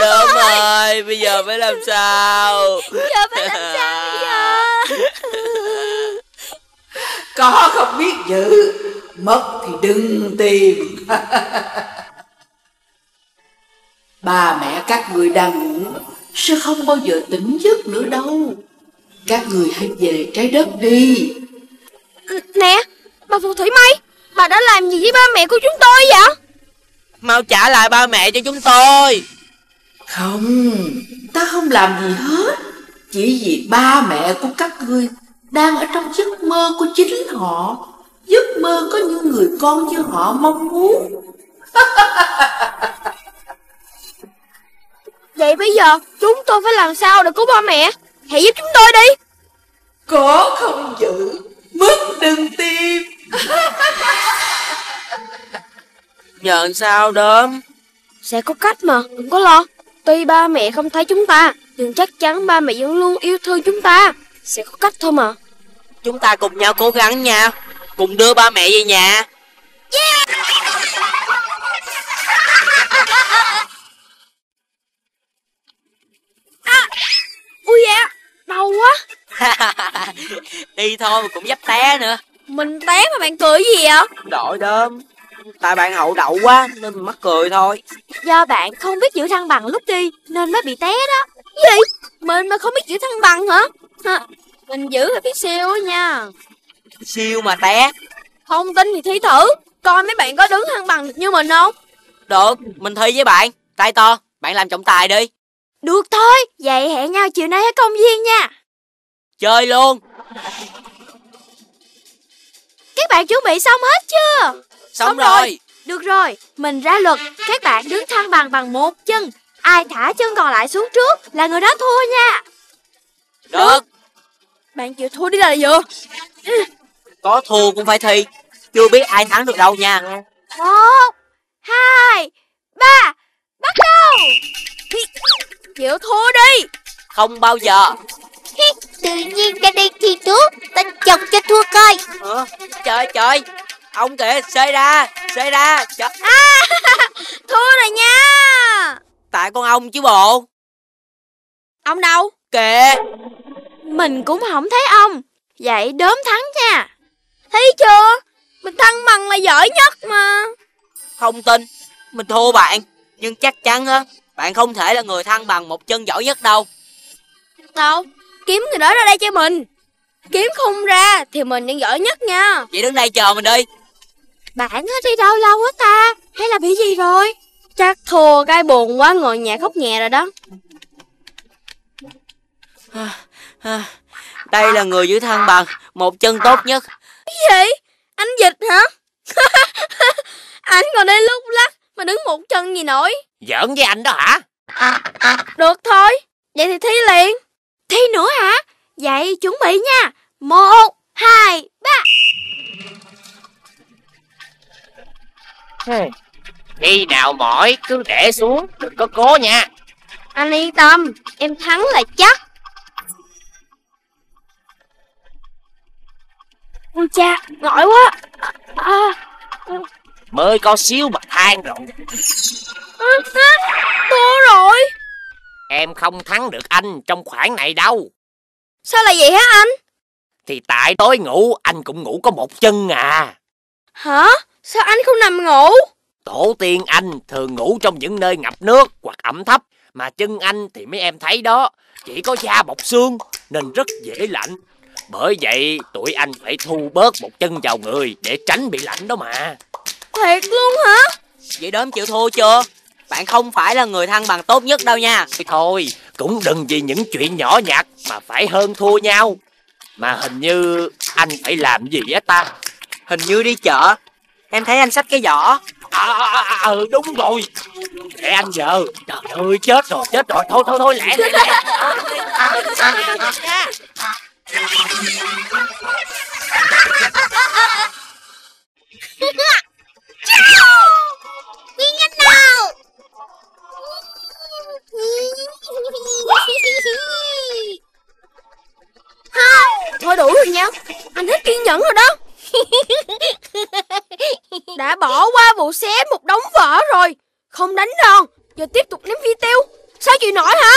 Đốm ơi, bây giờ phải làm sao? Có không biết giữ, mất thì đừng tìm. Ba mẹ các người đang ngủ sẽ không bao giờ tỉnh giấc nữa đâu. Các người hãy về trái đất đi. Nè, bà phù thủy Mây, bà đã làm gì với ba mẹ của chúng tôi vậy? Mau trả lại ba mẹ cho chúng tôi. Không, ta không làm gì hết. Chỉ vì ba mẹ của các ngươi đang ở trong giấc mơ của chính họ. Giấc mơ có những người con như họ mong muốn. Vậy bây giờ chúng tôi phải làm sao để cứu ba mẹ? Hãy giúp chúng tôi đi. Có không giữ, mất đừng tìm. Giờ sao Đốm? Sẽ có cách mà, đừng có lo. Tuy ba mẹ không thấy chúng ta, nhưng chắc chắn ba mẹ vẫn luôn yêu thương chúng ta. Sẽ có cách thôi mà. Chúng ta cùng nhau cố gắng nha, cùng đưa ba mẹ về nhà. Yeah! Ui da, đau quá. Đi thôi mà cũng dám té nữa. Mình té mà bạn cười gì vậy? Đội Đốm, tại bạn hậu đậu quá nên mình mắc cười thôi. Do bạn không biết giữ thăng bằng lúc đi nên mới bị té đó. Gì? Mình mà không biết giữ thăng bằng hả? Mình giữ là biết siêu á nha. Siêu mà té. Không tin thì thi thử, coi mấy bạn có đứng thăng bằng được như mình không. Được, mình thi với bạn. Tay to, bạn làm trọng tài đi. Được thôi, vậy hẹn nhau chiều nay ở công viên nha. Chơi luôn. Các bạn chuẩn bị xong hết chưa? Xong rồi. Được rồi, mình ra luật. Các bạn đứng thăng bằng bằng một chân. Ai thả chân còn lại xuống trước là người đó thua nha. Được. Bạn chịu thua đi là vừa. Có thua cũng phải thi. Chưa biết ai thắng được đâu nha. 1, 2, 3. Bắt đầu. Chịu thua đi. Không bao giờ. Tự nhiên ra đây thi trước. Tên chồng cho thua coi. Trời. Ông kìa, xơi ra. Trời. Thua rồi nha. Tại con ông chứ bộ. Ông đâu? Kìa. Mình cũng không thấy ông. Vậy Đốm thắng nha. Thấy chưa? Mình thăng bằng là giỏi nhất mà. Không tin, mình thua bạn. Nhưng chắc chắn á, bạn không thể là người thăng bằng một chân giỏi nhất đâu. Đâu? Kiếm người đó ra đây cho mình. Kiếm không ra thì mình vẫn giỏi nhất nha. Vậy đứng đây chờ mình đi. Bạn đi đâu lâu quá ta? Hay là bị gì rồi? Chắc thua cái buồn quá ngồi nhà khóc nhẹ rồi đó. Đây là người giữ thăng bằng một chân tốt nhất. Cái gì? Anh Dịch hả? Anh còn đây lúc lắc mà đứng một chân gì nổi. Giỡn với anh đó hả? Được thôi, vậy thì thi liền. Thi nữa hả? Vậy chuẩn bị nha. 1, 2, 3. Khi nào mỏi cứ để xuống, đừng có cố nha. Anh yên tâm, em thắng là chắc. Ôi cha, ngỏi quá Mới có xíu mà than rồi. Thua rồi. Em không thắng được anh trong khoảng này đâu. Sao lại vậy hả anh? Thì tại tối ngủ anh cũng ngủ có một chân à. Hả? Sao anh không nằm ngủ? Tổ tiên anh thường ngủ trong những nơi ngập nước hoặc ẩm thấp. Mà chân anh thì mấy em thấy đó, chỉ có da bọc xương nên rất dễ lạnh. Bởi vậy tụi anh phải thu bớt một chân vào người để tránh bị lạnh đó mà. Thiệt luôn hả? Vậy Đốm chịu thua chưa? Bạn không phải là người thăng bằng tốt nhất đâu nha. Thôi cũng đừng vì những chuyện nhỏ nhặt mà phải hơn thua nhau. Mà hình như anh phải làm gì á ta? Hình như đi chợ. Em thấy anh xách cái giỏ. Đúng rồi. Để anh giờ. Trời ơi chết rồi. Thôi lẹ. Nhìn anh nào. Thôi đủ rồi nha. Anh hết kiên nhẫn rồi đó. Đã bỏ qua vụ xé một đống vỡ rồi. Không đánh đòn, giờ tiếp tục ném phi tiêu. Sao chịu nổi hả?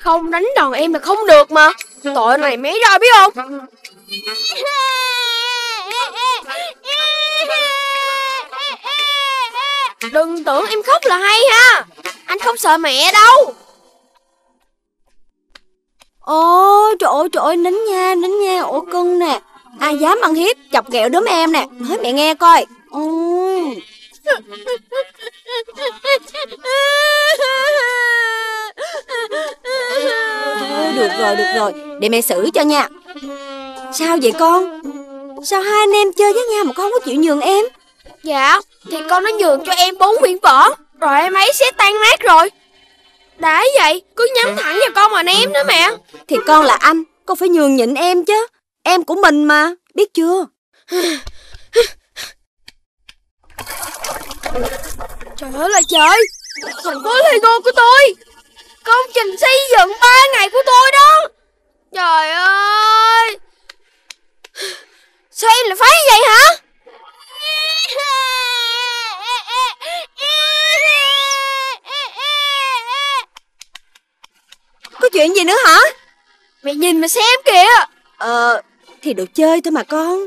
Không đánh đòn em là không được mà. Tội này mé ra biết không? Đừng tưởng em khóc là hay ha. Anh không sợ mẹ đâu. Ôi trời ơi, nín nha. Ổ cưng nè, ai dám ăn hiếp chọc ghẹo đốm em nè, nói mẹ nghe coi. Thôi được rồi, để mẹ xử cho nha. Sao vậy con? Sao hai anh em chơi với nhau mà con không có chịu nhường em? Dạ thì con nó nhường cho em 4 quyển vở rồi em ấy sẽ tan nát rồi. Đã vậy cứ nhắm thẳng vào con mà ném nữa mẹ. Thì con là anh, con phải nhường nhịn em chứ. Em của mình mà, biết chưa? Trời ơi là trời, còn có Lego của tôi, công trình xây dựng 3 ngày của tôi đó. Trời ơi, sao em lại phải như vậy hả? Có chuyện gì nữa hả? Mẹ nhìn mà xem kìa. Thì đồ chơi thôi mà con.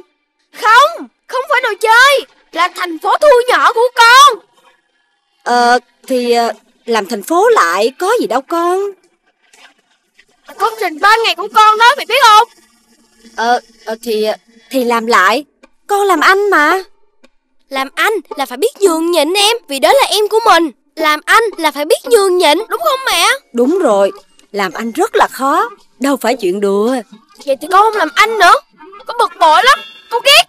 Không phải đồ chơi, là thành phố thu nhỏ của con. Thì làm thành phố lại có gì đâu con. Công trình 3 ngày của con đó mày biết không? Thì làm lại. Con làm anh mà. Làm anh là phải biết nhường nhịn em, vì đó là em của mình. Làm anh là phải biết nhường nhịn, đúng không mẹ? Đúng rồi, làm anh rất là khó, đâu phải chuyện đùa. Vậy thì con không làm anh nữa, con bực bội lắm, con ghét.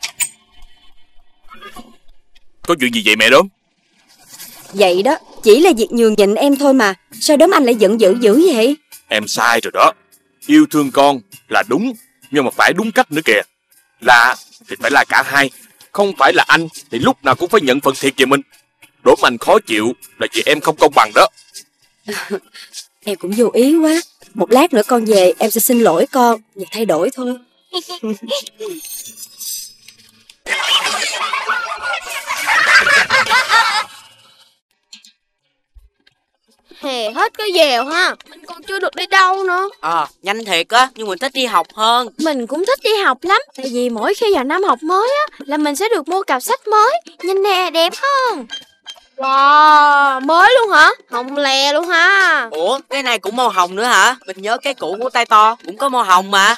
Có chuyện gì vậy mẹ Đốm? Vậy đó, chỉ là việc nhường nhịn em thôi mà, sao Đốm anh lại giận dữ vậy? Em sai rồi đó, yêu thương con là đúng, nhưng mà phải đúng cách nữa kìa. Là thì phải là cả hai, không phải là anh thì lúc nào cũng phải nhận phần thiệt về mình. Đốm anh khó chịu là vì em không công bằng đó. Em cũng vô ý quá. Một lát nữa con về em sẽ xin lỗi con và thay đổi thôi. Hè hết cái dèo ha. Mình còn chưa được đi đâu nữa. Nhanh thiệt á, nhưng mình thích đi học hơn. Mình cũng thích đi học lắm. Tại vì mỗi khi vào năm học mới á là mình sẽ được mua cặp sách mới. Nhìn nè, đẹp không? Wow, mới luôn hả? Hồng lè luôn ha. Ủa, cái này cũng màu hồng nữa hả? Mình nhớ cái cũ của tay to cũng có màu hồng mà.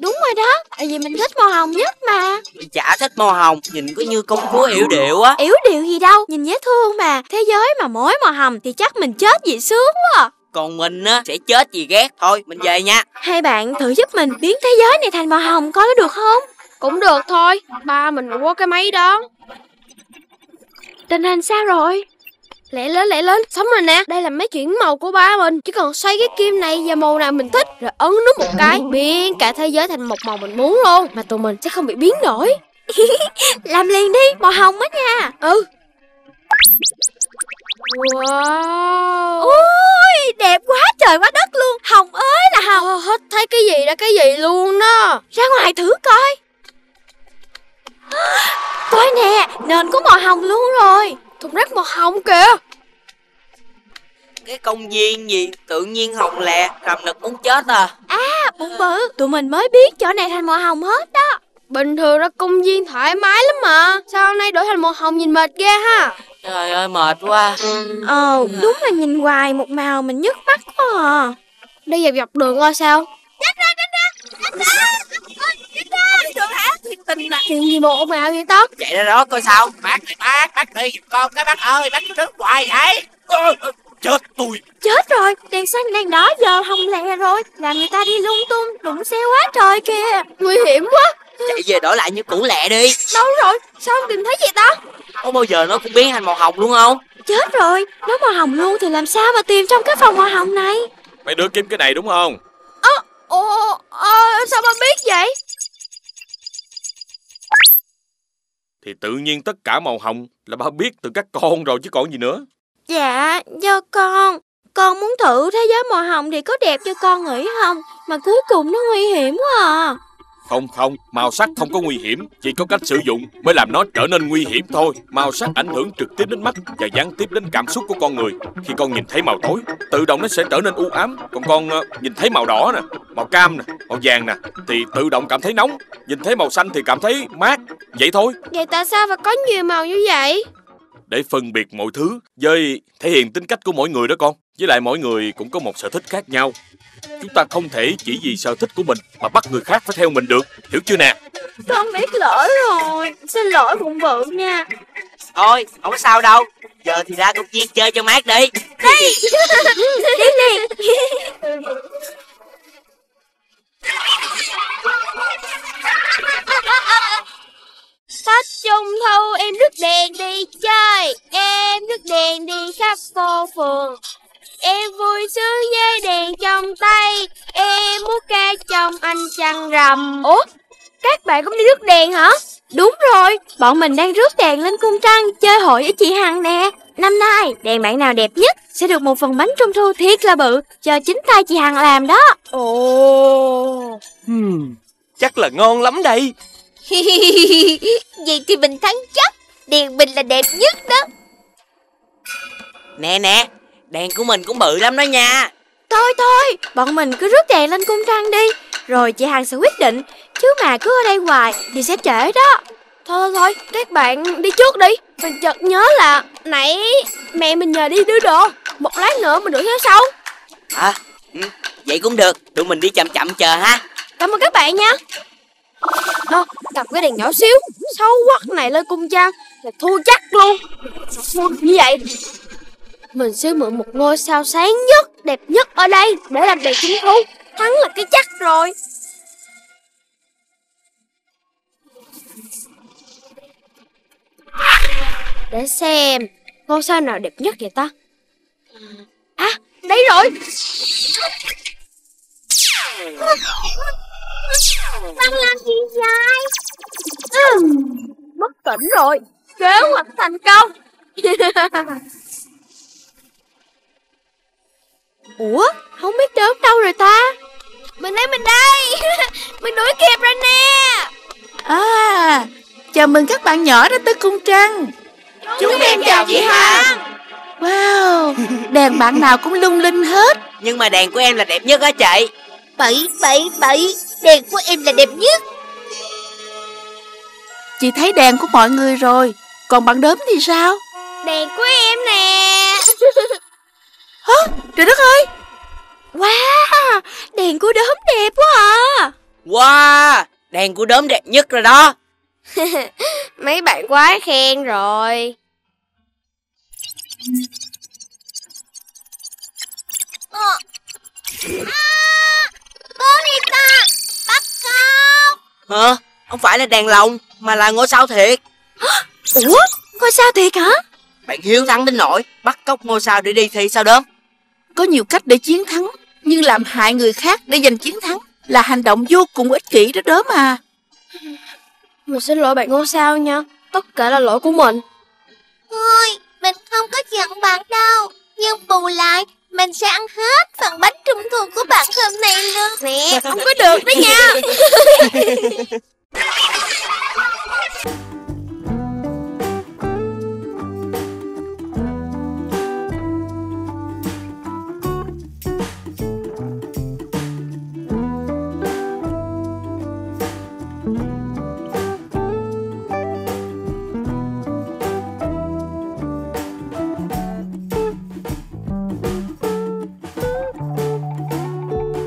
Đúng rồi đó, tại vì mình thích màu hồng nhất mà. Mình chả thích màu hồng, nhìn cứ như công chúa yểu điệu á. Yểu điệu gì đâu, nhìn dễ thương mà. Thế giới mà mối màu hồng thì chắc mình chết vì sướng quá. Còn mình á, sẽ chết vì ghét. Thôi, mình về nha. Hai bạn thử giúp mình biến thế giới này thành màu hồng coi có được không? Cũng được thôi, ba mình có cái máy đó. Tình hình sao rồi? Lẹ lên, xong rồi nè. Đây là mấy chuyển màu của ba mình. Chỉ cần xoay cái kim này vào màu nào mình thích, rồi ấn nút một cái, biến cả thế giới thành một màu mình muốn luôn. Mà tụi mình sẽ không bị biến đổi. Làm liền đi, màu hồng á nha. Wow. Ôi, đẹp quá trời quá đất luôn. Hồng ơi là hồng. Hết thấy cái gì ra cái gì luôn đó. Ra ngoài thử coi. Coi nè, nền có màu hồng luôn rồi. Thùng rác màu hồng kìa. Cái công viên gì tự nhiên hồng lè, làm nực muốn chết à. À, bụng bự, tụi mình mới biết chỗ này thành màu hồng hết đó. Bình thường ra công viên thoải mái lắm mà. Sao hôm nay đổi thành màu hồng nhìn mệt ghê ha. Trời ơi mệt quá. Ồ, đúng là nhìn hoài một màu mình nhức mắt quá à. Đi dọc dọc đường coi sao. Chuyện gì bộ màu vậy tóc? Chạy ra đó coi sao. Bác đi giùm con cái bác ơi. Bác trước hoài vậy. Chết tôi. Chết rồi, đèn xanh đèn đỏ giờ hồng lè rồi. Làm người ta đi lung tung, đụng xe quá trời kìa. Nguy hiểm quá. Chạy về đổi lại như cũ lẹ đi. Đâu rồi, sao không tìm thấy gì ta? Có bao giờ nó cũng biến thành màu hồng luôn không? Chết rồi, nó màu hồng luôn thì làm sao mà tìm trong cái phòng màu hồng này? Mày đưa kiếm cái này đúng không? Sao ba biết vậy? Thì tự nhiên tất cả màu hồng là ba biết từ các con rồi chứ còn gì nữa. Dạ, do con muốn thử thế giới màu hồng thì có đẹp cho con nghĩ không? Mà cuối cùng nó nguy hiểm quá à. Không, màu sắc không có nguy hiểm. Chỉ có cách sử dụng mới làm nó trở nên nguy hiểm thôi. Màu sắc ảnh hưởng trực tiếp đến mắt và gián tiếp đến cảm xúc của con người. Khi con nhìn thấy màu tối, tự động nó sẽ trở nên u ám. Còn con nhìn thấy màu đỏ nè, màu cam nè, màu vàng nè thì tự động cảm thấy nóng. Nhìn thấy màu xanh thì cảm thấy mát. Vậy thôi. Vậy tại sao phải có nhiều màu như vậy? Để phân biệt mọi thứ với thể hiện tính cách của mỗi người đó con. Với lại mỗi người cũng có một sở thích khác nhau. Chúng ta không thể chỉ vì sở thích của mình mà bắt người khác phải theo mình được. Hiểu chưa nè? Con biết lỗi rồi. Xin lỗi bụng bự nha. Thôi, không sao đâu. Giờ thì ra công viên chơi cho mát đi. Đi. Đi. Khách trung thu em rước đèn đi chơi. Em rước đèn đi khắp phố phường. Em vui sướng với đèn trong tay. Em múa ca trong ánh trăng rằm. Ủa? Các bạn cũng đi rước đèn hả? Đúng rồi, bọn mình đang rước đèn lên cung trăng chơi hội với chị Hằng nè. Năm nay, đèn bạn nào đẹp nhất sẽ được một phần bánh trung thu thiệt là bự cho chính tay chị Hằng làm đó. Ồ. Chắc là ngon lắm đây. Vậy thì mình thắng chắc. Đèn mình là đẹp nhất đó. Nè, đèn của mình cũng bự lắm đó nha. Thôi, bọn mình cứ rước đèn lên cung trăng đi. Rồi chị Hằng sẽ quyết định. Chứ mà cứ ở đây hoài thì sẽ trễ đó. Thôi, các bạn đi trước đi. Mình chợt nhớ là nãy mẹ mình nhờ đi đưa đồ. Một lát nữa mình đuổi theo sau. Vậy cũng được. Tụi mình đi chậm chậm chờ ha. Cảm ơn các bạn nha. Cầm cái đèn nhỏ xíu xấu quắc này lên cung trang là thua chắc luôn. Như vậy mình sẽ mượn một ngôi sao sáng nhất, đẹp nhất ở đây để làm đèn trung thu. Thắng là cái chắc rồi. Để xem ngôi sao nào đẹp nhất vậy ta. Đấy rồi. Đang làm gì vậy? Bất tỉnh rồi. Kế hoạch thành công. Ủa? Không biết Đốm đâu rồi ta? Mình đây. Mình đuổi kịp rồi nè. Chào mừng các bạn nhỏ đã tới cung trăng. Chúng em chào chị Hằng. Wow, đèn bạn nào cũng lung linh hết. Nhưng mà đèn của em là đẹp nhất á chị. Bậy. Đèn của em là đẹp nhất. Chị thấy đèn của mọi người rồi. Còn bạn Đốm thì sao? Đèn của em nè. Trời đất ơi. Wow, đèn của Đốm đẹp quá à. Wow, đèn của Đốm đẹp nhất rồi đó. Mấy bạn quá khen rồi. Bonita. Bắt cóc. Không phải là đèn lồng mà là ngôi sao thiệt. Ủa? Ngôi sao thiệt hả? Bạn hiếu thắng đến nỗi bắt cóc ngôi sao để đi thi sao Đốm? Có nhiều cách để chiến thắng, nhưng làm hại người khác để giành chiến thắng là hành động vô cùng ích kỷ đó Đốm à. Mình xin lỗi bạn ngôi sao nha. Tất cả là lỗi của mình. Ôi, mình không có giận bạn đâu. Nhưng bù lại, mình sẽ ăn hết phần bánh trung thu của bạn hôm nay luôn. Nè, không có được đó nha.